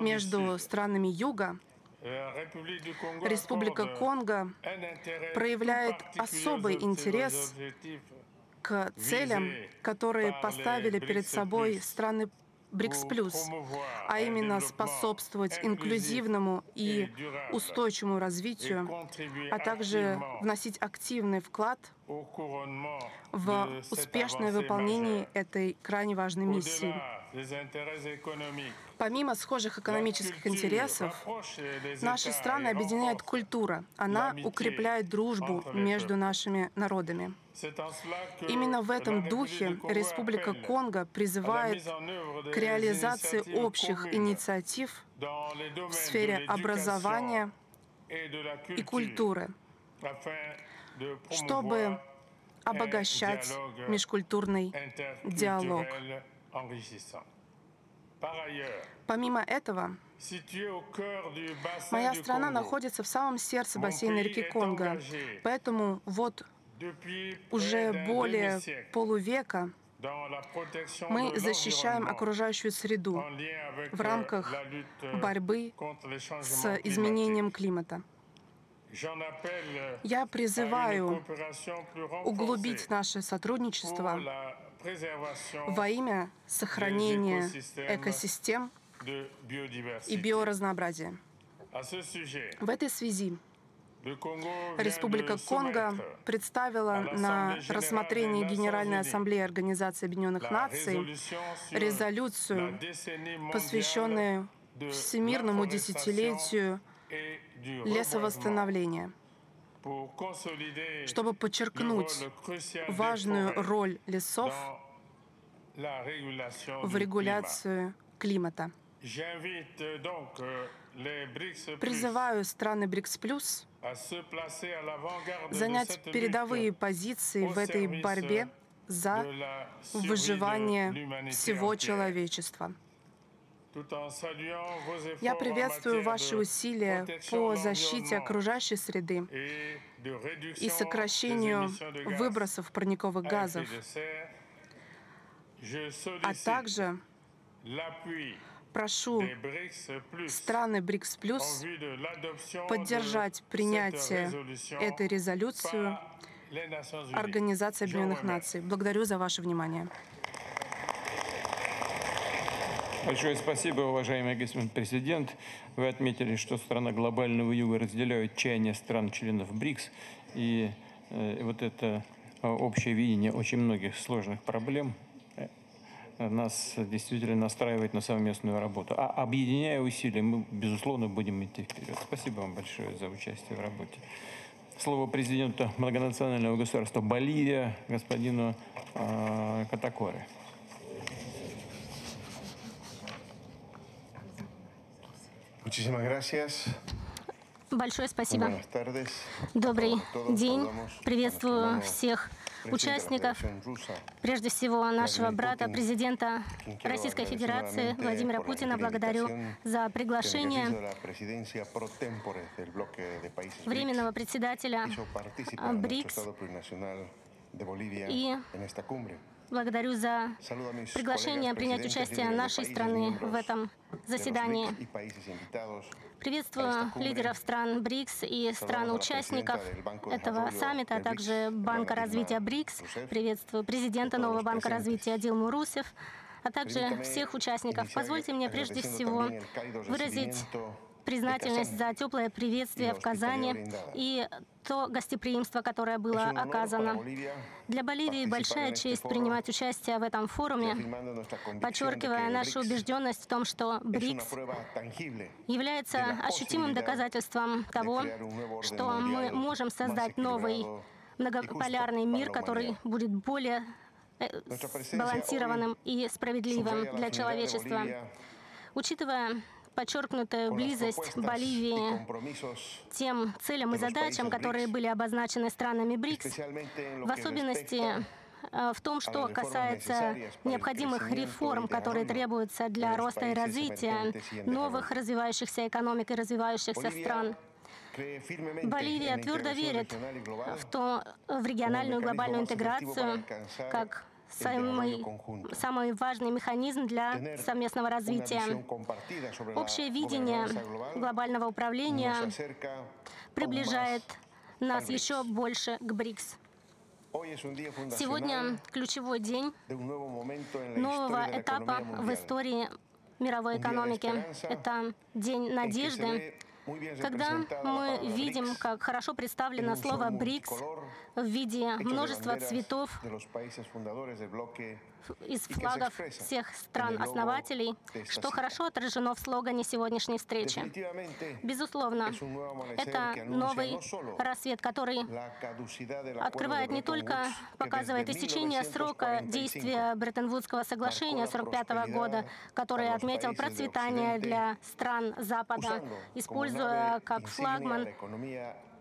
между странами Юга, Республика Конго проявляет особый интерес к целям, которые поставили перед собой страны БРИКС+, а именно способствовать инклюзивному и устойчивому развитию, а также вносить активный вклад в успешное выполнение этой крайне важной миссии. Помимо схожих экономических интересов, наши страны объединяет культура. Она укрепляет дружбу между нашими народами. Именно в этом духе Республика Конго призывает к реализации общих инициатив в сфере образования и культуры, чтобы обогащать межкультурный диалог. Помимо этого, моя страна находится в самом сердце бассейна реки Конго, поэтому вот уже более полувека мы защищаем окружающую среду в рамках борьбы с изменением климата. Я призываю углубить наше сотрудничество во имя сохранения экосистем и биоразнообразия. В этой связи Республика Конго представила на рассмотрение Генеральной Ассамблеи Организации Объединенных Наций резолюцию, посвященную Всемирному десятилетию лесовосстановления, чтобы подчеркнуть важную роль лесов в регуляции климата. Призываю страны БРИКС+ занять передовые позиции в этой борьбе за выживание всего человечества. Я приветствую ваши усилия по защите окружающей среды и сокращению выбросов парниковых газов, а также прошу страны БРИКС Плюс поддержать принятие этой резолюции Организации Объединенных Наций. Благодарю за ваше внимание. Большое спасибо, уважаемый господин президент. Вы отметили, что страны глобального Юга разделяют чаяния стран-членов БРИКС. И вот это общее видение очень многих сложных проблем нас действительно настраивает на совместную работу. А объединяя усилия, мы, безусловно, будем идти вперед. Спасибо вам большое за участие в работе. Слово президенту многонационального государства Боливия, господину Катакоре. Большое спасибо. Добрый день. Приветствую всех участников, прежде всего нашего брата, президента Российской Федерации Владимира Путина. Благодарю за приглашение временного председателя БРИКС и благодарю за приглашение принять участие нашей страны в этом заседании. Приветствую лидеров стран БРИКС и стран-участников этого саммита, а также Банка развития БРИКС. Приветствую президента Нового банка развития Дилму Русеф, а также всех участников. Позвольте мне прежде всего выразить признательность за теплое приветствие в Казани и то гостеприимство, которое было оказано. Для Боливии большая честь принимать участие в этом форуме, подчеркивая нашу убежденность в том, что БРИКС является ощутимым доказательством того, что мы можем создать новый многополярный мир, который будет более сбалансированным и справедливым для человечества. Учитывая подчеркнутая близость Боливии тем целям и задачам, которые были обозначены странами БРИКС, в особенности в том, что касается необходимых реформ, которые требуются для роста и развития новых развивающихся экономик и развивающихся стран. Боливия твердо верит в региональную и глобальную интеграцию как самый важный механизм для совместного развития. Общее видение глобального управления приближает нас еще больше к БРИКС. Сегодня ключевой день нового этапа в истории мировой экономики. Это день надежды, когда мы видим, как хорошо представлено слово «БРИКС» в виде множества цветов из флагов всех стран-основателей, что хорошо отражено в слогане сегодняшней встречи. Безусловно, это новый рассвет, который открывает не только, показывает истечение срока действия Бреттон-Вудского соглашения 1945 года, который отметил процветание для стран Запада, используя как флагман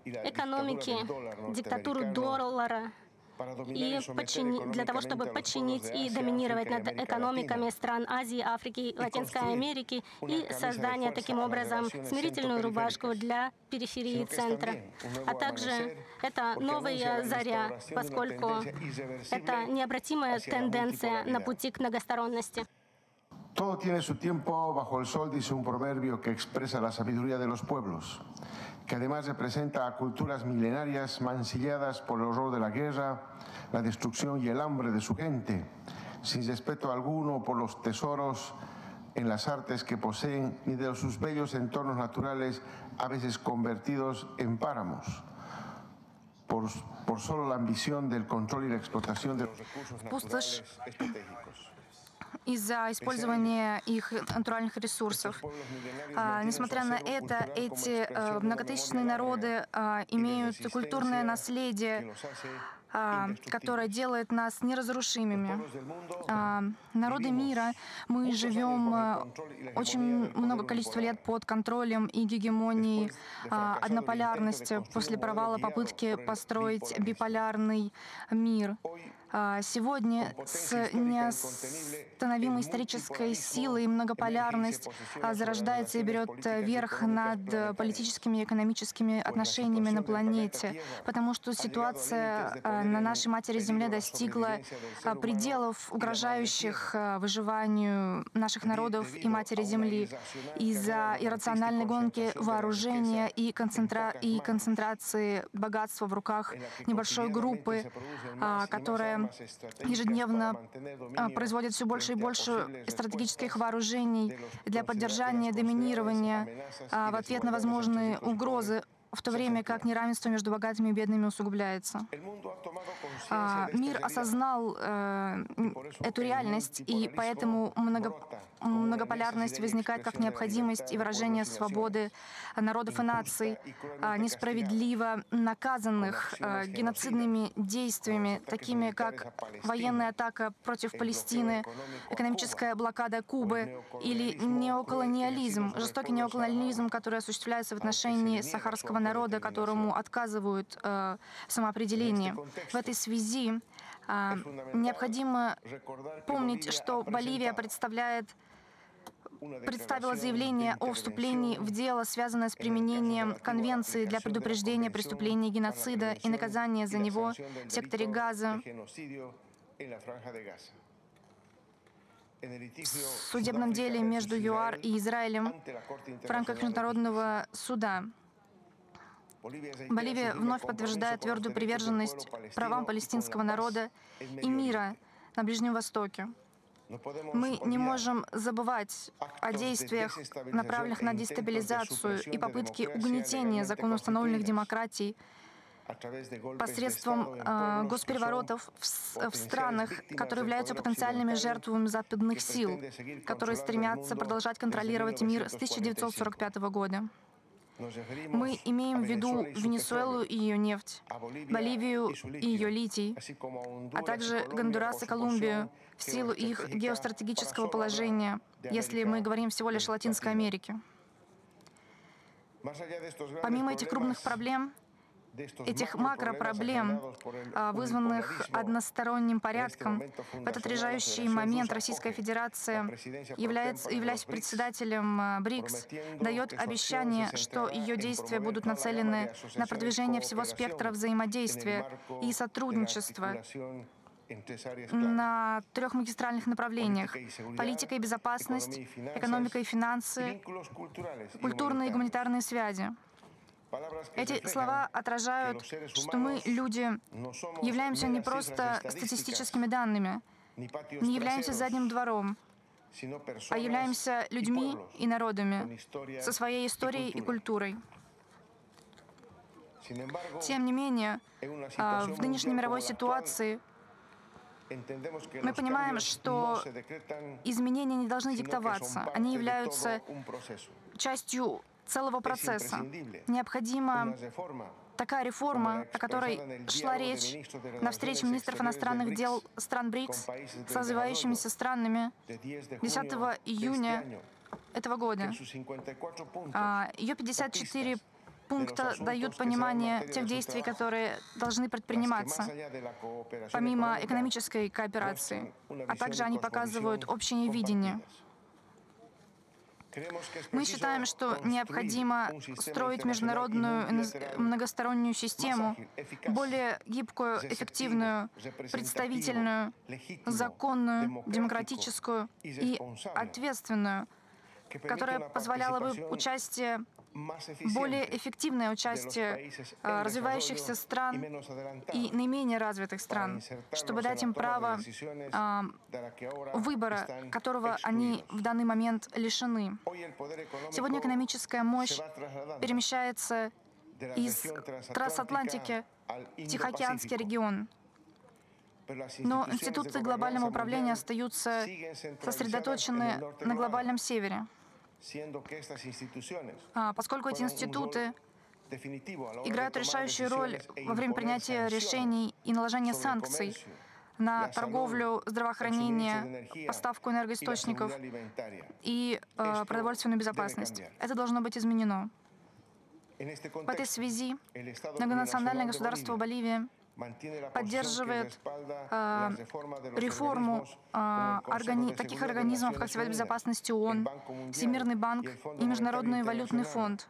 экономики диктатуру доллара, и для того, чтобы подчинить и доминировать над экономиками стран Азии, Африки, Латинской Америки и создание таким образом смирительную рубашку для периферии центра. А также это новая заря, поскольку это необратимая тенденция на пути к многосторонности. Todo tiene su tiempo bajo el sol, dice un proverbio que expresa la sabiduría de los pueblos, que además representa a culturas milenarias mancilladas por el horror de la guerra, la destrucción y el hambre de su gente, sin respeto alguno por los tesoros en las artes que poseen ni de sus bellos entornos naturales, a veces convertidos en páramos. Por solo la ambición del control y la explotación de los recursos naturales estratégicos. Из-за использования их натуральных ресурсов. Несмотря на это, эти многотысячные народы имеют культурное наследие, которое делает нас неразрушимыми. Народы мира, мы живем очень много количества лет под контролем и гегемонией однополярности после провала попытки построить биполярный мир. Сегодня с неостановимой исторической силой многополярность зарождается и берет верх над политическими и экономическими отношениями на планете, потому что ситуация на нашей матери Земле достигла пределов, угрожающих выживанию наших народов и матери Земли из-за иррациональной гонки вооружения и концентрации богатства в руках небольшой группы, которая ежедневно производит все больше и больше стратегических вооружений для поддержания доминирования в ответ на возможные угрозы, в то время как неравенство между богатыми и бедными усугубляется. Мир осознал эту реальность, и поэтому многополярность возникает как необходимость и выражение свободы народов и наций, несправедливо наказанных геноцидными действиями, такими как военная атака против Палестины, экономическая блокада Кубы или неоколониализм, жестокий неоколониализм, который осуществляется в отношении сахарского народа, которому отказывают самоопределение. В этой связи необходимо помнить, что Боливия представила заявление о вступлении в дело, связанное с применением Конвенции для предупреждения преступлений геноцида и наказания за него в секторе Газа. В судебном деле между ЮАР и Израилем в рамках Международного суда. Боливия вновь подтверждает твердую приверженность правам палестинского народа и мира на Ближнем Востоке. Мы не можем забывать о действиях, направленных на дестабилизацию и попытки угнетения законоустановленных демократий посредством госпереворотов в странах, которые являются потенциальными жертвами западных сил, которые стремятся продолжать контролировать мир с 1945 года. Мы имеем в виду Венесуэлу и ее нефть, Боливию и ее литий, а также Гондурас и Колумбию в силу их геостратегического положения, если мы говорим всего лишь о Латинской Америке. Помимо этих крупных проблем, этих макропроблем, вызванных односторонним порядком, в этот решающий момент Российская Федерация, являясь председателем БРИКС, дает обещание, что ее действия будут нацелены на продвижение всего спектра взаимодействия и сотрудничества на трех магистральных направлениях — политика и безопасность, экономика и финансы, культурные и гуманитарные связи. Эти слова отражают, что мы, люди, являемся не просто статистическими данными, не являемся задним двором, а являемся людьми и народами со своей историей и культурой. Тем не менее, в нынешней мировой ситуации мы понимаем, что изменения не должны диктоваться, они являются частью целого процесса. Необходима такая реформа, о которой шла речь на встрече министров иностранных дел стран БРИКС с развивающимися странами 10 июня этого года. Ее 54 пункта дают понимание тех действий, которые должны предприниматься, помимо экономической кооперации, а также они показывают общее видение. Мы считаем, что необходимо строить международную многостороннюю систему, более гибкую, эффективную, представительную, законную, демократическую и ответственную, которая позволяла бы более эффективное участие развивающихся стран и наименее развитых стран, чтобы дать им право выбора, которого они в данный момент лишены. Сегодня экономическая мощь перемещается из трансатлантики в Тихоокеанский регион. Но институты глобального управления остаются сосредоточены на глобальном севере, поскольку эти институты играют решающую роль во время принятия решений и наложения санкций на торговлю, здравоохранение, поставку энергоисточников и продовольственную безопасность. Это должно быть изменено. В этой связи многонациональное государство Боливия поддерживает реформу таких организмов, как Совет Безопасности ООН, Всемирный банк и Международный валютный фонд,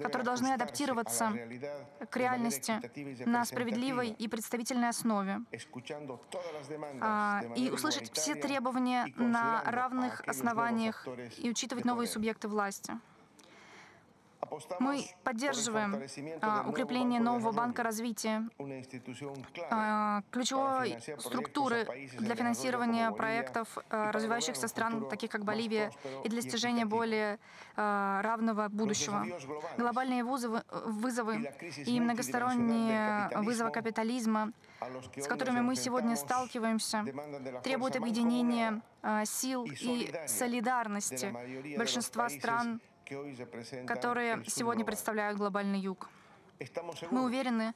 которые должны адаптироваться к реальности на справедливой и представительной основе и услышать все требования на равных основаниях и учитывать новые субъекты власти. Мы поддерживаем укрепление Нового банка развития, ключевой структуры для финансирования проектов развивающихся стран, таких как Боливия, и для достижения более равного будущего. Глобальные вызовы и многосторонние вызовы капитализма, с которыми мы сегодня сталкиваемся, требуют объединения сил и солидарности большинства стран, которые сегодня представляют глобальный юг. Мы уверены,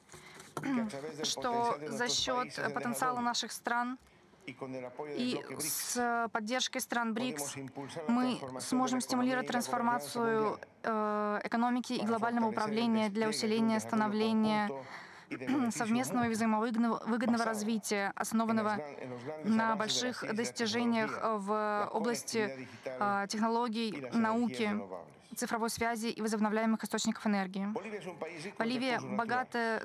что за счет потенциала наших стран и с поддержкой стран БРИКС мы сможем стимулировать трансформацию экономики и глобального управления для усиления становления совместного и взаимовыгодного развития, основанного на больших достижениях в области технологий, науки, цифровой связи и возобновляемых источников энергии. Боливия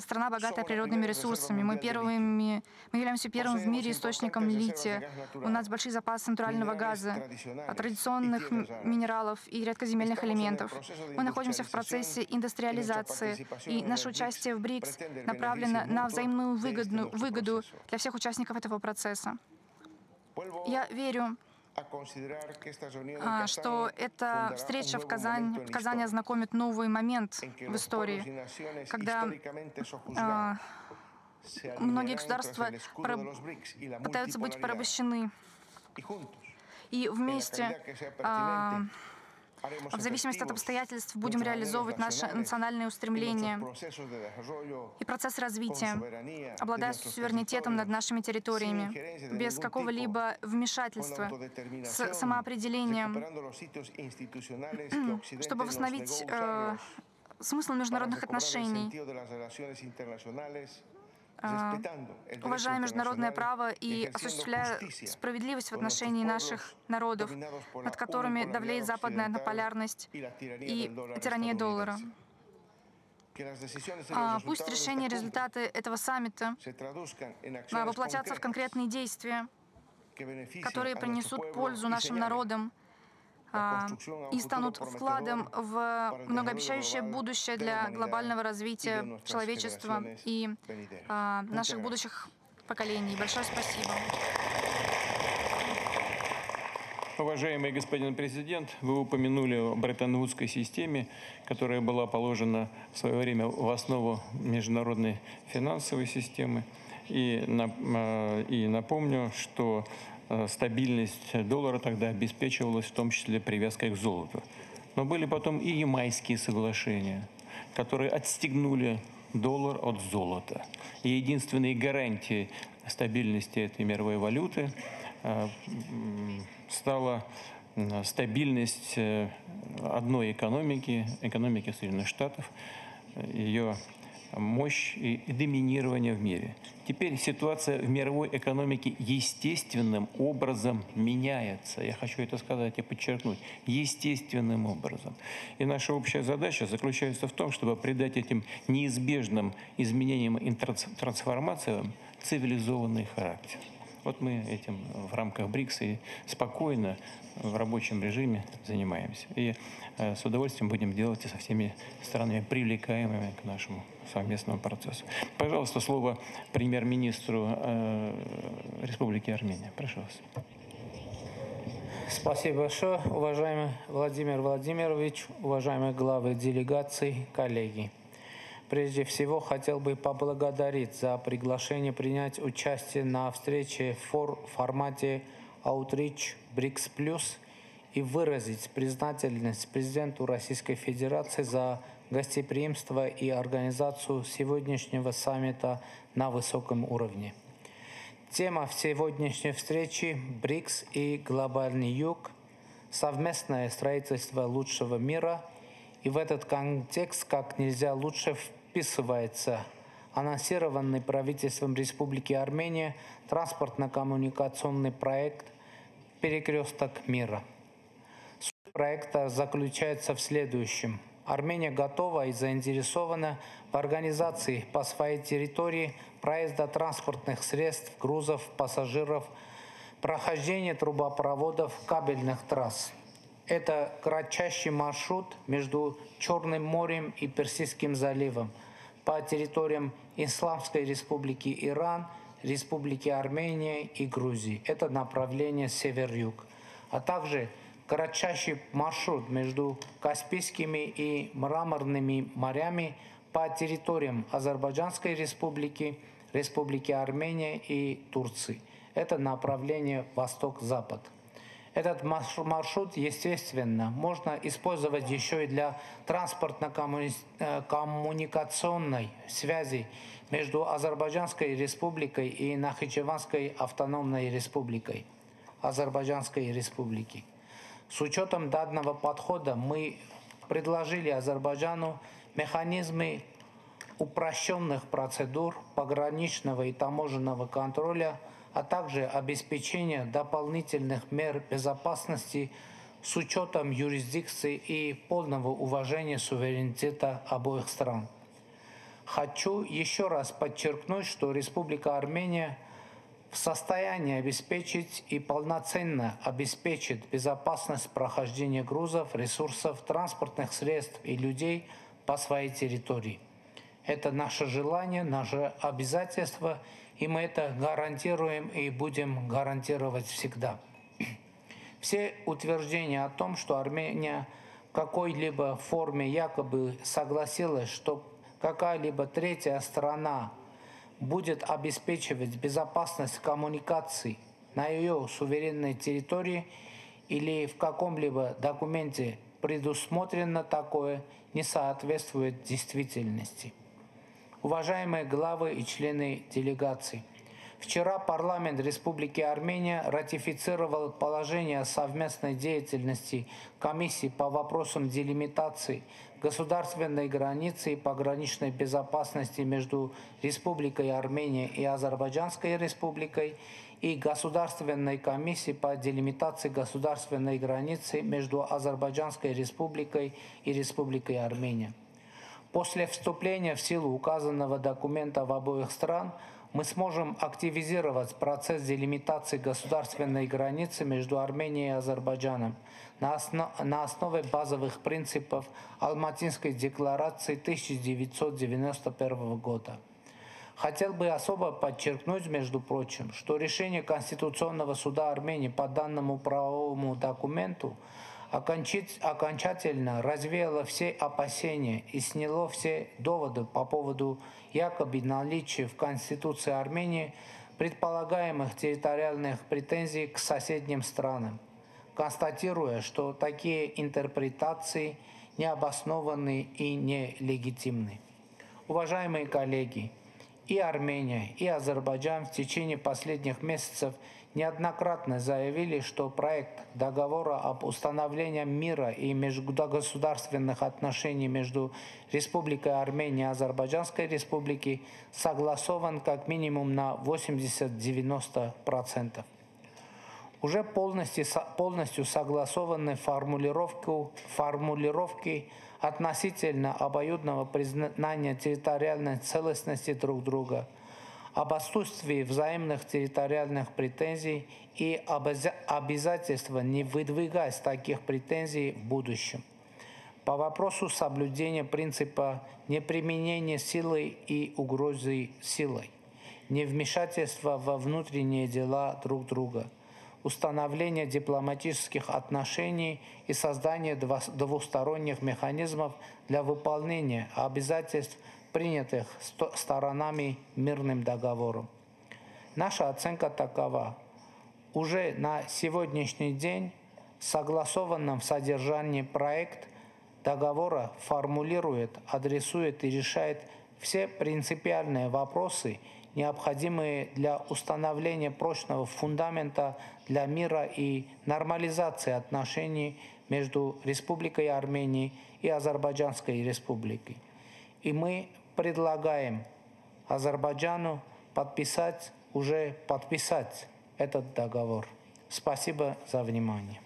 страна, богатая природными ресурсами. Мы являемся первым в мире источником лития. У нас большие запасы натурального газа, традиционных минералов и редкоземельных элементов. Мы находимся в процессе индустриализации, и наше участие в БРИКС направлено на взаимную выгоду для всех участников этого процесса. Я верю, что эта встреча в Казани ознакомит новый момент в истории, когда многие государства пытаются быть порабощены. И вместе, в зависимости от обстоятельств, будем реализовывать наши национальные устремления и процесс развития, обладая суверенитетом над нашими территориями, без какого-либо вмешательства, с самоопределением, чтобы восстановить смысл международных отношений, уважая международное право и осуществляя справедливость в отношении наших народов, над которыми давлеет западная однополярность и тирания доллара. Пусть решения и результаты этого саммита воплотятся в конкретные действия, которые принесут пользу нашим народам и станут вкладом в многообещающее будущее для глобального развития человечества и наших будущих поколений. Большое спасибо. Уважаемый господин президент, вы упомянули о Бреттон-Вудской системе, которая была положена в свое время в основу международной финансовой системы. И напомню, что стабильность доллара тогда обеспечивалась в том числе привязкой к золоту. Но были потом и ямайские соглашения, которые отстегнули доллар от золота. И единственной гарантией стабильности этой мировой валюты стала стабильность одной экономики, экономики Соединенных Штатов, ее мощь и доминирование в мире. Теперь ситуация в мировой экономике естественным образом меняется. Я хочу это сказать и подчеркнуть. Естественным образом. И наша общая задача заключается в том, чтобы придать этим неизбежным изменениям и трансформациям цивилизованный характер. Вот мы этим в рамках БРИКС и спокойно в рабочем режиме занимаемся. И с удовольствием будем делать и со всеми странами, привлекаемыми к нашему совместному процессу. Пожалуйста, слово премьер-министру Республики Армения. Прошу вас. Спасибо большое, уважаемый Владимир Владимирович, уважаемые главы делегаций, коллеги. Прежде всего, хотел бы поблагодарить за приглашение принять участие на встрече в формате Outreach BRICS+ и выразить признательность президенту Российской Федерации за гостеприимство и организацию сегодняшнего саммита на высоком уровне. Тема сегодняшней встречи БРИКС и глобальный юг – совместное строительство лучшего мира, и в этот контекст как нельзя лучше вписывается анонсированный правительством Республики Армения транспортно-коммуникационный проект «Перекресток мира». Суть проекта заключается в следующем. Армения готова и заинтересована в организации по своей территории проезда транспортных средств, грузов, пассажиров, прохождения трубопроводов, кабельных трасс. Это кратчайший маршрут между Черным морем и Персидским заливом по территориям Исламской республики Иран, Республики Армения и Грузии. Это направление север-юг. А также кратчайший маршрут между Каспийскими и Мраморными морями по территориям Азербайджанской республики, Республики Армения и Турции. Это направление восток-запад. Этот маршрут, естественно, можно использовать еще и для транспортно-коммуникационной связи между Азербайджанской республикой и Нахичеванской автономной республикой Азербайджанской республики. С учетом данного подхода мы предложили Азербайджану механизмы упрощенных процедур пограничного и таможенного контроля, а также обеспечение дополнительных мер безопасности с учетом юрисдикции и полного уважения суверенитета обоих стран. Хочу еще раз подчеркнуть, что Республика Армения в состоянии обеспечить и полноценно обеспечит безопасность прохождения грузов, ресурсов, транспортных средств и людей по своей территории. Это наше желание, наше обязательство, и мы это гарантируем и будем гарантировать всегда. Все утверждения о том, что Армения в какой-либо форме якобы согласилась, что какая-либо третья страна будет обеспечивать безопасность коммуникаций на ее суверенной территории или в каком-либо документе предусмотрено такое, не соответствует действительности. Уважаемые главы и члены делегации, вчера парламент Республики Армения ратифицировал положение о совместной деятельности Комиссии по вопросам делимитации государственной границы и пограничной безопасности между Республикой Армения и Азербайджанской Республикой и Государственной комиссии по делимитации государственной границы между Азербайджанской Республикой и Республикой Армения. После вступления в силу указанного документа в обоих стран мы сможем активизировать процесс делимитации государственной границы между Арменией и Азербайджаном на основе базовых принципов Алматинской декларации 1991 года. Хотел бы особо подчеркнуть, между прочим, что решение Конституционного суда Армении по данному правовому документу окончательно развеяло все опасения и сняло все доводы по поводу якобы наличия в Конституции Армении предполагаемых территориальных претензий к соседним странам, констатируя, что такие интерпретации необоснованы и нелегитимны. Уважаемые коллеги, и Армения, и Азербайджан в течение последних месяцев неоднократно заявили, что проект договора об установлении мира и межгосударственных отношений между Республикой Армения и Азербайджанской Республикой согласован как минимум на 80–90%. Уже полностью согласованы формулировки относительно обоюдного признания территориальной целостности друг друга, об отсутствии взаимных территориальных претензий и обязательства не выдвигать таких претензий в будущем. По вопросу соблюдения принципа неприменения силы и угрозы силой, невмешательства во внутренние дела друг друга, установление дипломатических отношений и создание двусторонних механизмов для выполнения обязательств, принятых сторонами мирным договором. Наша оценка такова. Уже на сегодняшний день согласованным в содержании проект договора формулирует, адресует и решает все принципиальные вопросы, необходимые для установления прочного фундамента для мира и нормализации отношений между Республикой Армении и Азербайджанской Республикой. И мы предлагаем Азербайджану уже подписать этот договор. Спасибо за внимание.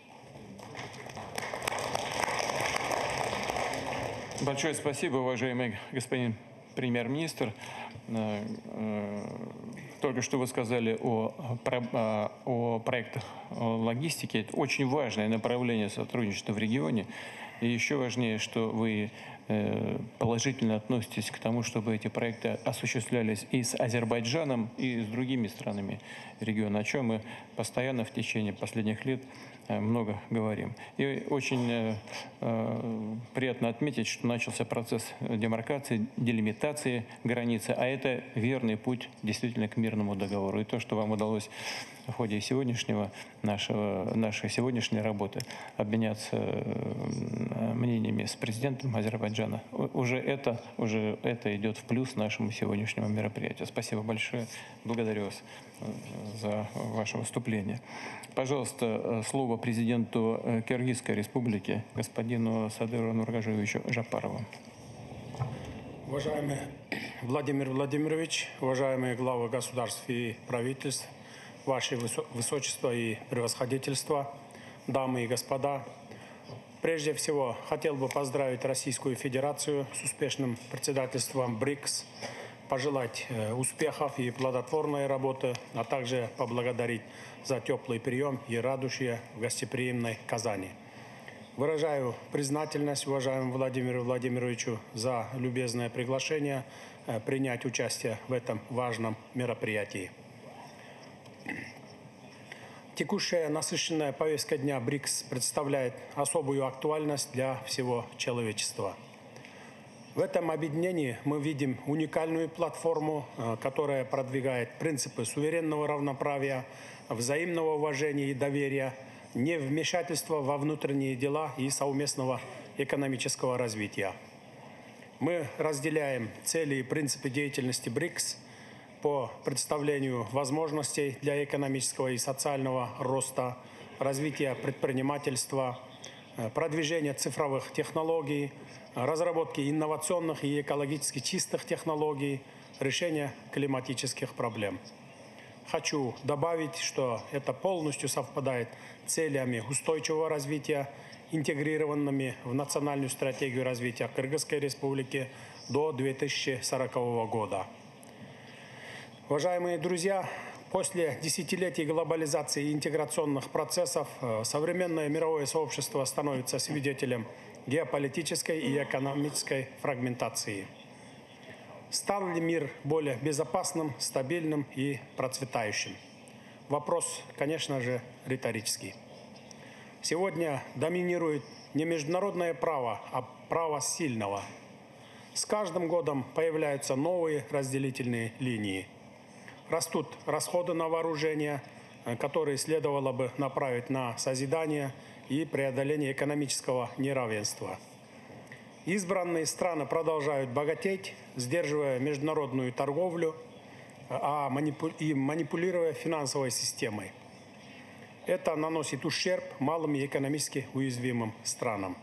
Большое спасибо, уважаемый господин премьер-министр. Только что вы сказали о проектах логистики. Это очень важное направление сотрудничества в регионе. И еще важнее, что вы положительно относитесь к тому, чтобы эти проекты осуществлялись и с Азербайджаном, и с другими странами региона, о чем мы постоянно в течение последних лет много говорим. И очень приятно отметить, что начался процесс демаркации, делимитации границы, а это верный путь действительно к мирному договору. И то, что вам удалось в ходе нашей сегодняшней работы обменяться мнениями с президентом Азербайджана, уже это идет в плюс нашему сегодняшнему мероприятию. Спасибо большое. Благодарю вас за ваше выступление. Пожалуйста, слово президенту Киргизской республики, господину Садыру Нургажевичу Жапарову. Уважаемый Владимир Владимирович, уважаемые главы государств и правительств, ваше высочество и превосходительство, дамы и господа, прежде всего хотел бы поздравить Российскую Федерацию с успешным председательством БРИКС, пожелать успехов и плодотворной работы, а также поблагодарить за теплый прием и радушие в гостеприимной Казани. Выражаю признательность уважаемому Владимиру Владимировичу за любезное приглашение принять участие в этом важном мероприятии. Текущая насыщенная повестка дня БРИКС представляет особую актуальность для всего человечества. В этом объединении мы видим уникальную платформу, которая продвигает принципы суверенного равноправия, взаимного уважения и доверия, невмешательства во внутренние дела и совместного экономического развития. Мы разделяем цели и принципы деятельности БРИКС по представлению возможностей для экономического и социального роста, развития предпринимательства, продвижения цифровых технологий, разработки инновационных и экологически чистых технологий, решения климатических проблем. Хочу добавить, что это полностью совпадает с целями устойчивого развития, интегрированными в национальную стратегию развития Кыргызской республики до 2040 года. Уважаемые друзья, после десятилетий глобализации и интеграционных процессов современное мировое сообщество становится свидетелем геополитической и экономической фрагментации. Стал ли мир более безопасным, стабильным и процветающим? Вопрос, конечно же, риторический. Сегодня доминирует не международное право, а право сильного. С каждым годом появляются новые разделительные линии. Растут расходы на вооружение, которые следовало бы направить на созидание и преодоление экономического неравенства. Избранные страны продолжают богатеть, сдерживая международную торговлю и манипулируя финансовой системой. Это наносит ущерб малым и экономически уязвимым странам.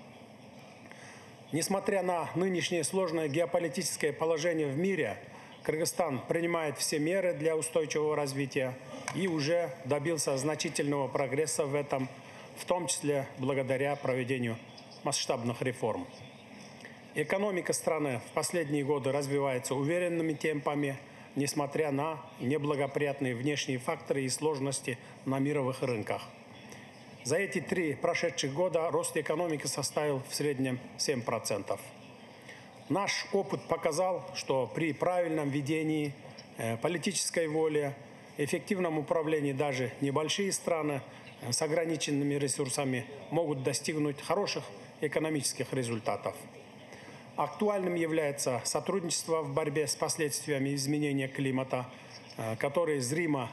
Несмотря на нынешнее сложное геополитическое положение в мире, Кыргызстан принимает все меры для устойчивого развития и уже добился значительного прогресса в этом, в том числе благодаря проведению масштабных реформ. Экономика страны в последние годы развивается уверенными темпами, несмотря на неблагоприятные внешние факторы и сложности на мировых рынках. За эти 3 прошедших года рост экономики составил в среднем 7%. Наш опыт показал, что при правильном ведении, политической воле, эффективном управлении даже небольшие страны с ограниченными ресурсами могут достигнуть хороших экономических результатов. Актуальным является сотрудничество в борьбе с последствиями изменения климата, которые зримо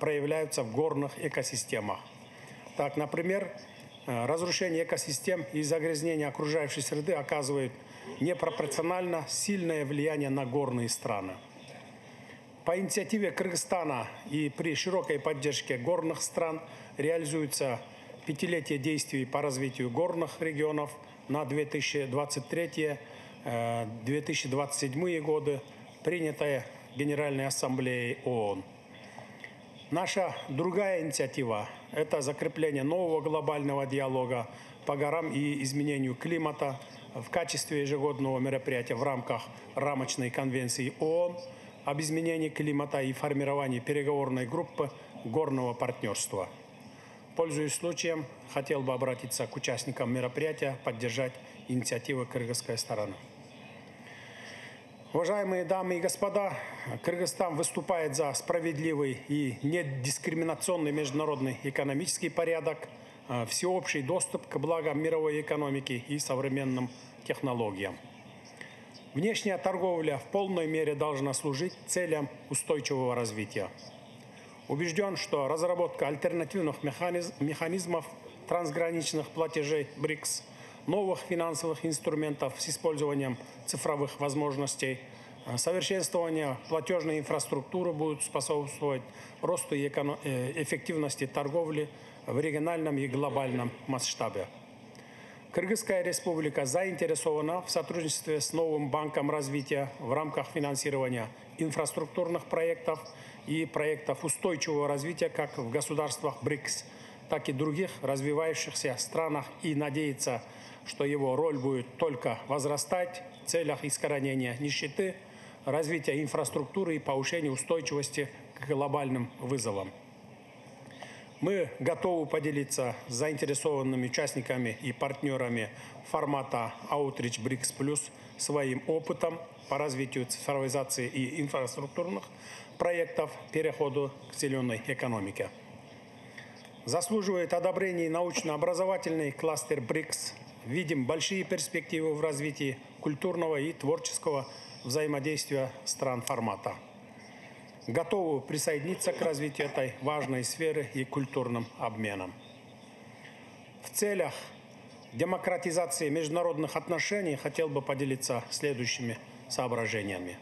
проявляются в горных экосистемах. Так, например, разрушение экосистем и загрязнение окружающей среды оказывают непропорционально сильное влияние на горные страны. По инициативе Кыргызстана и при широкой поддержке горных стран реализуется пятилетие действий по развитию горных регионов на 2023-2027 годы, принятое Генеральной Ассамблеи ООН. Наша другая инициатива – это закрепление нового глобального диалога по горам и изменению климата в качестве ежегодного мероприятия в рамках рамочной конвенции ООН об изменении климата и формировании переговорной группы горного партнерства. Пользуясь случаем, хотел бы обратиться к участникам мероприятия, поддержать инициативы кыргызской стороны. Уважаемые дамы и господа, Кыргызстан выступает за справедливый и недискриминационный международный экономический порядок, всеобщий доступ к благам мировой экономики и современным технологиям. Внешняя торговля в полной мере должна служить целям устойчивого развития. Убежден, что разработка альтернативных механизмов трансграничных платежей БРИКС, новых финансовых инструментов с использованием цифровых возможностей, совершенствование платежной инфраструктуры будут способствовать росту и эффективности торговли в региональном и глобальном масштабе. Кыргызская республика заинтересована в сотрудничестве с Новым банком развития в рамках финансирования инфраструктурных проектов и проектов устойчивого развития как в государствах БРИКС, так и других развивающихся странах, и надеется, что его роль будет только возрастать в целях искоренения нищеты, развития инфраструктуры и повышения устойчивости к глобальным вызовам. Мы готовы поделиться с заинтересованными участниками и партнерами формата Outreach BRICS Plus своим опытом по развитию цифровизации и инфраструктурных проектов переходу к зеленой экономике. Заслуживает одобрения научно-образовательный кластер БРИКС. Видим большие перспективы в развитии культурного и творческого взаимодействия стран формата. Готовы присоединиться к развитию этой важной сферы и культурным обменам. В целях демократизации международных отношений хотел бы поделиться следующими соображениями.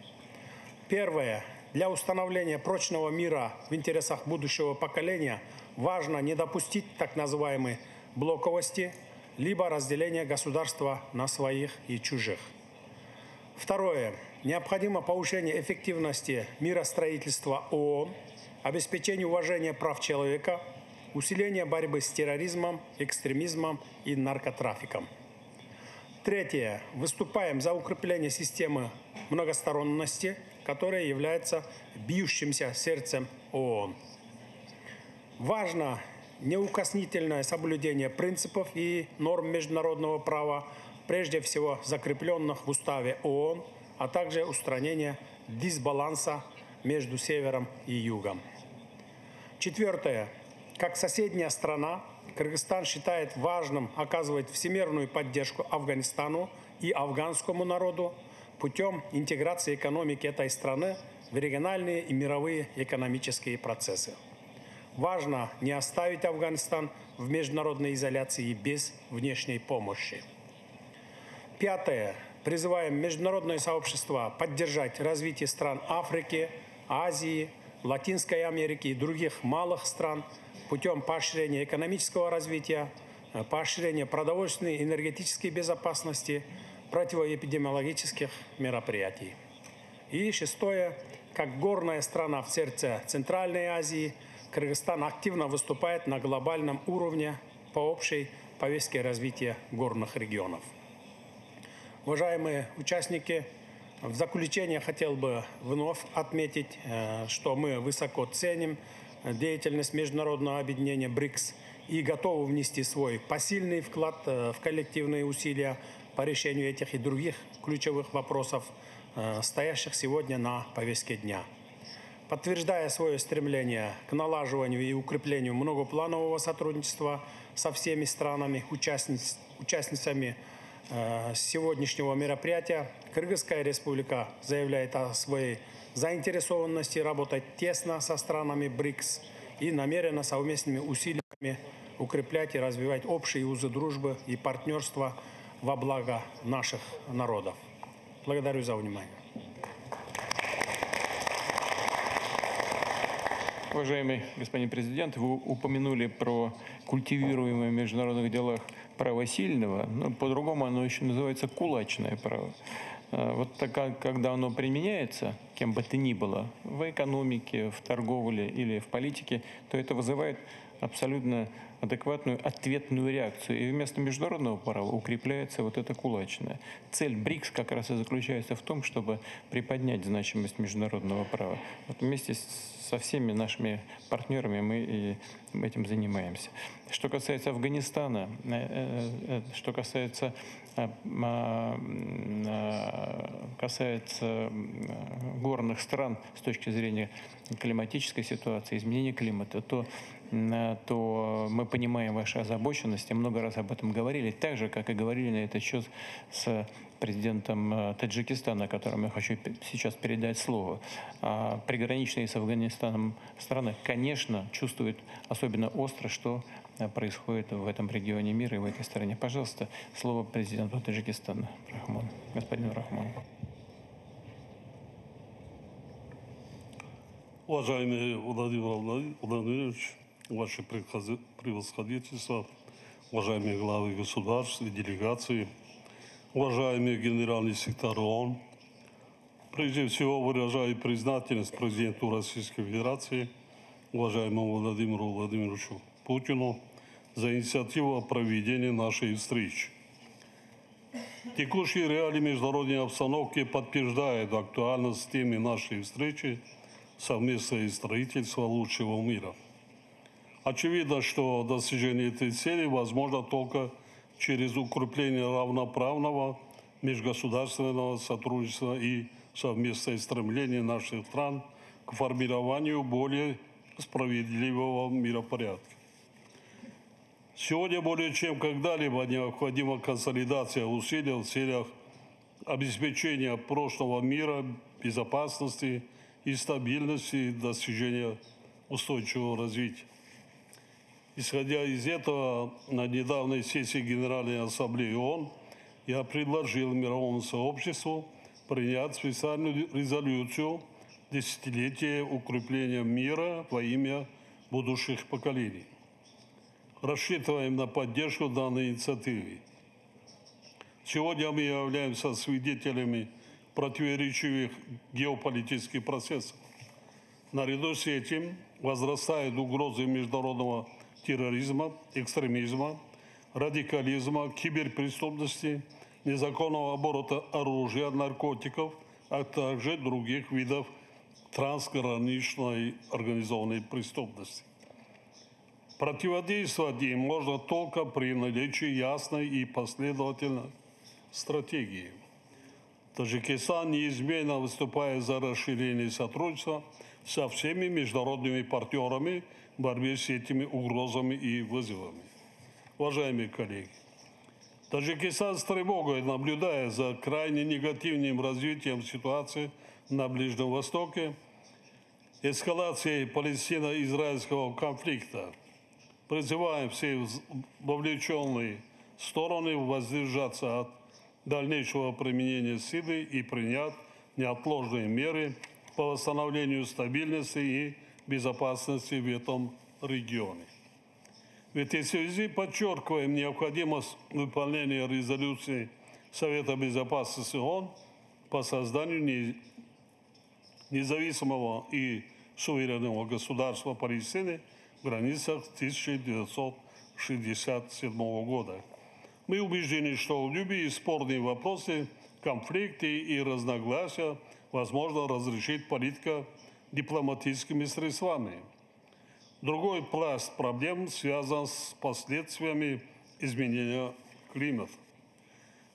Первое. Для установления прочного мира в интересах будущего поколения важно не допустить так называемой блоковости, либо разделения государства на своих и чужих. Второе. Необходимо повышение эффективности миростроительства ООН, обеспечение уважения прав человека, усиление борьбы с терроризмом, экстремизмом и наркотрафиком. Третье. Выступаем за укрепление системы многосторонности, которая является бьющимся сердцем ООН. Важно неукоснительное соблюдение принципов и норм международного права, прежде всего закрепленных в Уставе ООН, а также устранение дисбаланса между Севером и Югом. Четвертое. Как соседняя страна, Кыргызстан считает важным оказывать всемирную поддержку Афганистану и афганскому народу путем интеграции экономики этой страны в региональные и мировые экономические процессы. Важно не оставить Афганистан в международной изоляции без внешней помощи. Пятое. Призываем международное сообщество поддержать развитие стран Африки, Азии, Латинской Америки и других малых стран путем поощрения экономического развития, поощрения продовольственной и энергетической безопасности, противоэпидемиологических мероприятий. И шестое. Как горная страна в сердце Центральной Азии, Кыргызстан активно выступает на глобальном уровне по общей повестке развития горных регионов. Уважаемые участники, в заключение хотел бы вновь отметить, что мы высоко ценим деятельность международного объединения БРИКС и готовы внести свой посильный вклад в коллективные усилия по решению этих и других ключевых вопросов, стоящих сегодня на повестке дня. Подтверждая свое стремление к налаживанию и укреплению многопланового сотрудничества со всеми странами, участницами сегодняшнего мероприятия, Кыргызская республика заявляет о своей заинтересованности работать тесно со странами БРИКС и намерена совместными усилиями укреплять и развивать общие узы дружбы и партнерства во благо наших народов. Благодарю за внимание. Уважаемый господин президент, вы упомянули про культивируемое в международных делах право сильного, но по-другому оно еще называется кулачное право. вот так когда оно применяется, кем бы то ни было, в экономике, в торговле или в политике, то это вызывает абсолютно адекватную ответную реакцию. И вместо международного права укрепляется вот это кулачное. Цель БРИКС как раз и заключается в том, чтобы приподнять значимость международного права. Вот вместе со всеми нашими партнерами мы и этим занимаемся. Что касается Афганистана, что касается, горных стран с точки зрения климатической ситуации, изменения климата, то мы понимаем ваши озабоченности, много раз об этом говорили, так же, как и говорили на этот счет с президентом Таджикистана, которому я хочу сейчас передать слово. Приграничные с Афганистаном страны, конечно, чувствуют особенно остро, что происходит в этом регионе мира и в этой стране. Пожалуйста, слово президенту Таджикистана, господину Рахмону. Уважаемый Владимир Владимирович, ваше превосходительство, уважаемые главы государств и делегации, уважаемый генеральный секретарь ООН, прежде всего выражаю признательность президенту Российской Федерации, уважаемому Владимиру Владимировичу Путину, за инициативу о проведении нашей встречи. Текущие реалии международной обстановки подтверждают актуальность темы нашей встречи «Совместное строительство лучшего мира». Очевидно, что достижение этой цели возможно только через укрепление равноправного межгосударственного сотрудничества и совместное стремление наших стран к формированию более справедливого миропорядка. Сегодня более чем когда-либо необходима консолидация усилий в целях обеспечения прошлого мира, безопасности и стабильности и достижения устойчивого развития. Исходя из этого, на недавней сессии Генеральной Ассамблеи ООН я предложил мировому сообществу принять специальную резолюцию «Десятилетие укрепления мира во имя будущих поколений». Рассчитываем на поддержку данной инициативы. Сегодня мы являемся свидетелями противоречивых геополитических процессов. Наряду с этим возрастают угрозы международного терроризма, экстремизма, радикализма, киберпреступности, незаконного оборота оружия, наркотиков, а также других видов трансграничной организованной преступности. Противодействовать им можно только при наличии ясной и последовательной стратегии. Таджикистан неизменно выступает за расширение сотрудничества со всеми международными партнерами в борьбе с этими угрозами и вызовами. Уважаемые коллеги, Таджикистан с тревогой наблюдает за крайне негативным развитием ситуации на Ближнем Востоке, эскалацией палестино-израильского конфликта. Призываем все вовлеченные стороны воздержаться от дальнейшего применения силы и принять неотложные меры по восстановлению стабильности и безопасности в этом регионе. В этой связи подчеркиваем необходимость выполнения резолюции Совета Безопасности ООН по созданию независимого и суверенного государства Палестины в границах 1967 года. Мы убеждены, что в любые спорные вопросы, конфликты и разногласия возможно разрешить политика дипломатическими средствами. Другой пласт проблем связан с последствиями изменения климата.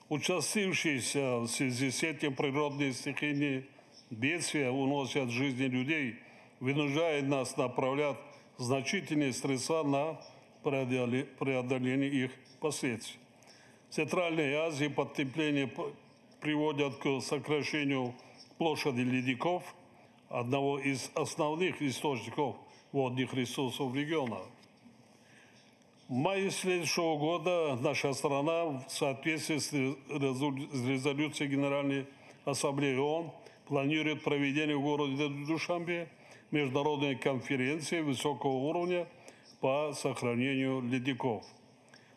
Участившиеся в связи с этим природные стихийные бедствия уносят жизни людей, вынуждая нас направлять значительные средства на преодоление их последствий. В Центральной Азии подтепление приводит к сокращению площади ледников, одного из основных источников водных ресурсов региона. В мае следующего года наша страна в соответствии с резолюцией Генеральной Ассамблеи ООН планирует проведение в городе Душанбе международной конференции высокого уровня по сохранению ледников.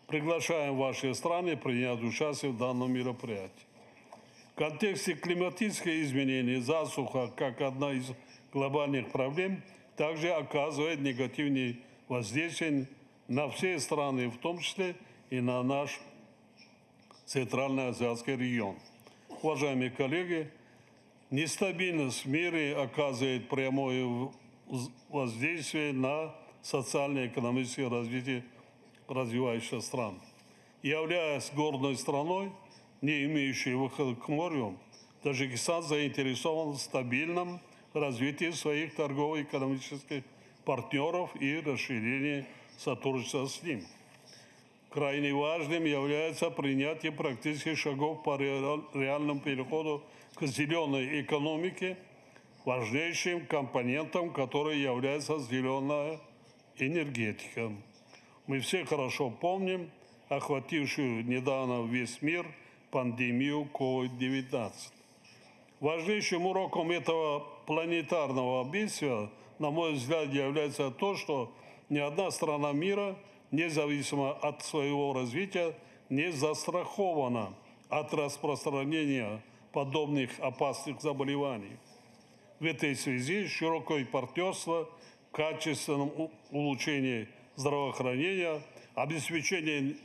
Приглашаем ваши страны принять участие в данном мероприятии. В контексте климатических изменений засуха, как одна из глобальных проблем, также оказывает негативные воздействия на все страны, в том числе и на наш Центральноазиатский регион. Уважаемые коллеги, нестабильность в мире оказывает прямое воздействие на социально-экономическое развитие развивающихся стран. Являясь горной страной, не имеющей выхода к морю, Таджикистан заинтересован в стабильном развитии своих торгово-экономических партнеров и расширении сотрудничества с ним. Крайне важным является принятие практических шагов по реальному переходу к зеленой экономике, важнейшим компонентом которой является зеленая энергетика. Мы все хорошо помним охватившую недавно весь мир пандемию COVID-19. Важнейшим уроком этого планетарного бедствия, на мой взгляд, является то, что ни одна страна мира, независимо от своего развития, не застрахована от распространения подобных опасных заболеваний. В этой связи широкое партнерство в качественном улучшении здравоохранения, обеспечении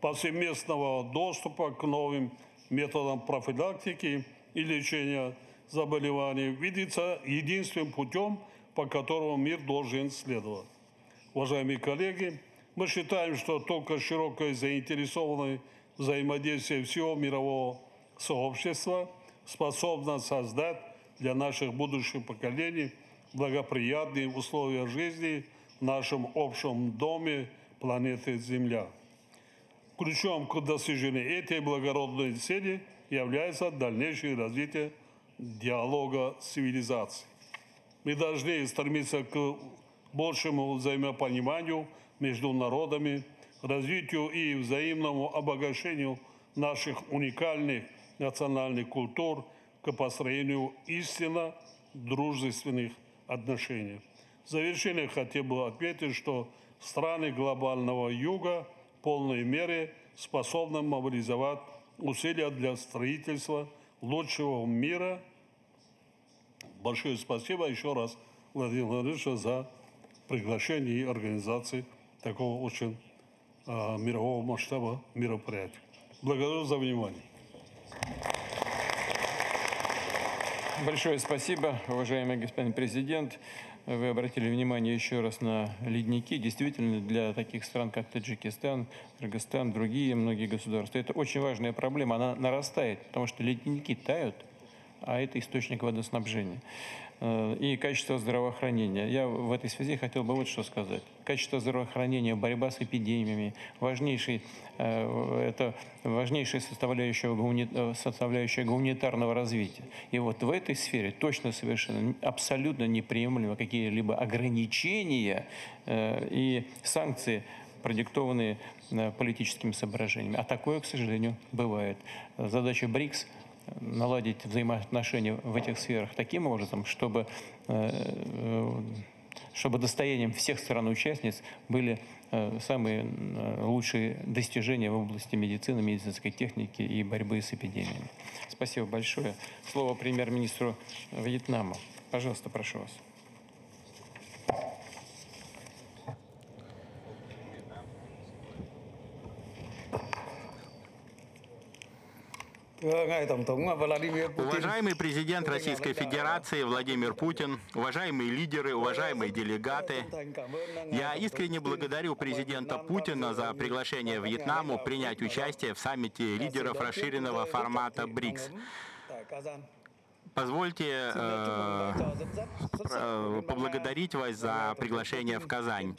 повсеместного доступа к новым методам профилактики и лечения заболеваний видится единственным путем, по которому мир должен следовать. Уважаемые коллеги, мы считаем, что только широкое заинтересованное взаимодействие всего мирового сообщества способно создать для наших будущих поколений благоприятные условия жизни в нашем общем доме планеты Земля. Ключом к достижению этой благородной цели является дальнейшее развитие диалога цивилизаций. Мы должны стремиться к большему взаимопониманию между народами, развитию и взаимному обогащению наших уникальных национальных культур к построению истинно дружественных отношений. В завершение хотел бы отметить, что страны глобального Юга в полной мере способны мобилизовать усилия для строительства лучшего мира. Большое спасибо еще раз, Владимир Владимирович, за приглашение и организацию такого очень мирового масштаба мероприятия. Благодарю за внимание. Большое спасибо, уважаемый господин президент. Вы обратили внимание еще раз на ледники. Действительно, для таких стран, как Таджикистан, Кыргызстан, другие многие государства, это очень важная проблема. Она нарастает, потому что ледники тают, а это источник водоснабжения. И качество здравоохранения. Я в этой связи хотел бы вот что сказать. Качество здравоохранения, борьба с эпидемиями, это важнейшая составляющая гуманитарного развития. И вот в этой сфере точно совершенно абсолютно неприемлемо какие-либо ограничения и санкции, продиктованные политическими соображениями. А такое, к сожалению, бывает. Задача БРИКС — наладить взаимоотношения в этих сферах таким образом, чтобы достоянием всех стран-участниц были самые лучшие достижения в области медицины, медицинской техники и борьбы с эпидемиями. Спасибо большое. Слово премьер-министру Вьетнама. Пожалуйста, прошу вас. Уважаемый президент Российской Федерации Владимир Путин, уважаемые лидеры, уважаемые делегаты, я искренне благодарю президента Путина за приглашение Вьетнаму принять участие в саммите лидеров расширенного формата БРИКС. Позвольте поблагодарить вас за приглашение в Казань.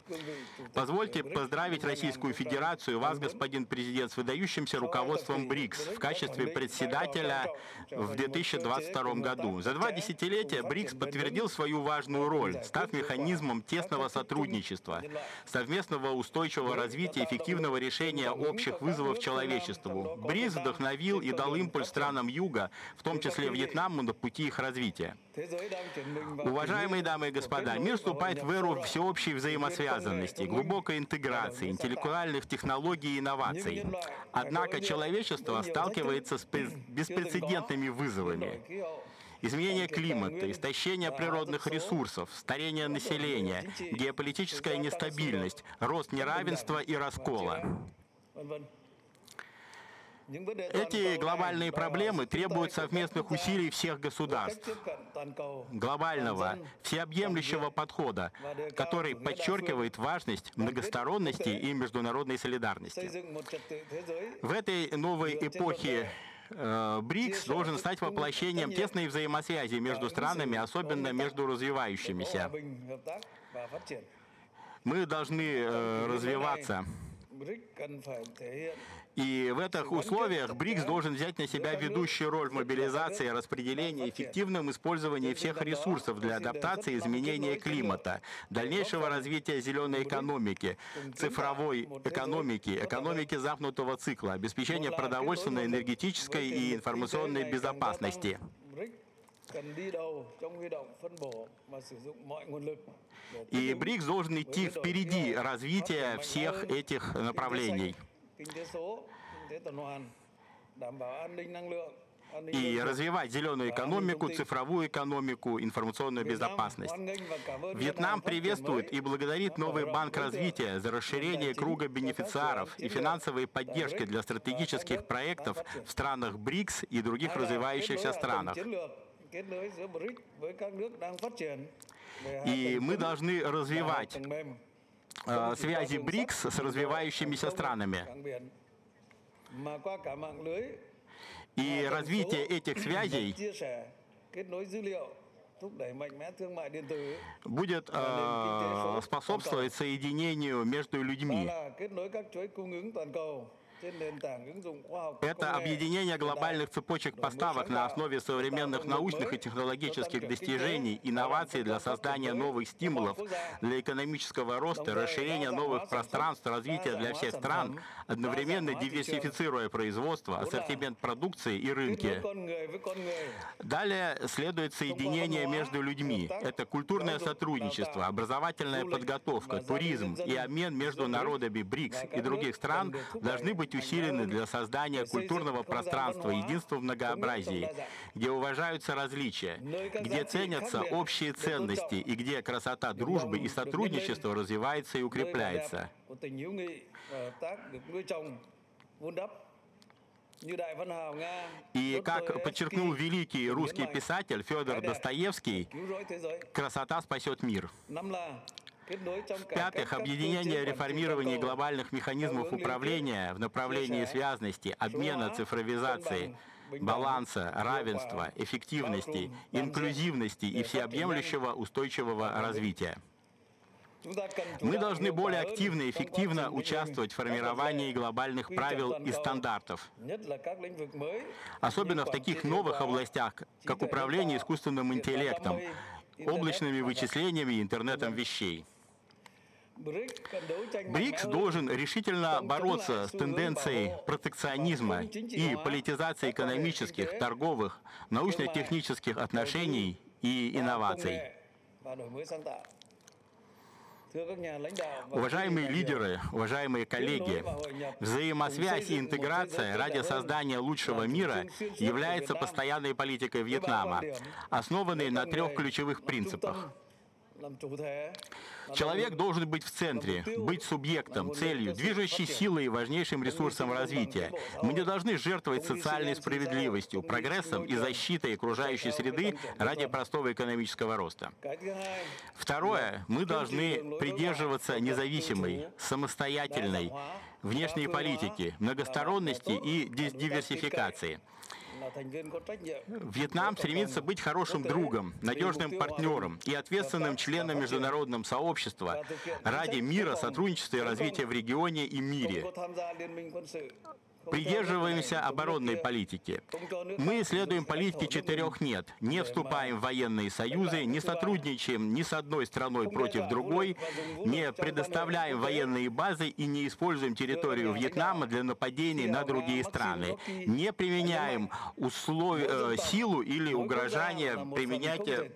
Позвольте поздравить Российскую Федерацию, вас, господин президент, с выдающимся руководством БРИКС в качестве председателя в 2022 году. За 2 десятилетия БРИКС подтвердил свою важную роль, став механизмом тесного сотрудничества, совместного устойчивого развития, эффективного решения общих вызовов человечеству. БРИКС вдохновил и дал импульс странам Юга, в том числе Вьетнаму, пути их развития. Уважаемые дамы и господа, мир вступает в эру всеобщей взаимосвязанности, глубокой интеграции, интеллектуальных технологий и инноваций. Однако человечество сталкивается с беспрецедентными вызовами. Изменение климата, истощение природных ресурсов, старение населения, геополитическая нестабильность, рост неравенства и раскола. Эти глобальные проблемы требуют совместных усилий всех государств, глобального, всеобъемлющего подхода, который подчеркивает важность многосторонности и международной солидарности. В этой новой эпохе БРИКС должен стать воплощением тесной взаимосвязи между странами, особенно между развивающимися. Мы должны развиваться. И в этих условиях БРИКС должен взять на себя ведущую роль в мобилизации, распределении, эффективном использовании всех ресурсов для адаптации изменения климата, дальнейшего развития зеленой экономики, цифровой экономики, экономики замкнутого цикла, обеспечения продовольственной, энергетической и информационной безопасности. И БРИКС должен идти впереди развития всех этих направлений и развивать зеленую экономику, цифровую экономику, информационную безопасность. Вьетнам приветствует и благодарит Новый банк развития за расширение круга бенефициаров и финансовые поддержки для стратегических проектов в странах БРИКС и других развивающихся странах. И мы должны развивать связи БРИКС с развивающимися странами. И развитие этих связей будет способствовать соединению между людьми. Это объединение глобальных цепочек поставок на основе современных научных и технологических достижений, инноваций для создания новых стимулов для экономического роста, расширения новых пространств, развития для всех стран, одновременно диверсифицируя производство, ассортимент продукции и рынки. Далее следует соединение между людьми. Это культурное сотрудничество, образовательная подготовка, туризм и обмен между народами БРИКС и других стран должны быть усилены для создания культурного пространства единства в многообразии, где уважаются различия, где ценятся общие ценности и где красота дружбы и сотрудничества развивается и укрепляется. И, как подчеркнул великий русский писатель Федор Достоевский, красота спасет мир. В-пятых, объединение реформирования глобальных механизмов управления в направлении связности, обмена, цифровизации, баланса, равенства, эффективности, инклюзивности и всеобъемлющего устойчивого развития. Мы должны более активно и эффективно участвовать в формировании глобальных правил и стандартов, особенно в таких новых областях, как управление искусственным интеллектом, облачными вычислениями и интернетом вещей. БРИКС должен решительно бороться с тенденцией протекционизма и политизации экономических, торговых, научно-технических отношений и инноваций. Уважаемые лидеры, уважаемые коллеги, взаимосвязь и интеграция ради создания лучшего мира является постоянной политикой Вьетнама, основанной на трех ключевых принципах. Человек должен быть в центре, быть субъектом, целью, движущей силой и важнейшим ресурсом развития. Мы не должны жертвовать социальной справедливостью, прогрессом и защитой окружающей среды ради простого экономического роста. Второе, мы должны придерживаться независимой, самостоятельной внешней политики, многосторонности и диверсификации. Вьетнам стремится быть хорошим другом, надежным партнером и ответственным членом международного сообщества ради мира, сотрудничества и развития в регионе и мире. придерживаемся оборонной политики. Мы следуем политике 4 «нет». Не вступаем в военные союзы, не сотрудничаем ни с одной страной против другой, не предоставляем военные базы и не используем территорию Вьетнама для нападений на другие страны. Не применяем силу или угрожание применять ее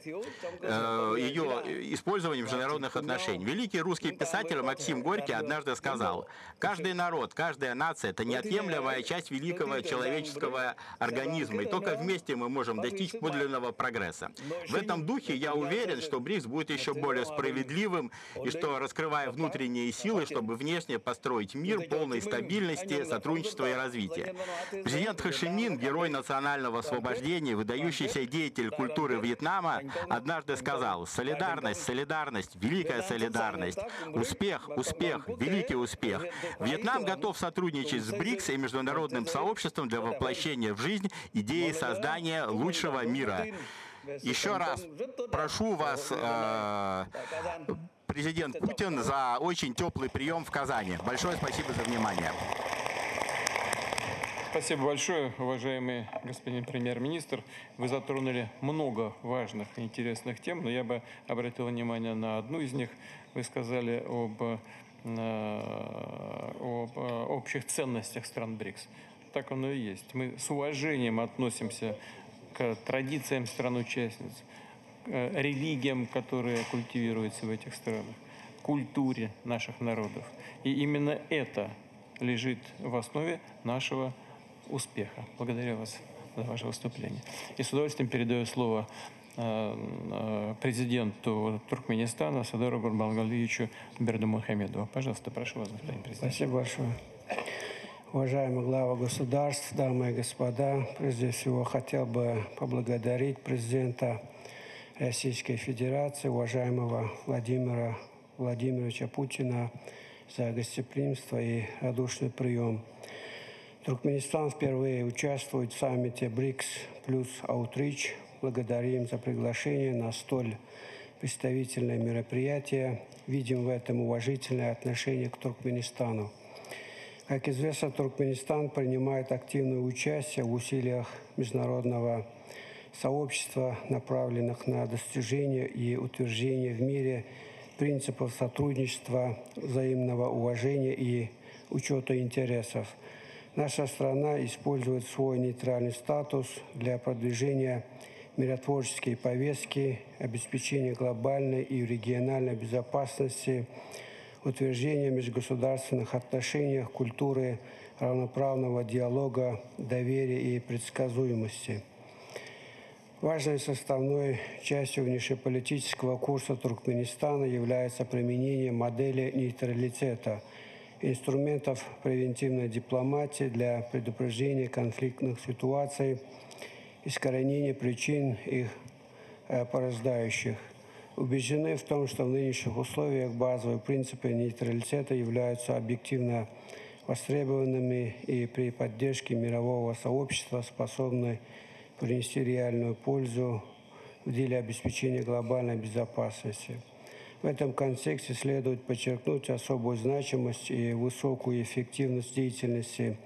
использование в международных отношениях. Великий русский писатель Максим Горький однажды сказал: «Каждый народ, каждая нация – это неотъемлемая часть великого человеческого организма, и только вместе мы можем достичь подлинного прогресса». В этом духе я уверен, что БРИКС будет еще более справедливым, и что, раскрывая внутренние силы, чтобы внешне построить мир полной стабильности, сотрудничества и развития. Президент Хо Си Мин, герой национального освобождения, выдающийся деятель культуры Вьетнама, однажды сказал: «Солидарность, солидарность, великая солидарность, успех, успех, великий успех». Вьетнам готов сотрудничать с БРИКС и международным сообществом для воплощения в жизнь идеи создания лучшего мира. Еще раз прошу вас, президент Путин, за очень теплый прием в Казани. Большое спасибо за внимание. Спасибо большое, уважаемый господин премьер-министр. Вы затронули много важных и интересных тем, но я бы обратил внимание на одну из них. Вы сказали об общих ценностях стран БРИКС. Так оно и есть. Мы с уважением относимся к традициям стран-участниц, к религиям, которые культивируются в этих странах, к культуре наших народов. И именно это лежит в основе нашего успеха. Благодарю вас за ваше выступление. И с удовольствием передаю слово президенту Туркменистана Садыру Гурбангулиевичу Бердымухамедову. Пожалуйста, прошу вас, господин президент. Спасибо большое. Уважаемые главы государств, дамы и господа, прежде всего хотел бы поблагодарить президента Российской Федерации, уважаемого Владимира Владимировича Путина, за гостеприимство и радушный прием. Туркменистан впервые участвует в саммите БРИКС плюс Аутрич. Благодарим за приглашение на столь представительное мероприятие. Видим в этом уважительное отношение к Туркменистану. Как известно, Туркменистан принимает активное участие в усилиях международного сообщества, направленных на достижение и утверждение в мире принципов сотрудничества, взаимного уважения и учета интересов. Наша страна использует свой нейтральный статус для продвижения миротворческой повестки, обеспечения глобальной и региональной безопасности, утверждения межгосударственных отношений, культуры равноправного диалога, доверия и предсказуемости. Важной составной частью внешнеполитического курса Туркменистана является применение модели нейтралитета, инструментов превентивной дипломатии для предупреждения конфликтных ситуаций, искоренения причин их порождающих. Убеждены в том, что в нынешних условиях базовые принципы нейтралитета являются объективно востребованными и при поддержке мирового сообщества способны принести реальную пользу в деле обеспечения глобальной безопасности. В этом контексте следует подчеркнуть особую значимость и высокую эффективность деятельности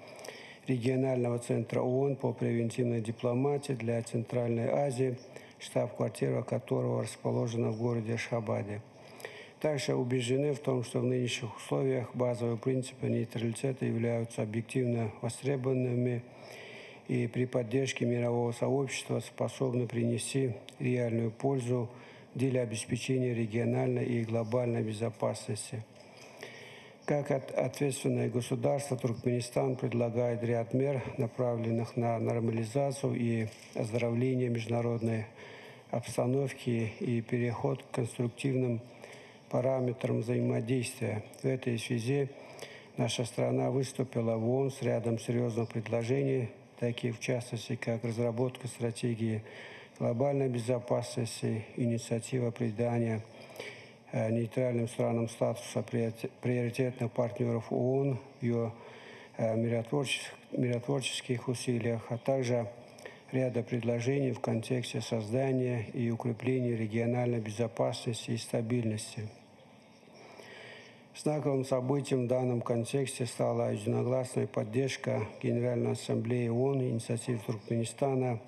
регионального центра ООН по превентивной дипломатии для Центральной Азии, штаб-квартира которого расположена в городе Ашхабаде. Также убеждены в том, что в нынешних условиях базовые принципы нейтралитета являются объективно востребованными и при поддержке мирового сообщества способны принести реальную пользу в деле обеспечения региональной и глобальной безопасности. Как ответственное государство, Туркменистан предлагает ряд мер, направленных на нормализацию и оздоровление международной обстановки и переход к конструктивным параметрам взаимодействия. В этой связи наша страна выступила в ООН с рядом серьезных предложений, таких в частности, как разработка стратегии глобальной безопасности, инициатива придания нейтральным странам статуса приоритетных партнеров ООН в ее миротворческих усилиях, а также ряда предложений в контексте создания и укрепления региональной безопасности и стабильности. Знаковым событием в данном контексте стала единогласная поддержка Генеральной Ассамблеи ООН инициативы Туркменистана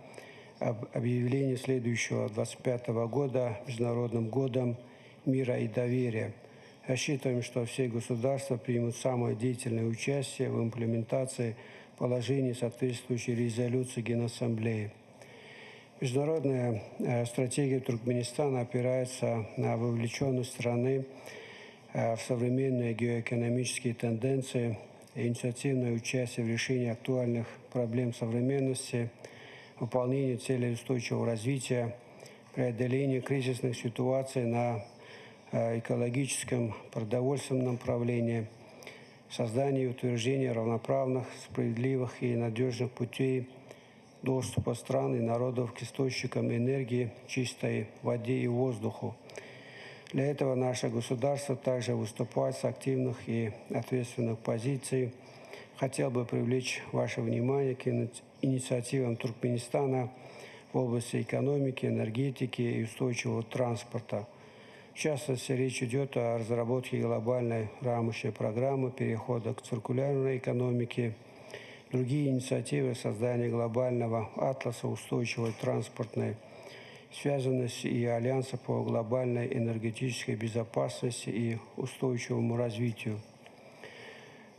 об объявлении следующего 25 года Международным годом мира и доверия. Рассчитываем, что все государства примут самое деятельное участие в имплементации положений соответствующей резолюции Генассамблеи. Международная стратегия Туркменистана опирается на вовлеченность страны в современные геоэкономические тенденции, инициативное участие в решении актуальных проблем современности, выполнение целей устойчивого развития, преодоление кризисных ситуаций на экологическом, продовольственном направлении, создание и утверждение равноправных, справедливых и надежных путей доступа стран и народов к источникам энергии, чистой воде и воздуху. Для этого наше государство также выступает с активных и ответственных позиций. Хотел бы привлечь ваше внимание к инициативам Туркменистана в области экономики, энергетики и устойчивого транспорта. В частности, речь идет о разработке глобальной рамочной программы перехода к циркулярной экономике, другие инициативы создания глобального атласа устойчивой транспортной связанности и Альянса по глобальной энергетической безопасности и устойчивому развитию.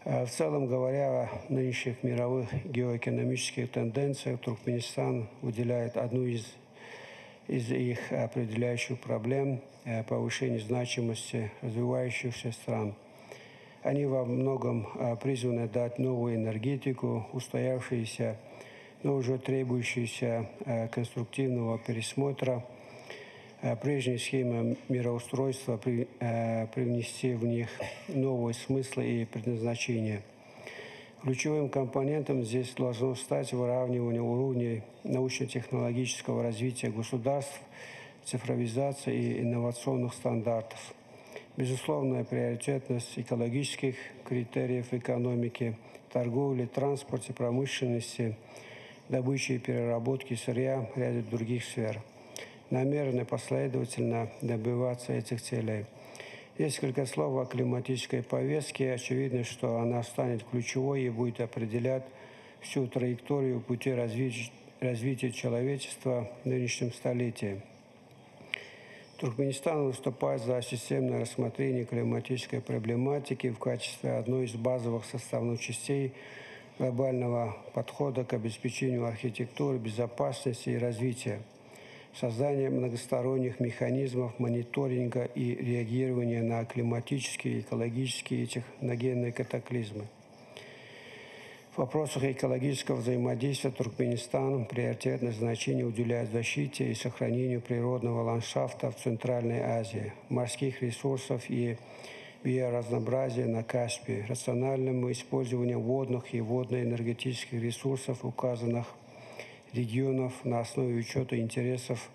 В целом, говоря о нынешних мировых геоэкономических тенденциях, Туркменистан уделяет одну из их определяющих проблем – повышение значимости развивающихся стран. Они во многом призваны дать новую энергетику, устоявшиеся, но уже требующиеся конструктивного пересмотра, прежние схемы мироустройства привнести в них новые смыслы и предназначения. Ключевым компонентом здесь должно стать выравнивание уровней научно-технологического развития государств, цифровизации и инновационных стандартов. Безусловная приоритетность экологических критериев экономики, торговли, транспорта, промышленности, добычи и переработки сырья, ряда других сфер. Намерены последовательно добиваться этих целей. Несколько слов о климатической повестке. Очевидно, что она станет ключевой и будет определять всю траекторию пути развития человечества в нынешнем столетии. Туркменистан выступает за системное рассмотрение климатической проблематики в качестве одной из базовых составных частей глобального подхода к обеспечению архитектуры, безопасности и развития. Создание многосторонних механизмов мониторинга и реагирования на климатические, экологические и техногенные катаклизмы. В вопросах экологического взаимодействия Туркменистан приоритетное значение уделяет защите и сохранению природного ландшафта в Центральной Азии, морских ресурсов и биоразнообразия на Каспии, рациональному использованию водных и водно-энергетических ресурсов указанных регионов на основе учета интересов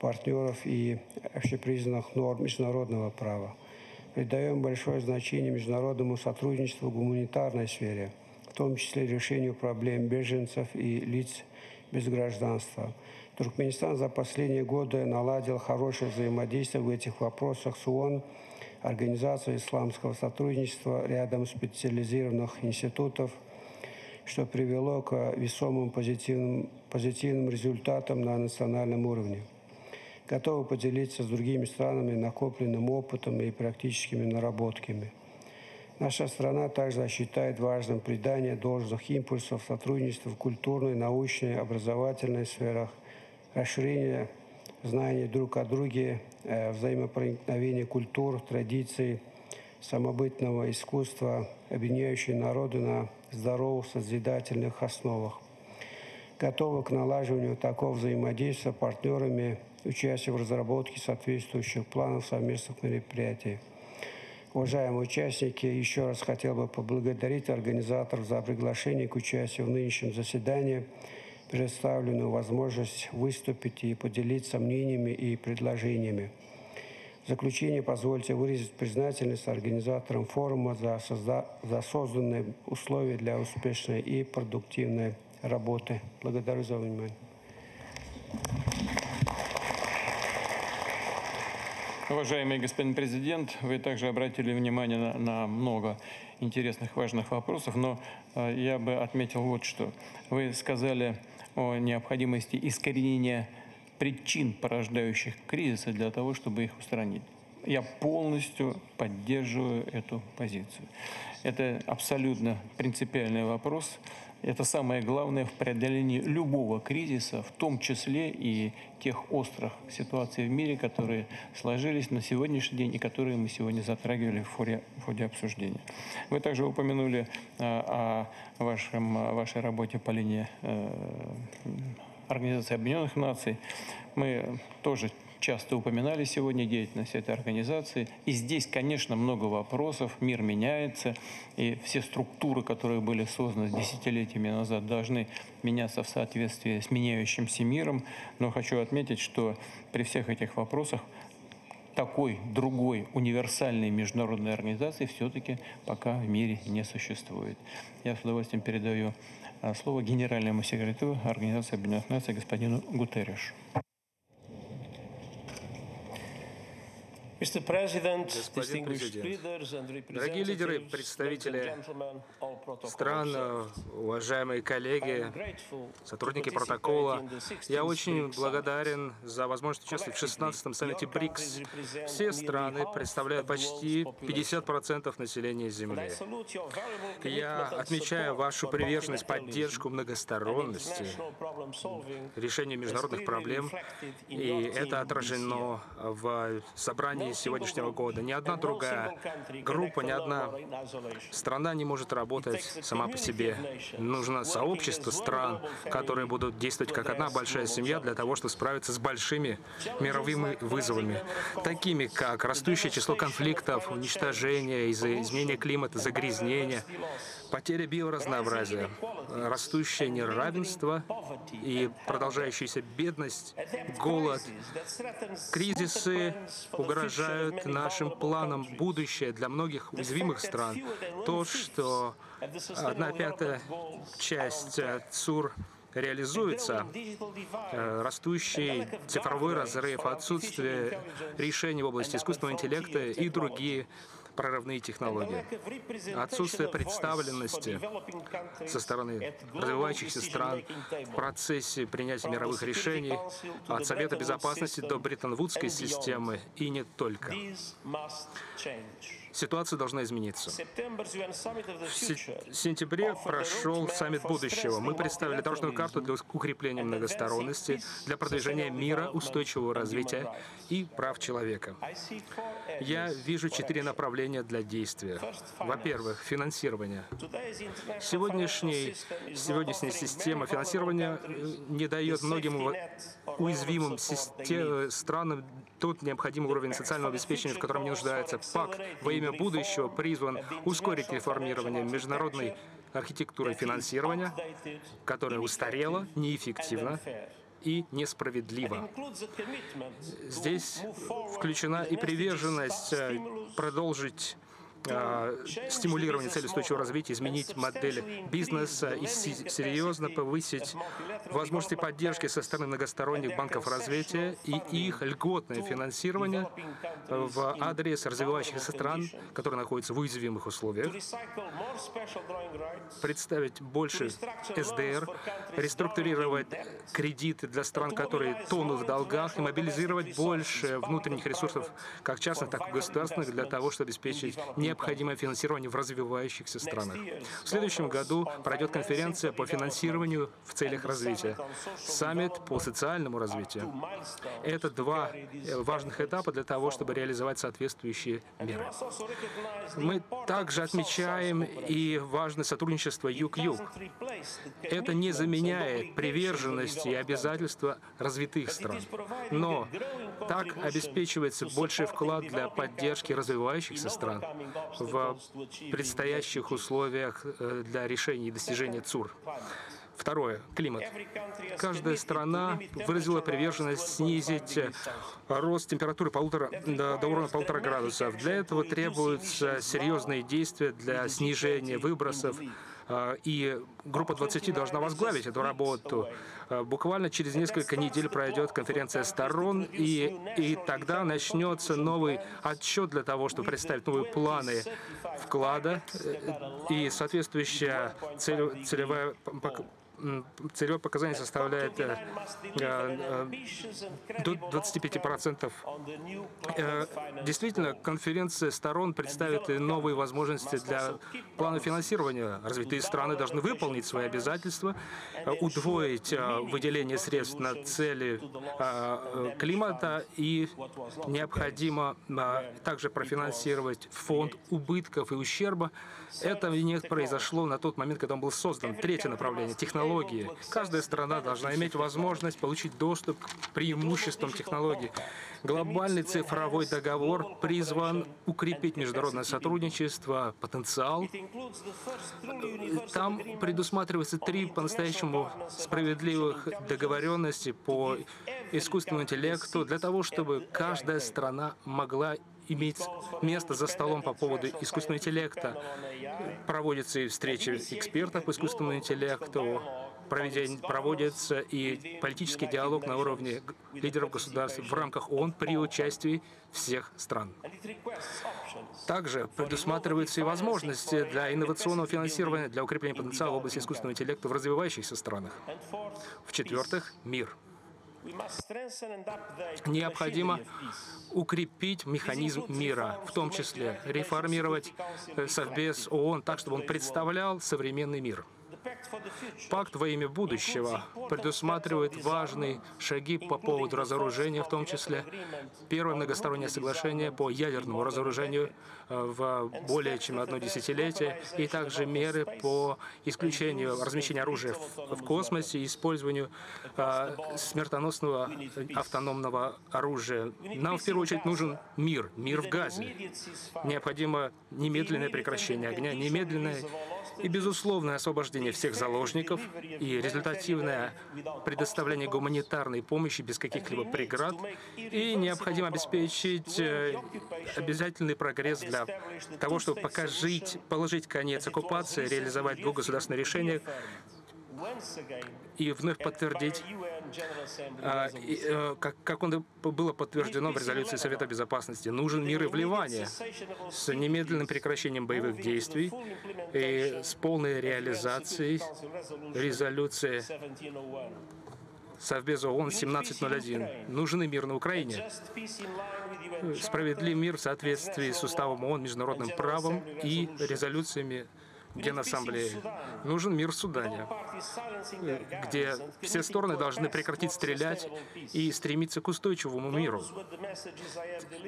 партнеров и общепризнанных норм международного права. Придаем большое значение международному сотрудничеству в гуманитарной сфере, в том числе решению проблем беженцев и лиц без гражданства. Туркменистан за последние годы наладил хорошее взаимодействие в этих вопросах с ООН, Организацией исламского сотрудничества, рядом специализированных институтов, что привело к весомым позитивным результатам на национальном уровне. Готовы поделиться с другими странами накопленным опытом и практическими наработками. Наша страна также считает важным придание должных импульсов сотрудничеству в культурной, научной, образовательной сферах, расширение знаний друг о друге, взаимопроникновение культур, традиций, самобытного искусства, объединяющие народы на здоровых созидательных основах. Готовы к налаживанию такого взаимодействия с партнерами, участию в разработке соответствующих планов совместных мероприятий. Уважаемые участники, еще раз хотел бы поблагодарить организаторов за приглашение к участию в нынешнем заседании, предоставленную возможность выступить и поделиться мнениями и предложениями. В заключение позвольте выразить признательность организаторам форума за созданные условия для успешной и продуктивной работы. Благодарю за внимание. Уважаемый господин президент, вы также обратили внимание на много интересных, важных вопросов, но я бы отметил вот что. Вы сказали о необходимости искоренения причин, порождающих кризисы, для того, чтобы их устранить. Я полностью поддерживаю эту позицию. Это абсолютно принципиальный вопрос. Это самое главное в преодолении любого кризиса, в том числе и тех острых ситуаций в мире, которые сложились на сегодняшний день и которые мы сегодня затрагивали в ходе обсуждения. Вы также упомянули о вашей работе по линии Организации Объединенных Наций. Мы тоже часто упоминали сегодня деятельность этой организации. И здесь, конечно, много вопросов. Мир меняется, и все структуры, которые были созданы десятилетиями назад, должны меняться в соответствии с меняющимся миром. Но хочу отметить, что при всех этих вопросах такой другой универсальной международной организации все-таки пока в мире не существует. Я с удовольствием передаю слово генеральному секретарю Организации Объединенных Наций господину Гутерришу. Господин президент, дорогие лидеры, представители стран, уважаемые коллеги, сотрудники протокола, я очень благодарен за возможность участвовать в 16-м саммите БРИКС. Все страны представляют почти 50% населения Земли. Я отмечаю вашу приверженность, поддержку многосторонности, решению международных проблем, и это отражено в собрании сегодняшнего года. Ни одна другая группа, ни одна страна не может работать сама по себе. Нужно сообщество стран, которые будут действовать как одна большая семья для того, чтобы справиться с большими мировыми вызовами, такими как растущее число конфликтов, уничтожение из-за изменения климата, загрязнения, потеря биоразнообразия, растущее неравенство и продолжающаяся бедность, голод. Кризисы угрожают нашим планам будущее для многих уязвимых стран. То, что 1/5 часть ЦУР реализуется, растущий цифровой разрыв, отсутствие решений в области искусственного интеллекта и другие прорывные технологии, отсутствие представленности со стороны развивающихся стран в процессе принятия мировых решений от Совета Безопасности до Бреттон-Вудской системы и не только. Ситуация должна измениться. В сентябре прошел саммит будущего. Мы представили дорожную карту для укрепления многосторонности, для продвижения мира, устойчивого развития и прав человека. Я вижу 4 направления для действия. Во-первых, финансирование. Сегодняшняя система финансирования не дает многим уязвимым странам тот необходимый уровень социального обеспечения, в котором не нуждается. Пакт во имя будущего призван ускорить реформирование международной архитектуры финансирования, которая устарела, неэффективна и несправедлива. Здесь включена и приверженность продолжить стимулирование целей устойчивого развития, изменить модель бизнеса и серьезно повысить возможности поддержки со стороны многосторонних банков развития и их льготное финансирование в адрес развивающихся стран, которые находятся в уязвимых условиях, представить больше СДР, реструктурировать кредиты для стран, которые тонут в долгах, и мобилизировать больше внутренних ресурсов, как частных, так и государственных, для того, чтобы обеспечить необходимое финансирование в развивающихся странах. В следующем году пройдет конференция по финансированию в целях развития, саммит по социальному развитию. Это 2 важных этапа для того, чтобы реализовать соответствующие меры. Мы также отмечаем и важное сотрудничество Юг-Юг. Это не заменяет приверженность и обязательства развитых стран, но так обеспечивается больший вклад для поддержки развивающихся стран в предстоящих условиях для решения и достижения ЦУР. Второе. Климат. Каждая страна выразила приверженность снизить рост температуры до уровня 1,5 градусов. Для этого требуются серьезные действия для снижения выбросов и Группа 20 должна возглавить эту работу. Буквально через несколько недель пройдет конференция сторон, и тогда начнется новый отчет для того, чтобы представить новые планы вклада и соответствующая целевое показание составляет до 25%. Действительно, конференция сторон представит и новые возможности для плана финансирования. Развитые страны должны выполнить свои обязательства, удвоить выделение средств на цели климата, и необходимо также профинансировать фонд убытков и ущерба. Это не произошло на тот момент, когда он был создан. Третье направление — технологии. Каждая страна должна иметь возможность получить доступ к преимуществам технологий. Глобальный цифровой договор призван укрепить международное сотрудничество, потенциал. Там предусматриваются 3 по-настоящему справедливых договоренности по искусственному интеллекту для того, чтобы каждая страна могла иметь место за столом по поводу искусственного интеллекта. Проводятся и встречи экспертов по искусственному интеллекту, проводится и политический диалог на уровне лидеров государств в рамках ООН при участии всех стран. Также предусматриваются и возможности для инновационного финансирования, для укрепления потенциала в области искусственного интеллекта в развивающихся странах. В-четвертых, мир. Необходимо укрепить механизм мира, в том числе реформировать Совбез ООН так, чтобы он представлял современный мир. Пакт во имя будущего предусматривает важные шаги по поводу разоружения, в том числе первое многостороннее соглашение по ядерному разоружению в более чем одно десятилетие, и также меры по исключению размещения оружия в космосе и использованию смертоносного автономного оружия. Нам в первую очередь нужен мир, мир в Газе. Необходимо немедленное прекращение огня, немедленное и безусловное освобождение всех заложников и результативное предоставление гуманитарной помощи без каких-либо преград, и необходимо обеспечить обязательный прогресс для того, чтобы положить конец оккупации, реализовать двухгосударственные решения и вновь подтвердить, как было подтверждено в резолюции Совета Безопасности, нужен мир и вливание с немедленным прекращением боевых действий и с полной реализацией резолюции Совбеза ООН 1701. Нужен мир на Украине. Справедлив мир в соответствии с уставом ООН, международным правом и резолюциями Генассамблеи. Нужен мир в Судане, где все стороны должны прекратить стрелять и стремиться к устойчивому миру.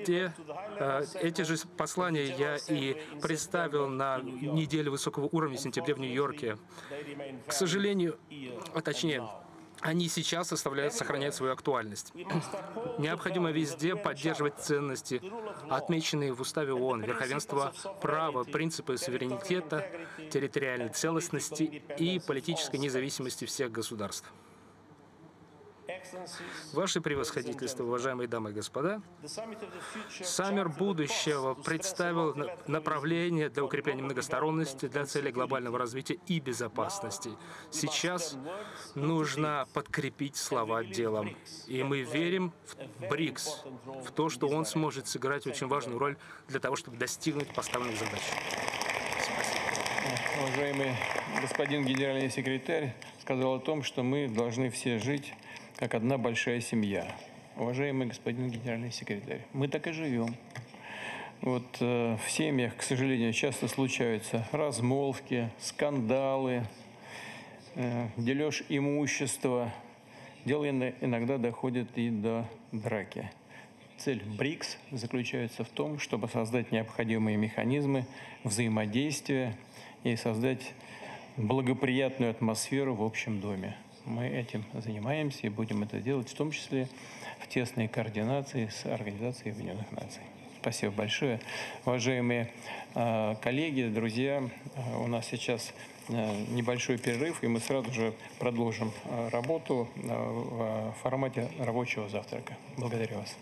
Эти же послания я и представил на неделе высокого уровня в сентябре в Нью-Йорке. К сожалению, они сейчас сохраняют свою актуальность. Необходимо везде поддерживать ценности, отмеченные в Уставе ООН: верховенство права, принципы суверенитета, территориальной целостности и политической независимости всех государств. Ваше превосходительство, уважаемые дамы и господа, саммит будущего представил направление для укрепления многосторонности, для целей глобального развития и безопасности. Сейчас нужно подкрепить слова делом. И мы верим в БРИКС, в то, что он сможет сыграть очень важную роль для того, чтобы достигнуть поставленных задач. Спасибо. Уважаемый господин генеральный секретарь сказал о том, что мы должны все жить как одна большая семья. Уважаемый господин генеральный секретарь, мы так и живем. Вот в семьях, к сожалению, часто случаются размолвки, скандалы, дележ имущества. Дело иногда доходит и до драки. Цель БРИКС заключается в том, чтобы создать необходимые механизмы взаимодействия и создать благоприятную атмосферу в общем доме. Мы этим занимаемся и будем это делать, в том числе в тесной координации с Организацией Объединенных Наций. Спасибо большое. Уважаемые коллеги, друзья, у нас сейчас небольшой перерыв, и мы сразу же продолжим работу в формате рабочего завтрака. Благодарю вас.